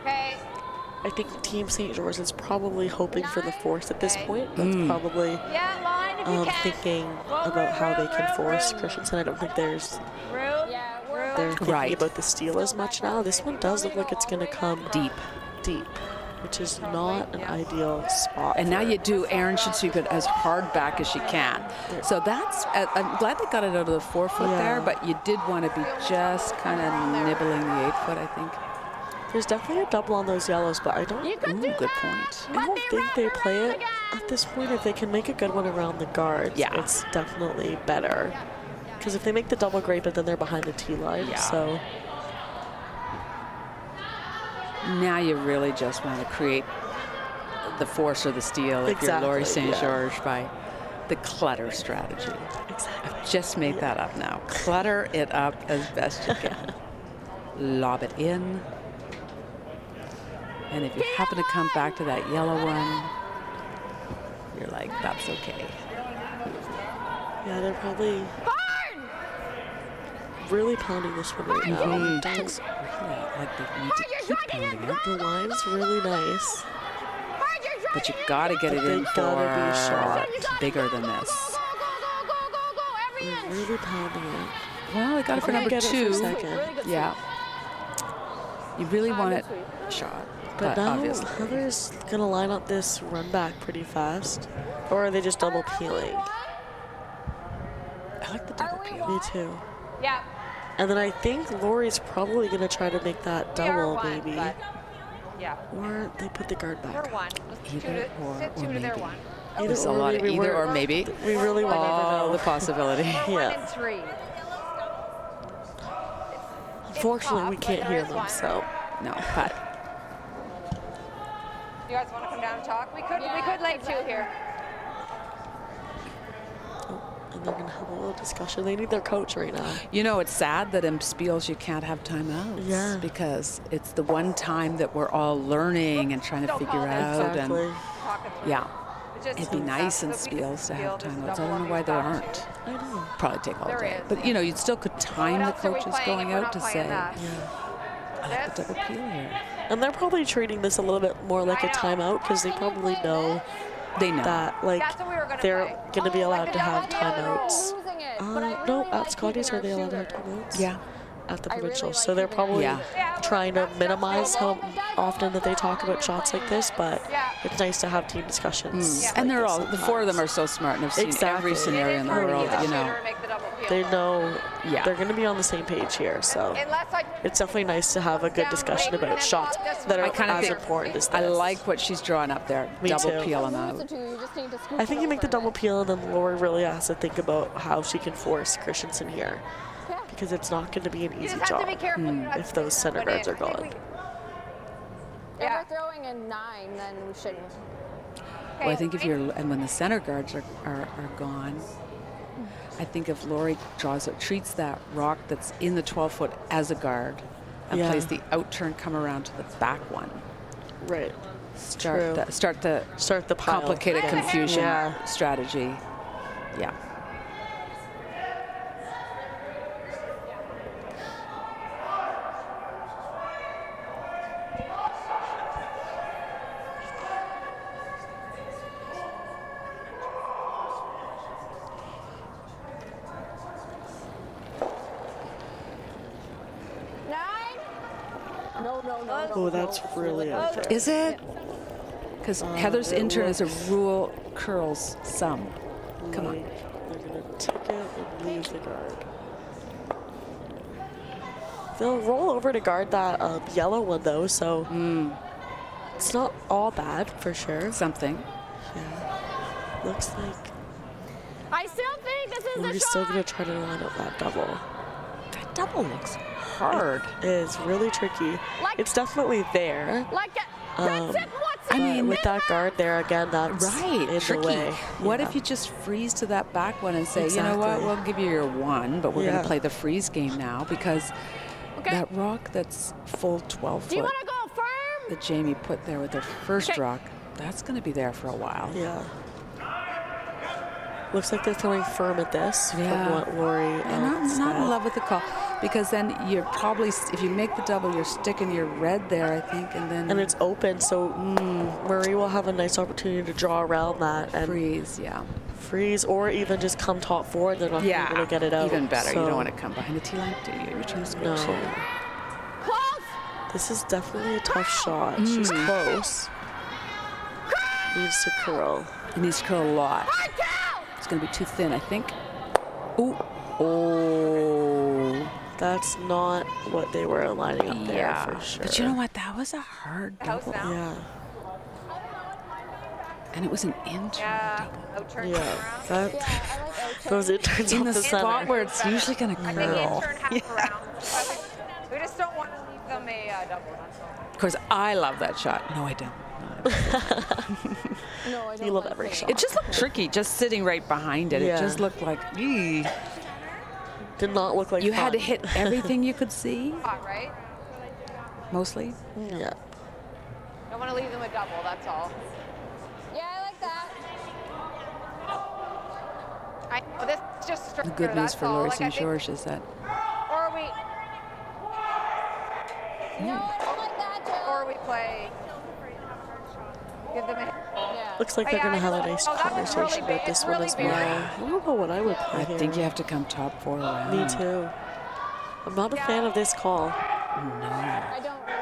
Okay. I think Team St. George is probably hoping for the force at this point. That's probably thinking about how they can force Christianson. I don't think they're thinking about the steal as much now. This one does look like it's going to come deep, which is not an ideal spot. And now you do, Aaron should sweep it as hard back as she can. So that's, I'm glad they got it out of the 4-foot there, but you did want to be just kind of nibbling the 8-foot, I think. There's definitely a double on those yellows, but I don't, good point. I don't think they play it at this point. If they can make a good one around the guards, it's definitely better. Because if they make the double, great, but then they're behind the tee line, so. Now you really just want to create the force or the steal if you're Laurie St-Georges by the clutter strategy. Exactly. I've just made that up now. Clutter it up as best you can. Lob it in. And if you happen to come back to that yellow one, you're like, that's okay. Yeah, they're probably really pounding this one right now. Dogs really like they need to keep pounding it. The line's really nice. But you gotta get it in for bigger than this. Really pounding it. Well, they got it for number 2. Yeah. You really want it shot. But now Heather's gonna line up this run back pretty fast. Or are they just double peeling? I like the double peel. Me too. Yeah. And then I think Laurie's probably going to try to make that double, maybe. Or they put the guard back. There's a lot of either or maybe. We really want all the possibility. Unfortunately, we can't hear them, so no. But you guys want to come down and talk? We could lay two here. And they're going to have a little discussion. They need their coach right now. You know, it's sad that in Spiels you can't have timeouts because it's the one time that we're all learning and trying to figure out. Exactly. And it'd be nice in Spiels to have timeouts. I don't know why there aren't. I know. Probably take all day. But, you know, you still could time the coaches going out to say, I like the double peel here. And they're probably treating this a little bit more like a timeout because they probably know. They know that, like, they're going to be allowed to have timeouts. No, at Scotties, are they allowed to have timeouts? Yeah. at the provincials, so they're probably trying to minimize how often that they talk about shots like this, but it's nice to have team discussions. Mm. Like, and they're all, the four of them are so smart and have seen every scenario in the world, you know. They know they're going to be on the same page here, so it's definitely nice to have a good discussion about shots that are as important as this. I like what she's drawing up there, double peel on that. I think you make the double peel, and then Laurie really has to think about how she can force Christianson here, because it's not going to be an easy job if those center guards are gone. If we're throwing a 9, then we shouldn't. Well, I think if you're, and when the center guards are gone, I think if Laurie draws it, treats that rock that's in the 12-foot as a guard and plays the out turn, come around to the back one. Right. Start the pile. Complicated confusion strategy. Yeah. Oh, that's really out there. Is it? Because Heather's intern is a rule curls some. Come on. They're going to take it and leave the guard. They'll roll over to guard that yellow one, though, so it's not all bad for sure. Something. Yeah. Looks like. I still think this is the shot. We're still going to try to line up that double. That double looks hard. It is really tricky. Like, it's definitely there. Like I mean, with that guard there again, that's tricky. The way. What if you just freeze to that back one and say, you know what, we'll give you your 1, but we're going to play the freeze game now, because that rock that's full 12 foot that Jamie put there with her first rock, that's going to be there for a while. Yeah. Looks like they're throwing firm at this from what Laurie and I'm not in love with the call, because then you're probably, if you make the double, you're sticking your red there, I think, and then... And it's open, so Marie will have a nice opportunity to draw around that. And freeze, freeze, or even just come top forward, they're not going to get it out. Even better, so you don't want to come behind the T-line, do you? You're trying to score too. This is definitely a tough shot. She's close. Needs to curl. It needs to curl a lot. It's going to be too thin, I think. Ooh. Oh. That's not what they were lining up there for sure. But you know what? That was a hard double. Yeah. And it was an intern double. Yeah. That, those interns in the spot where it's usually going to curl. We just don't want to leave them a double. Of course, I love that shot. No, I don't. No, I don't. You love every shot. It just looked tricky, just sitting right behind it. Yeah. It just looked like, eee. Did not look like you had to hit everything you could see. Right? Mostly. Yeah. Don't want to leave them a double. That's all. Yeah, I like that. Well, this is just the good news for Laurie St-Georges is that. Or are we? No, I don't like that. Joe. Or we play. Looks like they're going to have a nice conversation about this one as well. I don't know what I would play here. I think you have to come top four around. Me too. I'm not a fan of this call. No.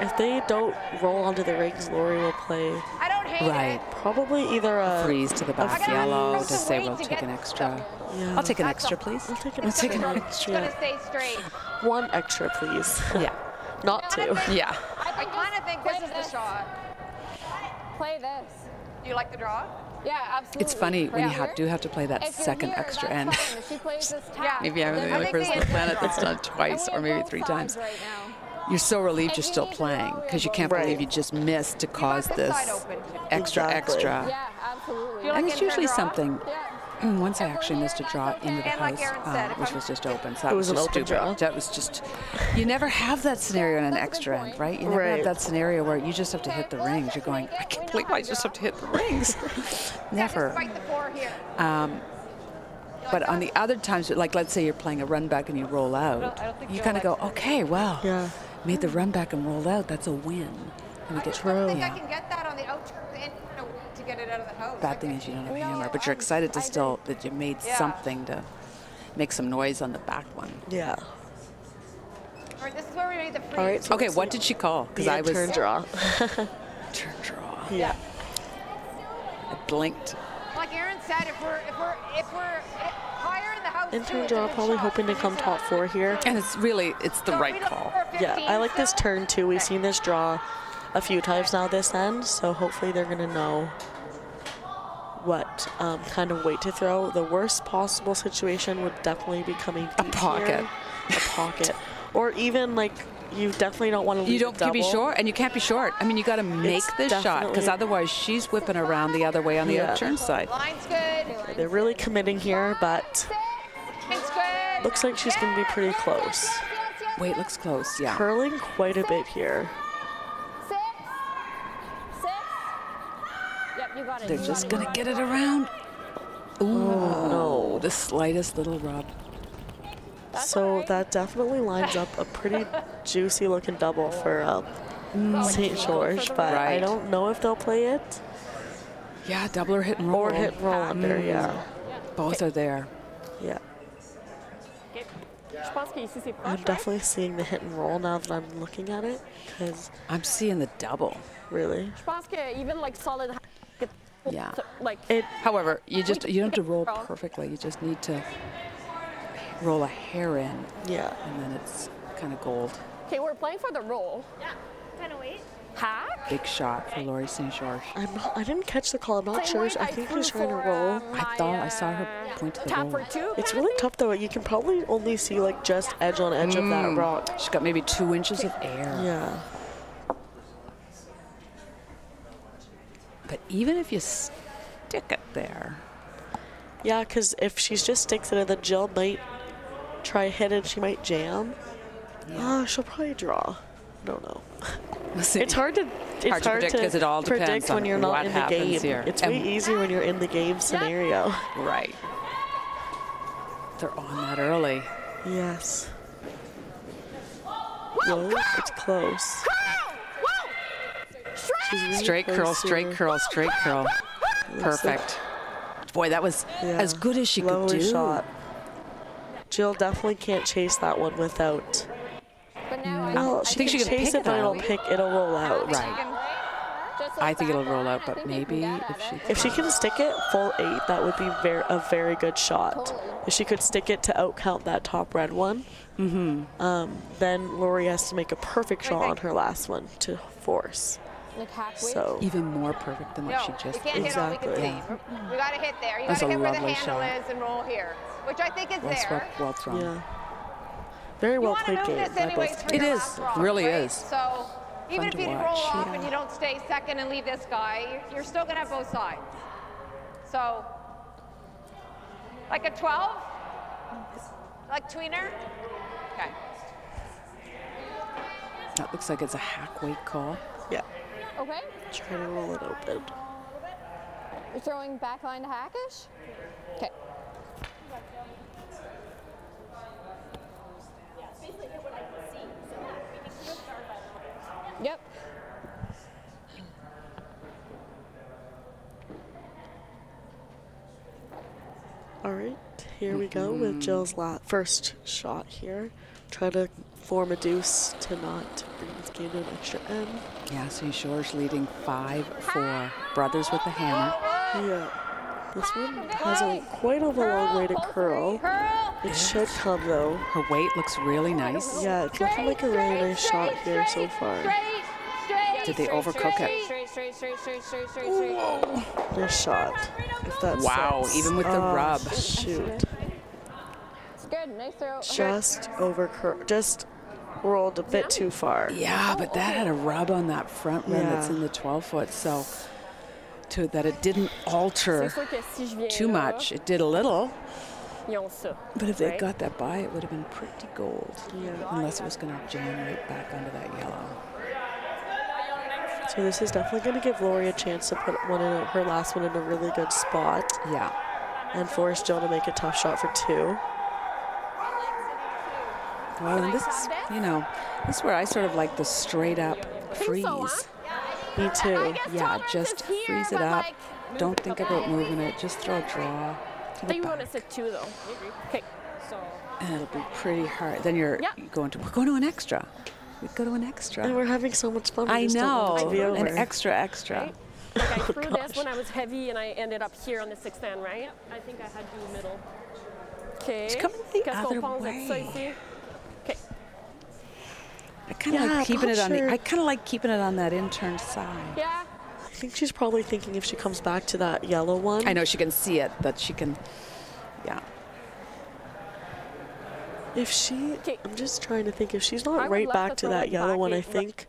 If they don't roll onto the rings, Laurie will play. I don't hate it. Probably either a freeze to the back yellow to say we'll take an extra. Yeah. I'll take an extra, please. I'll take an extra. I'm going to stay straight. 1 extra, please. Yeah. Not 2. Yeah. I kind of think this is the shot. Play this. Do you like the draw? Yeah, absolutely. It's funny when you have to play that second extra end. Maybe I'm the only person on the planet that's done it twice or maybe 3 times. Right now. You're so relieved you're still playing because you can't believe you just missed to cause this extra. Yeah, absolutely. And it's usually something. Once I actually missed a draw into the house, which was just open. So that was just stupid. That was just, you never have that scenario in an extra end, right? You never have that scenario where you just have to hit the rings. You're going, I can't believe I just have to hit the rings. Never. But on the other times, like let's say you're playing a run back and you roll out, you kind of go, okay, well, made the run back and rolled out. That's a win. I don't think I can get that on the out. Get it out of the house. Bad thing is you don't have a hammer, but you're excited to still that you made something to make some noise on the back one. Yeah. This is where we made the freeze. All right, so okay, what did she call? Because I was turn draw. Turn draw. Yeah. It blinked. Like Aaron said, if we're higher in the house, and turn draw probably hoping to come top four here. And it's really the right call. Yeah, I like this turn too. We've seen this draw a few times now this end, so hopefully they're gonna know what kind of weight to throw. The worst possible situation would definitely be coming a pocket. A pocket. Or even like, you definitely don't want to leave. You don't can be short, and you can't be short. I mean, you got to make this shot, because otherwise she's whipping around the other way on the upturn side. Line's good. They're really committing here, but looks like she's going to be pretty close. Wait, looks close, yeah. Curling quite a bit here. They're just going to get it around. Ooh, no, the slightest little rub. So that definitely lines up a pretty juicy looking double for St. George, but I don't know if they'll play it. Yeah, double or hit and roll. Or hit and roll under, yeah. Both are there. Yeah. I'm definitely seeing the hit and roll now that I'm looking at it, because I'm seeing the double. Really? Even like solid. Yeah. Like, however, you don't have to roll perfectly. You just need to roll a hair in. Yeah. And then it's kind of gold. Okay, we're playing for the roll. Yeah. Kind of wait. Hack. Big shot for Laurie St-Georges. I didn't catch the call. I'm not sure. I think she's trying to roll. I thought I saw her point to the roll. For two, it's really tough though. You can probably only see like just edge on edge of that rock. She's got maybe 2 inches of air. Yeah. But even if you stick it there. Yeah, because if she just sticks it in, then Jill might try hit it. She might jam. Yeah. She'll probably draw. I don't know. It's hard to predict, because it all depends on what happens here. It's way easier when you're in the game scenario. Right. They're on that early. Yes. Whoa, it's close. Straight curl, straight curl, straight curl. Perfect. Boy, that was as good as she could do. Shot. Jill definitely can't chase that one without. But now well, she I think she can chase it, but it'll roll out. Right. I think it'll roll out, but maybe if she can stick it full eight, that would be a very good shot. If she could stick it to outcount that top red one, then Laurie has to make a perfect shot on her last one to force. So even more perfect than what she just did. Exactly. We got to hit there. You got to hit where the handle is and roll here, which I think is there. Well thrown. Yeah. Very well played game. It is. Really is. So even if you roll off and you don't stay second and leave this guy, you're still going to have both sides. So like a 12? Like tweener? Okay. That looks like it's a hack weight call. Yeah. Okay. Try to roll it open. You're throwing back line to hackish? Okay. Yep. All right, here we go with Jill's first shot here. Try to form a deuce to not bring this game to an extra end. Yeah, St. Georges leading 5-4. Brothers with the hammer. Yeah. This one has quite a long way to curl. It should come though. Her weight looks really nice. Yeah, it's looking like a really nice shot here so far. Did they overcook it? Nice shot. If that sucks. Even with the rub. Shoot. Good, nice throw. Just just rolled a bit too far. Yeah, but that had a rub on that front one that's in the 12-foot, so that it didn't alter too much. It did a little, but if they got that by, it would have been pretty gold, unless it was going to jam right back onto that yellow. So this is definitely going to give Laurie a chance to put one in her last one in a really good spot. Yeah, and force Jill to make a tough shot for two. Well, and this is, this is where I sort of like the straight up freeze. Me too. Yeah, just freeze it up. Don't think about moving it. Just throw a draw. I think you want to sit two though. Okay. So And it'll be pretty hard. Then you're going to, we're going to an extra. We'd go to an extra. And we're having so much fun. I know. An extra, extra. Right? Like I threw this when I was heavy and I ended up here on the sixth end, right? I think I had you middle. Okay. It's coming the other way. Okay. I kind of like keeping it on the, I kind of like keeping it on that intern side. Yeah. I think she's probably thinking if she comes back to that yellow one. I know she can see it, but she can, If she, I'm just trying to think, if she's not right back to that yellow one, I think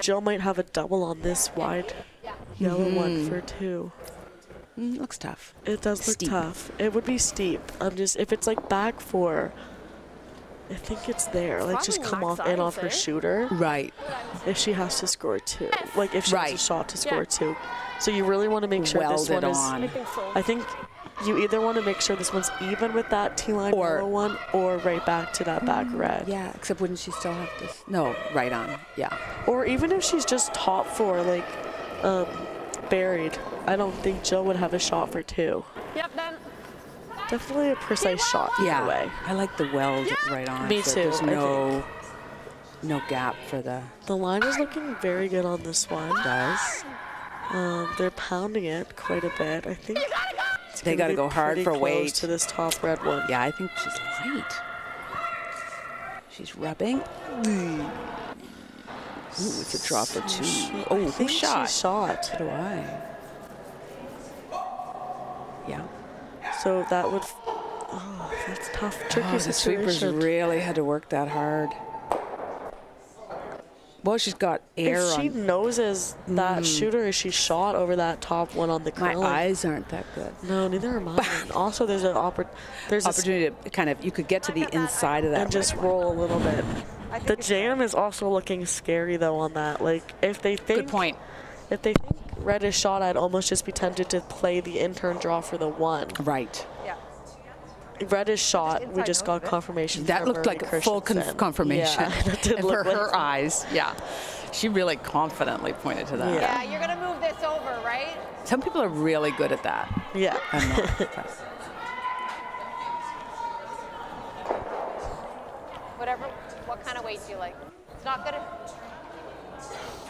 Jill might have a double on this wide yellow one for two. Looks tough. It does look tough. It would be steep. I'm just, if it's like back four, I think it's there. Like just come off and off her shooter. Right. If she has to score two. Like if she has a shot to score two. So you really want to make sure this one is, I think, you either want to make sure this one's even with that T-line yellow one or right back to that back red. Yeah, except wouldn't she still have this? No, right on, Or even if she's just top four, like buried, I don't think Jill would have a shot for two. Yep, then. Definitely a precise shot either way. I like the weld right on. Me too. There's no gap for the. The line is looking very good on this one. It does. They're pounding it quite a bit, I think. They got to go hard for weight to this top red one. Yeah, I think she's light. She's rubbing. Ooh, it's a drop or two. Oh, I think shot. She shot. So do I. Yeah. So that would. Oh, that's tough. Tricky situation. The sweepers really had to work that hard. Well, she's got air on. If she noses that shooter, as she shot over that top one on the curling. My eyes aren't that good. No, neither are mine. Also, there's an opportunity to kind of, you could get to the inside of that. And just roll a little bit. The jam is also looking scary, though, on that. Like, if they think. Good point. If they think red is shot, I'd almost just be tempted to play the intern draw for the one. Right. Yeah. Red is shot. We just got confirmation. That looked like a full confirmation for her eyes. Yeah, she really confidently pointed to that. Yeah, you're gonna move this over, right? Some people are really good at that. Yeah. I'm not impressed. Whatever. What kind of weight do you like? It's not good.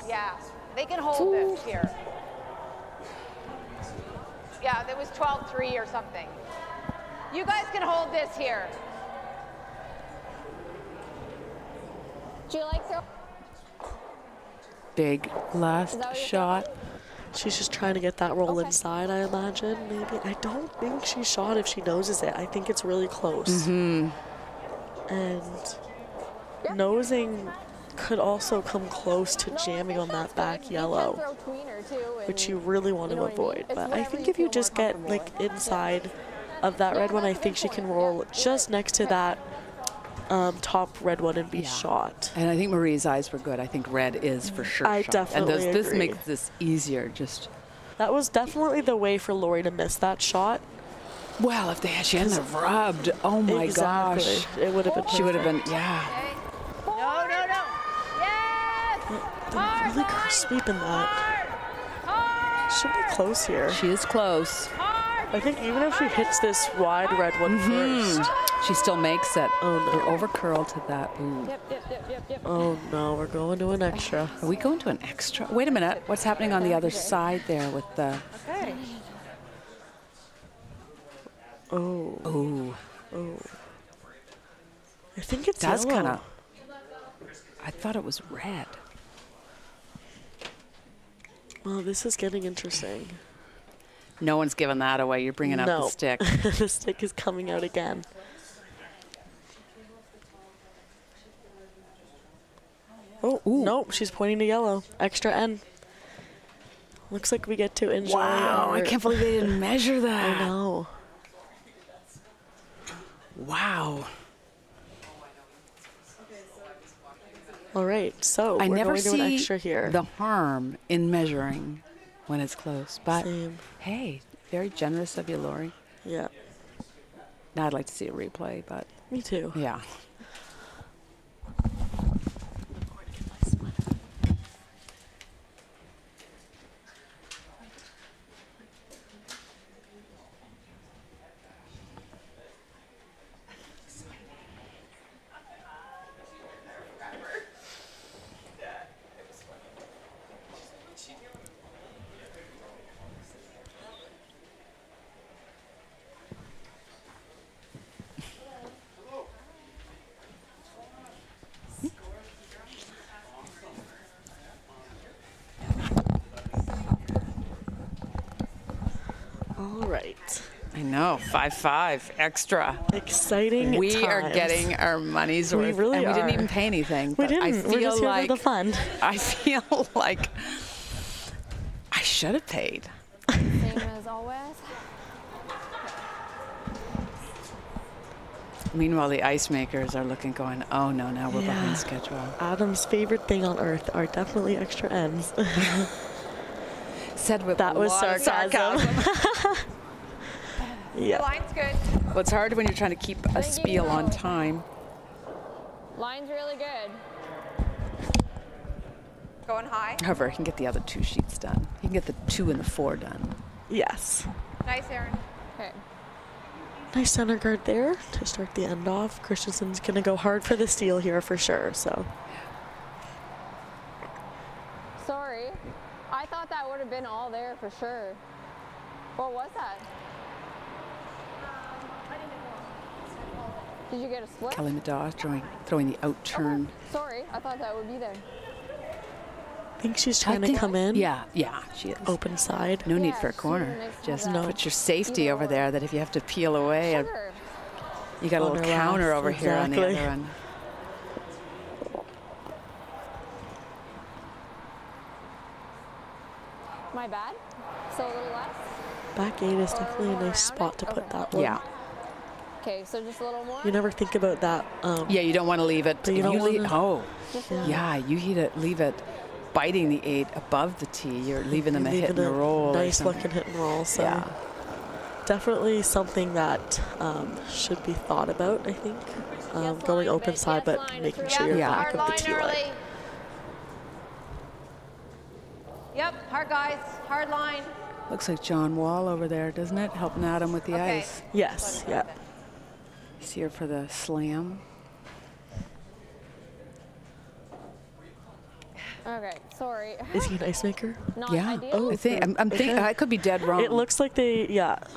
Yeah, they can hold this here. Yeah, there was 12-3 or something. You guys can hold this here. Do you like throw? Big last shot. She's just trying to get that roll inside, I imagine. Maybe. I don't think she shot if she noses it. I think it's really close. And nosing could also come close to jamming on that back yellow, which you really want to avoid. But I think if you just get like inside of that red one, I think she can roll just next to that top red one and be shot. And I think Marie's eyes were good. I think red is for sure. I definitely agree. And this makes this easier. Just that was definitely the way for Laurie to miss that shot. Well, if they had, she hadn't rubbed, oh my gosh, it would have been. She would have been, No, no, no. Yes. Really crisp in that. She'll be close here. She is close. I think even if she hits this wide red one first, she still makes it. Oh no. We're over curled to that. Oh no, we're going to an extra. Are we going to an extra? Wait a minute. What's happening on the other side there with the? Okay. Oh. Oh. Oh. I think it does kind of. I thought it was red. Well, this is getting interesting. No one's giving that away. You're bringing up the stick. The stick is coming out again. Oh, nope. She's pointing to yellow. Extra end. Looks like we get to enjoy. Wow, I can't believe they didn't measure that. I know. Wow. All right, so I we're never going see to an extra here. The harm in measuring when it's close, but hey, very generous of you, Laurie. Yeah. Now I'd like to see a replay, but. Me too. Yeah. All right. I know, 5-5 extra. Exciting. We times. Are getting our money's worth. We really and we are. Didn't even pay anything. We didn't. I feel We're just like here for the fun. I feel like I should have paid. Same as always. Meanwhile, the ice makers are looking, going, oh no, now we're behind schedule. Adam's favorite thing on earth are definitely extra ends. Said with that was sarcasm. Yeah. The line's good. Well, it's hard when you're trying to keep a spiel on time. Line's really good. Going high. However, he can get the other two sheets done. He can get the 2 and the 4 done. Yes. Nice, Aaron. Okay. Nice center guard there to start the end off. Christianson's going to go hard for the steal here for sure. So. Sorry. I thought that would have been all there for sure. What was that? Did you get a split? Kelly Madaw throwing the out turn. Okay. Sorry, I thought that would be there. I think she's trying to come in. Yeah, yeah, she is. Open side. No need for a corner. Just put your safety over there that if you have to peel away, you got a little counter over here on the other end. My bad. So a little less. Back eight is definitely a nice spot to put that one. Yeah. Okay, so just a little more. You never think about that. Yeah, you don't want to leave it. You leave it biting the 8 above the tee. You're leaving them a hit and a roll. Nice looking hit and roll. So yeah. Definitely something that should be thought about, I think. Yes, going open side, but making sure you're back of the tee line. Yep, hard guys, hard line. Looks like John Wall over there, doesn't it? Helping Adam with the ice. Yes, yeah. He's here for the slam. Okay, sorry. Is he an ice maker? Not ideal. Oh, I think I could be dead wrong. It looks like they,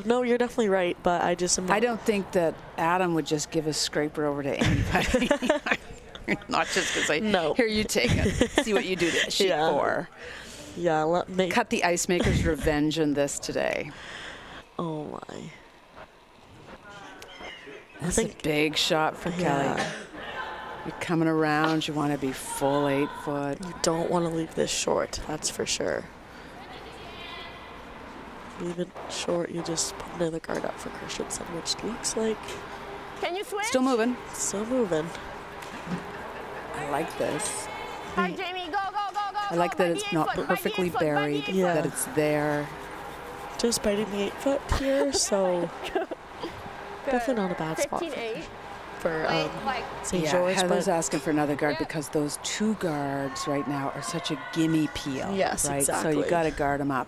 No, you're definitely right, but I just am not. I don't think that Adam would just give a scraper over to anybody. Not just because here, you take it. See what you do to sheet 4. Yeah, let me cut the ice maker's revenge in this today. Oh my! That's a big shot for Kelly. You're coming around. You want to be full 8 foot. You don't want to leave this short. That's for sure. Leave it short. You just put another guard up for Christianson, which looks like. Can you switch? Still moving. Still moving. I like this. All right, Jamie, go, go, go, go. I like that it's not perfectly buried, that it's there. Just biting the 8 foot here, so definitely not a bad spot for St. George. Heather's asking for another guard because those 2 guards right now are such a gimme peel. Yes, right? Exactly. So you got to guard them up.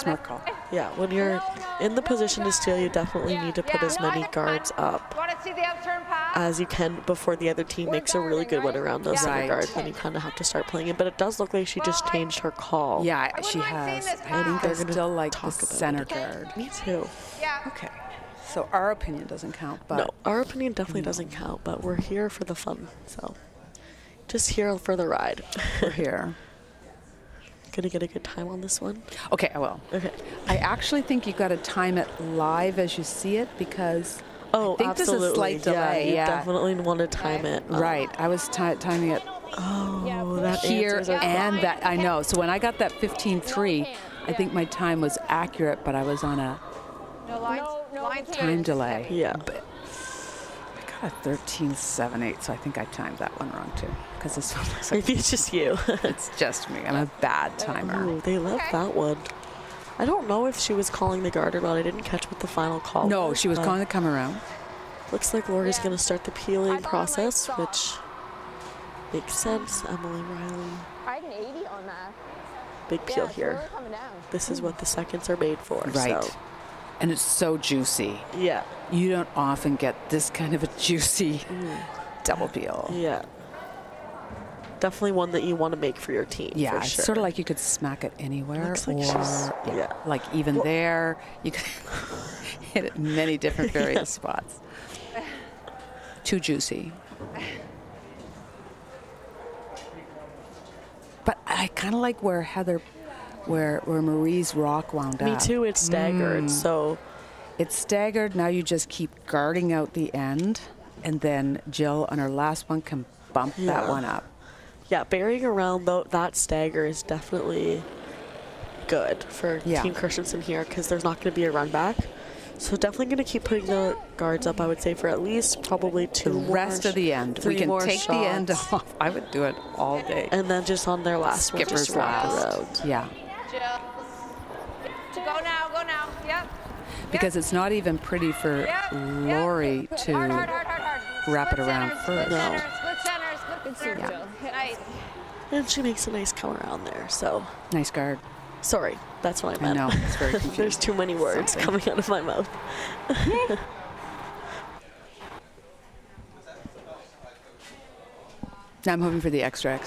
Smart call. Yeah, when you're in the position to steal, you definitely need to put as many guards up as you can before the other team makes a really good one around those center guards. Then you kind of have to start playing it. But it does look like she just changed her call. Yeah, she has. I think they're going to like the center guard. Me too. Yeah. Okay. So our opinion doesn't count. But no, our opinion definitely doesn't count, but we're here for the fun. So just here for the ride. We're here. Gonna get a good time on this one? Okay, I will. Okay. I actually think you've got to time it live as you see it because I think there's a slight delay. You definitely want to time it. Right. I was timing it that here and that. I know. So when I got that 15-3, I think my time was accurate, but I was on a time delay. Yeah. But I got a 13-7-8, so I think I timed that one wrong too. Because this one looks like maybe it's just you. It's just me. I'm a bad timer. Ooh, they left that one. I don't know if she was calling the guard or not. I didn't catch what the final call was. No, she was calling the come around. Looks like Laurie's going to start the peeling process, which makes sense. Emily Riley. I had an 80 on that. Big peel here. Really coming down. This is what the seconds are made for. Right. So. And it's so juicy. Yeah. You don't often get this kind of a juicy double peel. Yeah. Definitely one that you want to make for your team. Yeah, for sure. It's sort of like you could smack it anywhere. Looks like like even there. You could hit it in many different various spots. Too juicy. But I kind of like where Heather where Marie's rock wound up. Me too, it's staggered, so. It's staggered, now you just keep guarding out the end, and then Jill on her last one can bump that one up. Yeah, burying around that stagger is definitely good for Team Christianson here, because there's not going to be a run back. So definitely going to keep putting the guards up, I would say, for at least probably the rest of the end. We can take shots. The end off. I would do it all day. And then just on their last one, just wrap the road. Yeah. Go now, yep. Because it's not even pretty for Laurie to wrap it around first. No. Nice. And she makes a nice come around there, so. Nice guard. Sorry, that's what I meant. I know, it's very confusing. There's too many words coming out of my mouth. Now I'm hoping for the extra.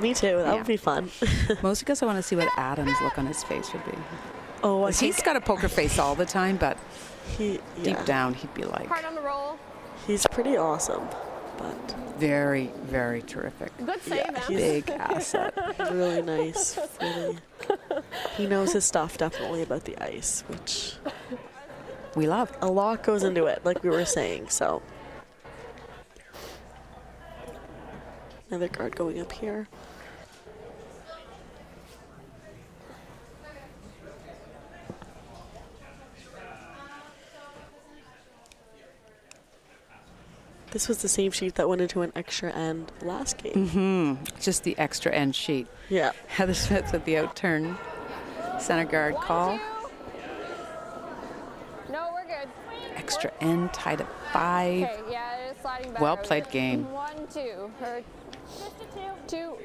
Me too, that would be fun. Mostly because I want to see what Adam's look on his face would be. Oh, I think he's got a poker face all the time, but he, deep down he'd be like. Hard on the roll. He's pretty awesome, but. Very, very terrific. Good save, big asset. Really nice. Really. He knows his stuff definitely about the ice, which we love. A lot goes into it, like we were saying, so. Another guard going up here. This was the same sheet that went into an extra end last game. Mm-hmm. Just the extra end sheet. Yeah. Heather Smith with the outturn center guard call. No, we're good. Extra end tied at 5. Okay, yeah, it is sliding back. Well played game. 1-2. Or two.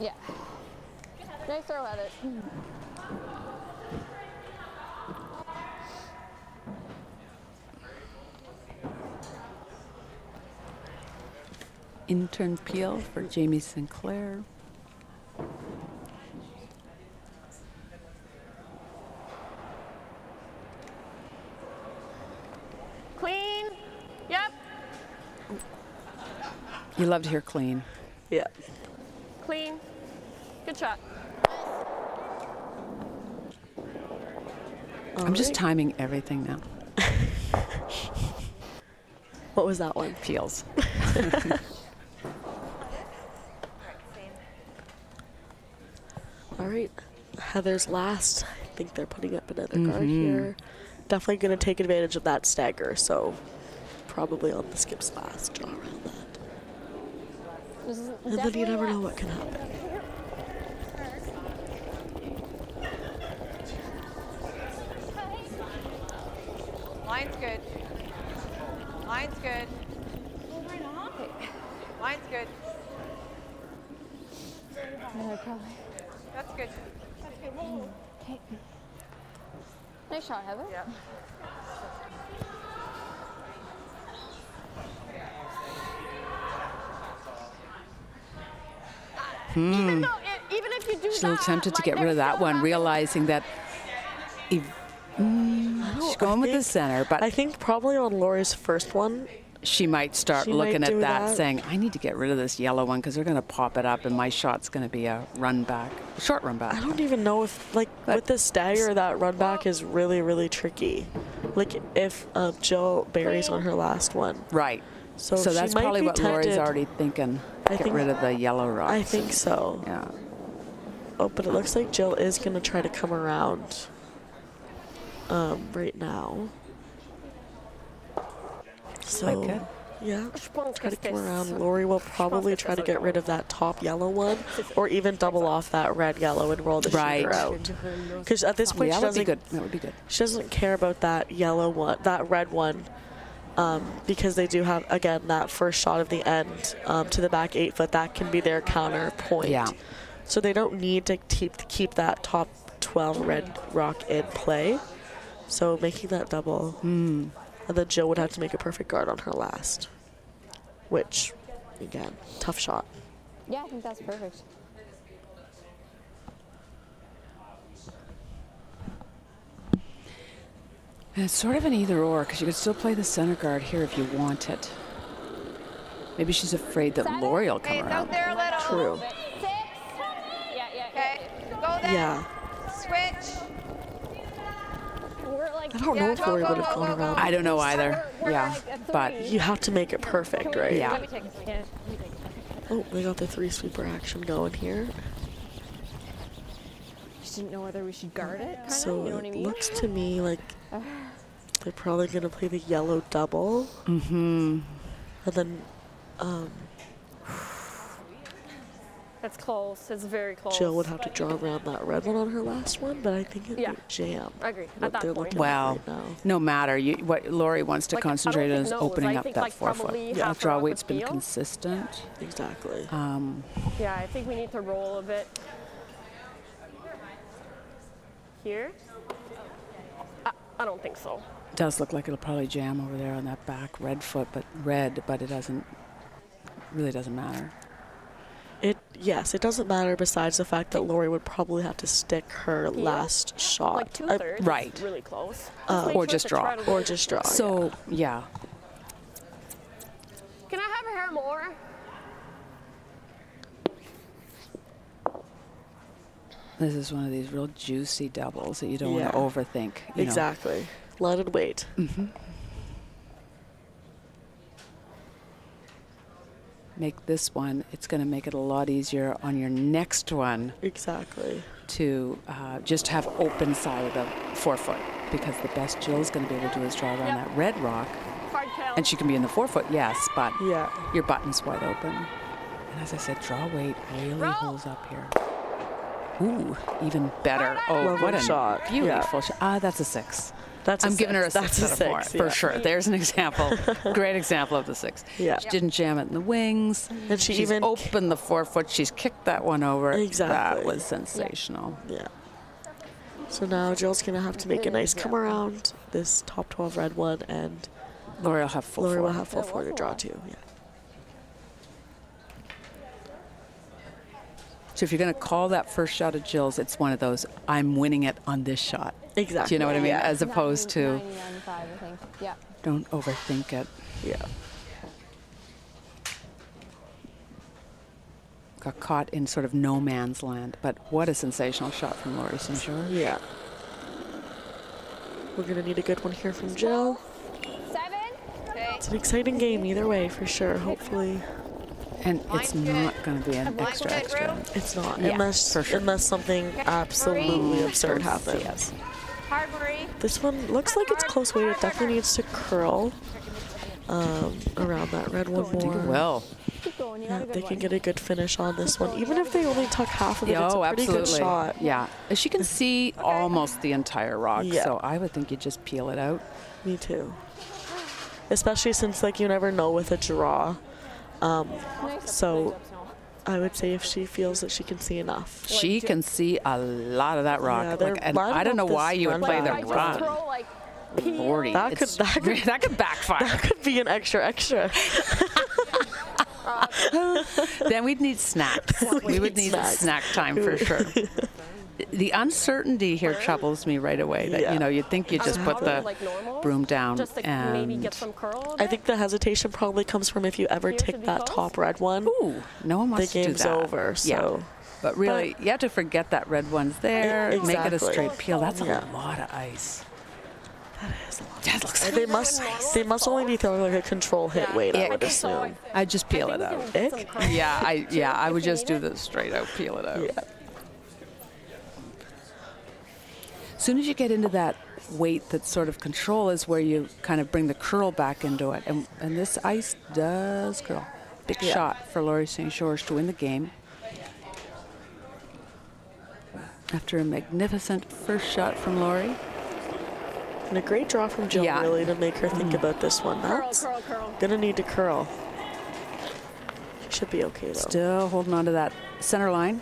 Yeah. Nice throw, Heather. Intern peel for Jamie Sinclair. Clean. Yep. You love to hear clean. Yeah. Clean. Good shot. I'm just timing everything now. What was that one? Peels. All right, Heather's last. I think they're putting up another guard here. Definitely going to take advantage of that stagger, so probably on the skip's last draw around that. And then you never know what can happen. Line's good. Line's good. Line's good. That's good. That's good. Whoa. Okay. Nice shot, Heather. Yeah. Even if you do, she's a little tempted to get rid of that one, realizing that she's going with the center. But I think probably on Laurie's first one, she might start looking at that, saying, I need to get rid of this yellow one because they're going to pop it up and my shot's going to be a run back, short run back. I don't even know if, like, with the stagger, that run back is really, really tricky. Like, if Jill buries on her last one. Right. So that's probably what Laurie's already thinking. Get rid of the yellow rock. I think so. Yeah. Oh, but it looks like Jill is going to try to come around right now. So, yeah, try to come around. Laurie will probably try to get rid of that top yellow one, or even double off that red yellow and roll the shooter out. Because at this point, she doesn't. That would be good. She doesn't care about that yellow one, that red one, because they do have again that first shot of the end to the back 8 foot. That can be their counter point. Yeah. So they don't need to keep that top 12 red rock in play. So making that double. And then Jill would have to make a perfect guard on her last, which, again, tough shot. Yeah, I think that's perfect. And it's sort of an either or, because you could still play the center guard here if you want it. Maybe she's afraid that Laurie will come around. True. Yeah. Switch. I don't know if Laurie would have gone around. I don't know either. Yeah. But you have to make it perfect, right? Yeah. Oh, we got the three sweeper action going here. Just didn't know whether we should guard it. So it looks to me like they're probably going to play the yellow double. Mm-hmm. And then, that's close. It's very close. Jill would have to draw around that red one on her last one, but I think it would jam. I agree. At that point. Well, no matter. What Laurie wants to concentrate on is opening up that forefoot. The draw weight's been consistent. Exactly. Yeah, I think we need to roll a bit. Here? I don't think so. It does look like it'll probably jam over there on that back red foot, but it doesn't, really doesn't matter. Yes, it doesn't matter besides the fact that Laurie would probably have to stick her last shot. Like two-thirds, right. Really close. Or just draw. Or just draw. So, yeah. Can I have her hair more? This is one of these real juicy doubles that you don't want to overthink. You know. Let it wait. Mm-hmm. Make this one, it's going to make it a lot easier on your next one. Exactly. To just have open side of the forefoot, because the best Jill's going to be able to do is draw around that red rock. And she can be in the forefoot, yes, but your button's wide open. And as I said, draw weight really holds up here. Ooh, even better. Oh, lovely what a shot. Beautiful shot. Ah, that's a six. That's I'm giving her a six out of four, for sure. There's an example. Great example of the six. Yeah. She didn't jam it in the wings. And she even opened the forefoot. She's kicked that one over. Exactly. That was sensational. Yeah. So now Jill's going to have to make a nice come around, this top 12 red one, and Laurie will have full four. Laurie will have full four to draw to. Yeah. So if you're going to call that first shot of Jill's, it's one of those, I'm winning it on this shot. Exactly. Do you know what I mean? As opposed to, don't overthink it. Yeah. Got caught in sort of no man's land, but what a sensational shot from Laurie St-Georges. Yeah. We're going to need a good one here from Jill. It's an exciting game either way, for sure, hopefully. And it's not going to be an extra. It's not, unless something absolutely absurd happens. Yes. This one looks like it's close weight. It definitely needs to curl around that red one more. Well, yeah, they can get a good finish on this one, even if they only tuck half of it. It's a pretty good shot. Yeah, she can see almost the entire rock. Yeah. So I would think you just peel it out. Me too. Especially since, like, you never know with a draw. So I would say if she feels that she can see enough. She can see a lot of that rock. Like, and I don't know why you would play the run. Lordy, that could backfire. That could be an extra. Then we'd need snacks. We would need snack time for sure. The uncertainty here troubles me right away. That you know, you'd think you just put the broom down, just like, and maybe get some curl. I think the hesitation probably comes from if you ever take that top red one. Ooh, no one wants to do that. The game's over. So, but really, you have to forget that red one's there. Exactly. Make it a straight peel. That's a lot of ice. That is a lot. That looks like they must only be throwing like a control hit weight. I would assume. I just peel it out. I would just do the straight out peel it out. Yeah. As soon as you get into that weight, that sort of control is where you kind of bring the curl back into it. And this ice does curl. Big shot for Laurie St-Georges to win the game. After a magnificent first shot from Laurie. And a great draw from Jill, really, to make her think about this one. That's going to need to curl. Should be okay, though. Still holding on to that center line.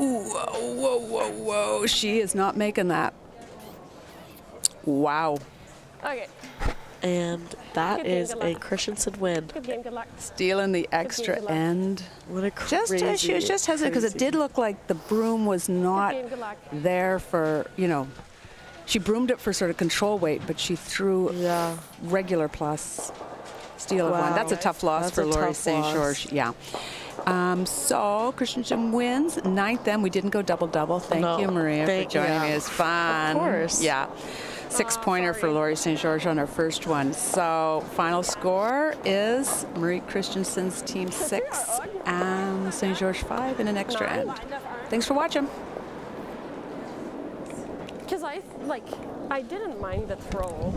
Ooh, whoa, whoa, whoa. She is not making that. Wow. Okay. And that is a Christianson win. Good game, good luck. Stealing the extra end. What a crazy. She was just hesitant because it did look like the broom was not there for, you know, she broomed it for sort of control weight, but she threw regular plus. steal of one. That's a tough loss for Laurie St-Georges. Yeah. So Christianson wins ninth. Then we didn't go double-double. Thank you, Maria, for joining me. It's fun. Of course. Yeah. Six-pointer for Laurie St-Georges on her first one. So final score is Marie Christianson's team 6 and St-Georges 5 in an extra end. Thanks for watching. Because I didn't mind the throw.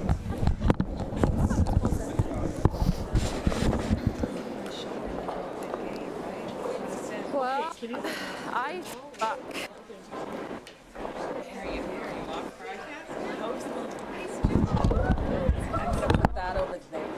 Well, I fuck. That over there.